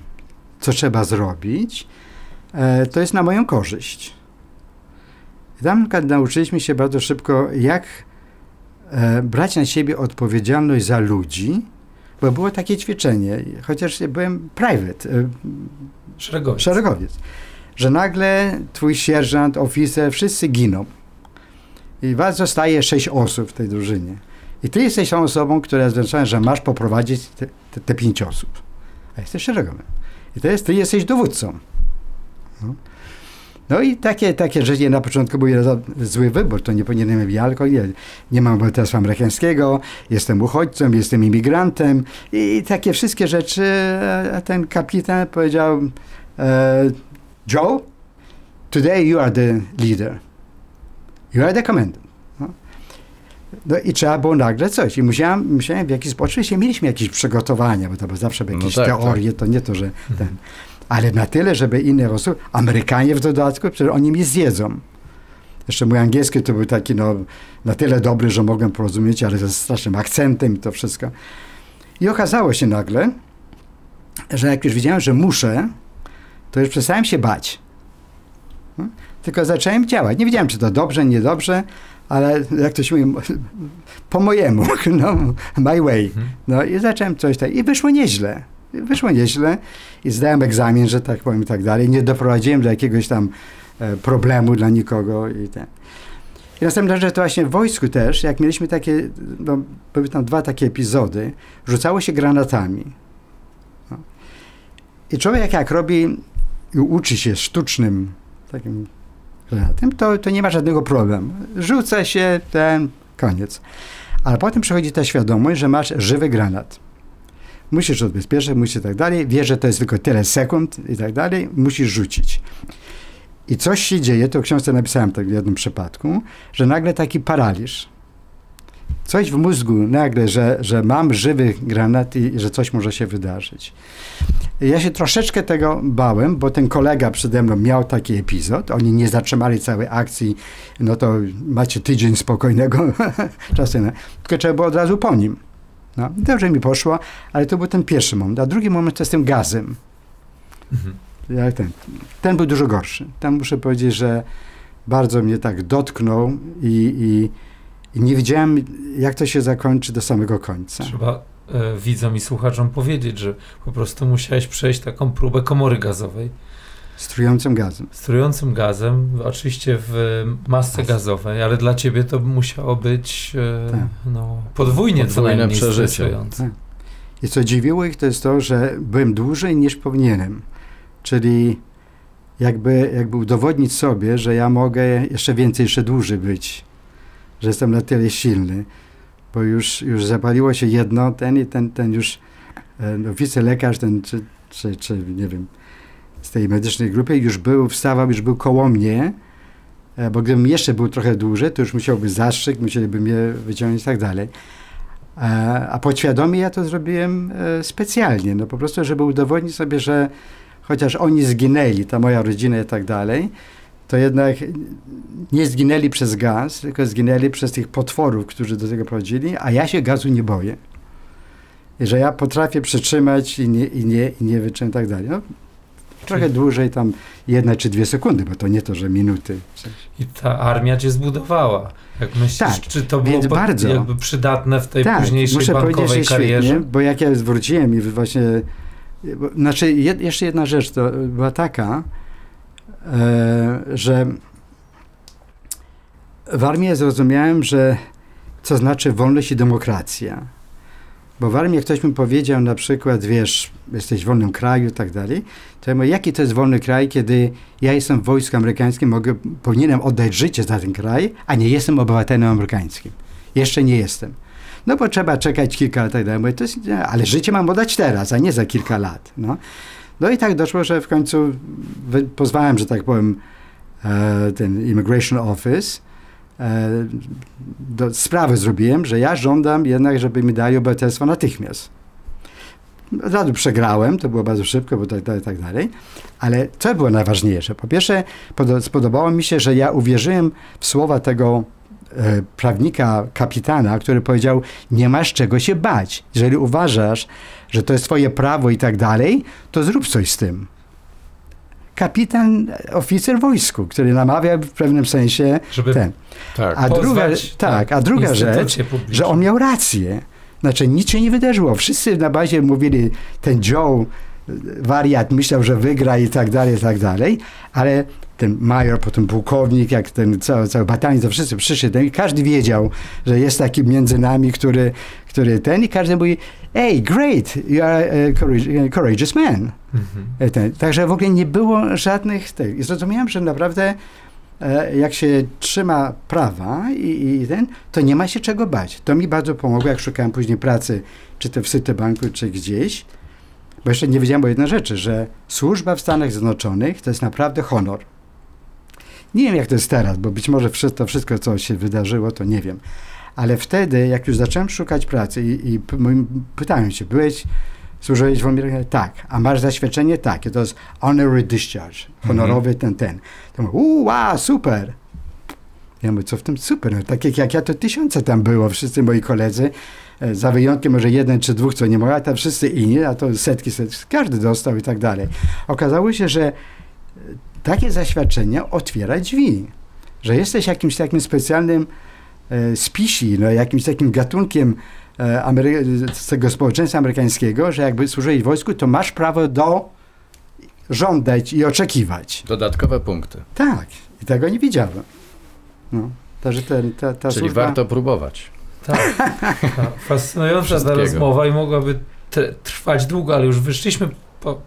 co trzeba zrobić, to jest na moją korzyść. Tam nauczyliśmy się bardzo szybko, jak brać na siebie odpowiedzialność za ludzi, bo było takie ćwiczenie, chociaż byłem private, szeregowiec, że nagle twój sierżant, oficer, wszyscy giną i was zostaje 6 osób w tej drużynie. I ty jesteś tą osobą, która zwłaszcza, że masz poprowadzić te 5 osób. A jesteś szeregowym. I to jest, ty jesteś dowódcą. No, no i takie rzeczy na początku były zły wybór, to nie powinienem mieć alkohol, nie mam obywatelstwa amerykańskiego, jestem uchodźcą, jestem imigrantem i takie wszystkie rzeczy. A ten kapitan powiedział: Joe, today you are the leader. You are the commandant. No i trzeba było nagle coś. I musiałem w jakiś sposób, oczywiście mieliśmy jakieś przygotowania, bo to było zawsze jakieś teorie, to nie to, że ten, ale na tyle, żeby inne osoby, Amerykanie w dodatku, przecież oni mi zjedzą. Jeszcze mój angielski to był taki, no, na tyle dobry, że mogłem porozumieć, ale ze strasznym akcentem i to wszystko. I okazało się nagle, że jak już widziałem, że muszę, to już przestałem się bać. No? Tylko zacząłem działać. Nie wiedziałem, czy to dobrze, niedobrze, ale jak to się mówi, po mojemu, no, my way. No i zacząłem coś tak. I wyszło nieźle. I zdałem egzamin, że tak powiem, i tak dalej. Nie doprowadziłem do jakiegoś tam problemu dla nikogo i ten. I następna rzecz to właśnie w wojsku też, jak mieliśmy takie, no, były tam 2 takie epizody, rzucało się granatami. No. I człowiek jak robi i uczy się sztucznym takim granatem, to nie ma żadnego problemu. Rzuca się, ten, koniec. Ale potem przychodzi ta świadomość, że masz żywy granat. Musisz odbezpieczać, musisz tak dalej, wiesz, że to jest tylko tyle sekund i tak dalej, musisz rzucić. I coś się dzieje, to w książce napisałem tak w jednym przypadku, że nagle taki paraliż. Coś w mózgu nagle, że mam żywy granat i że coś może się wydarzyć. Ja się troszeczkę tego bałem, bo ten kolega przede mną miał taki epizod. Oni nie zatrzymali całej akcji, no to macie tydzień spokojnego czasu. Tylko trzeba było od razu po nim. No, dobrze mi poszło, ale to był ten pierwszy moment. A drugi moment to z tym gazem. Mhm. Ten był dużo gorszy. Tam muszę powiedzieć, że bardzo mnie tak dotknął i nie wiedziałem, jak to się zakończy do samego końca. Trzeba widzom i słuchaczom powiedzieć, że po prostu musiałeś przejść taką próbę komory gazowej. Strującym gazem. Strującym gazem, oczywiście w masce gazowej, ale dla ciebie to musiało być no, podwójne przeżycie. Tak. I co dziwiło ich, to jest to, że byłem dłużej niż powinienem. Czyli jakby udowodnić sobie, że ja mogę jeszcze więcej, jeszcze dłużej być. Że jestem na tyle silny, bo już zapaliło się jedno, ten już no, wicelekarz, ten czy nie wiem, z tej medycznej grupy już był, wstawał, już był koło mnie, bo gdybym jeszcze był trochę dłużej, to już musiałby zastrzyk, musieliby mnie wyciągnąć i tak dalej. A podświadomie ja to zrobiłem specjalnie, no po prostu, żeby udowodnić sobie, że chociaż oni zginęli, ta moja rodzina i tak dalej, to jednak nie zginęli przez gaz, tylko zginęli przez tych potworów, którzy do tego prowadzili, a ja się gazu nie boję. I że ja potrafię przytrzymać i nie wyczem i tak dalej. No, trochę dłużej, tam 1 czy 2 sekundy, bo to nie to, że minuty. I ta armia cię zbudowała. Jak myślisz, tak, czy to było bardzo jakby przydatne w tej późniejszej bankowej karierze? Świetnie, bo jak ja zwróciłem i właśnie... Bo, znaczy, jeszcze jedna rzecz to była taka, że w armii zrozumiałem, że co znaczy wolność i demokracja. Bo w armii, jak ktoś mi powiedział na przykład, wiesz, jesteś w wolnym kraju i tak dalej, to ja mówię, jaki to jest wolny kraj, kiedy ja jestem w wojsku amerykańskim, powinienem oddać życie za ten kraj, a nie jestem obywatelem amerykańskim. Jeszcze nie jestem. No bo trzeba czekać kilka lat i tak dalej. Mówię, ale życie mam oddać teraz, a nie za kilka lat. No. No i tak doszło, że w końcu pozwałem, że tak powiem, ten Immigration Office. Sprawę zrobiłem, że ja żądam jednak, żeby mi dali obywatelstwo natychmiast. Od razu przegrałem, to było bardzo szybko, bo tak dalej. Ale co było najważniejsze? Po pierwsze, spodobało mi się, że ja uwierzyłem w słowa tego prawnika, kapitana, który powiedział, nie masz czego się bać. Jeżeli uważasz, że to jest twoje prawo i tak dalej, to zrób coś z tym. kapitan, oficer wojsku, który namawia w pewnym sensie żeby ten. Tak, a druga rzecz, publiczne. Że on miał rację. Znaczy nic się nie wydarzyło. Wszyscy na bazie mówili, ten dzioł, wariat myślał, że wygra i tak dalej, ale ten major, potem pułkownik, jak ten cały batalion, to wszyscy przyszli. Każdy wiedział, że jest taki między nami, który ten i każdy mówi, hey, great, you are a courageous man. Mhm. Ten, także w ogóle nie było żadnych tych. I zrozumiałem, że naprawdę jak się trzyma prawa to nie ma się czego bać. To mi bardzo pomogło, jak szukałem później pracy, czy to w Citibanku, czy gdzieś. Bo jeszcze nie wiedziałem o jednej rzeczy, że służba w Stanach Zjednoczonych to jest naprawdę honor. Nie wiem, jak to jest teraz, bo być może to wszystko, co się wydarzyło, to nie wiem. Ale wtedy, jak już zacząłem szukać pracy i pytałem się, służyłeś w Ameryce? Tak. A masz zaświadczenie? Tak. I to jest honorary discharge. Honorowy ten. To mówię, wow, super. Ja mówię, co w tym super? No, tak jak ja, to tysiące tam było, wszyscy moi koledzy, za wyjątkiem może jeden czy dwóch, co nie mogła, a tam wszyscy inni, a to setki, każdy dostał i tak dalej. Okazało się, że takie zaświadczenie otwiera drzwi, że jesteś jakimś takim specjalnym spisi, no, jakimś takim gatunkiem z tego społeczeństwa amerykańskiego, że jakby służyłeś w wojsku, to masz prawo żądać i oczekiwać. Dodatkowe punkty. Tak. I tego nie wiedziałem. No, czyli służba... warto próbować. Tak. Fascynująca ta rozmowa i mogłaby trwać długo, ale już wyszliśmy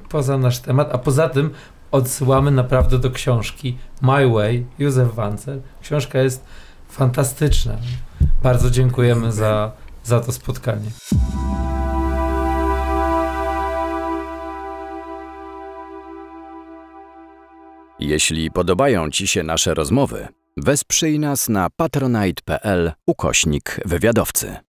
poza nasz temat, a poza tym odsyłamy naprawdę do książki My Way, Józef Wancer. Książka jest fantastyczna. Bardzo dziękujemy za to spotkanie. Jeśli podobają Ci się nasze rozmowy, wesprzyj nas na patronite.pl/wywiadowcy.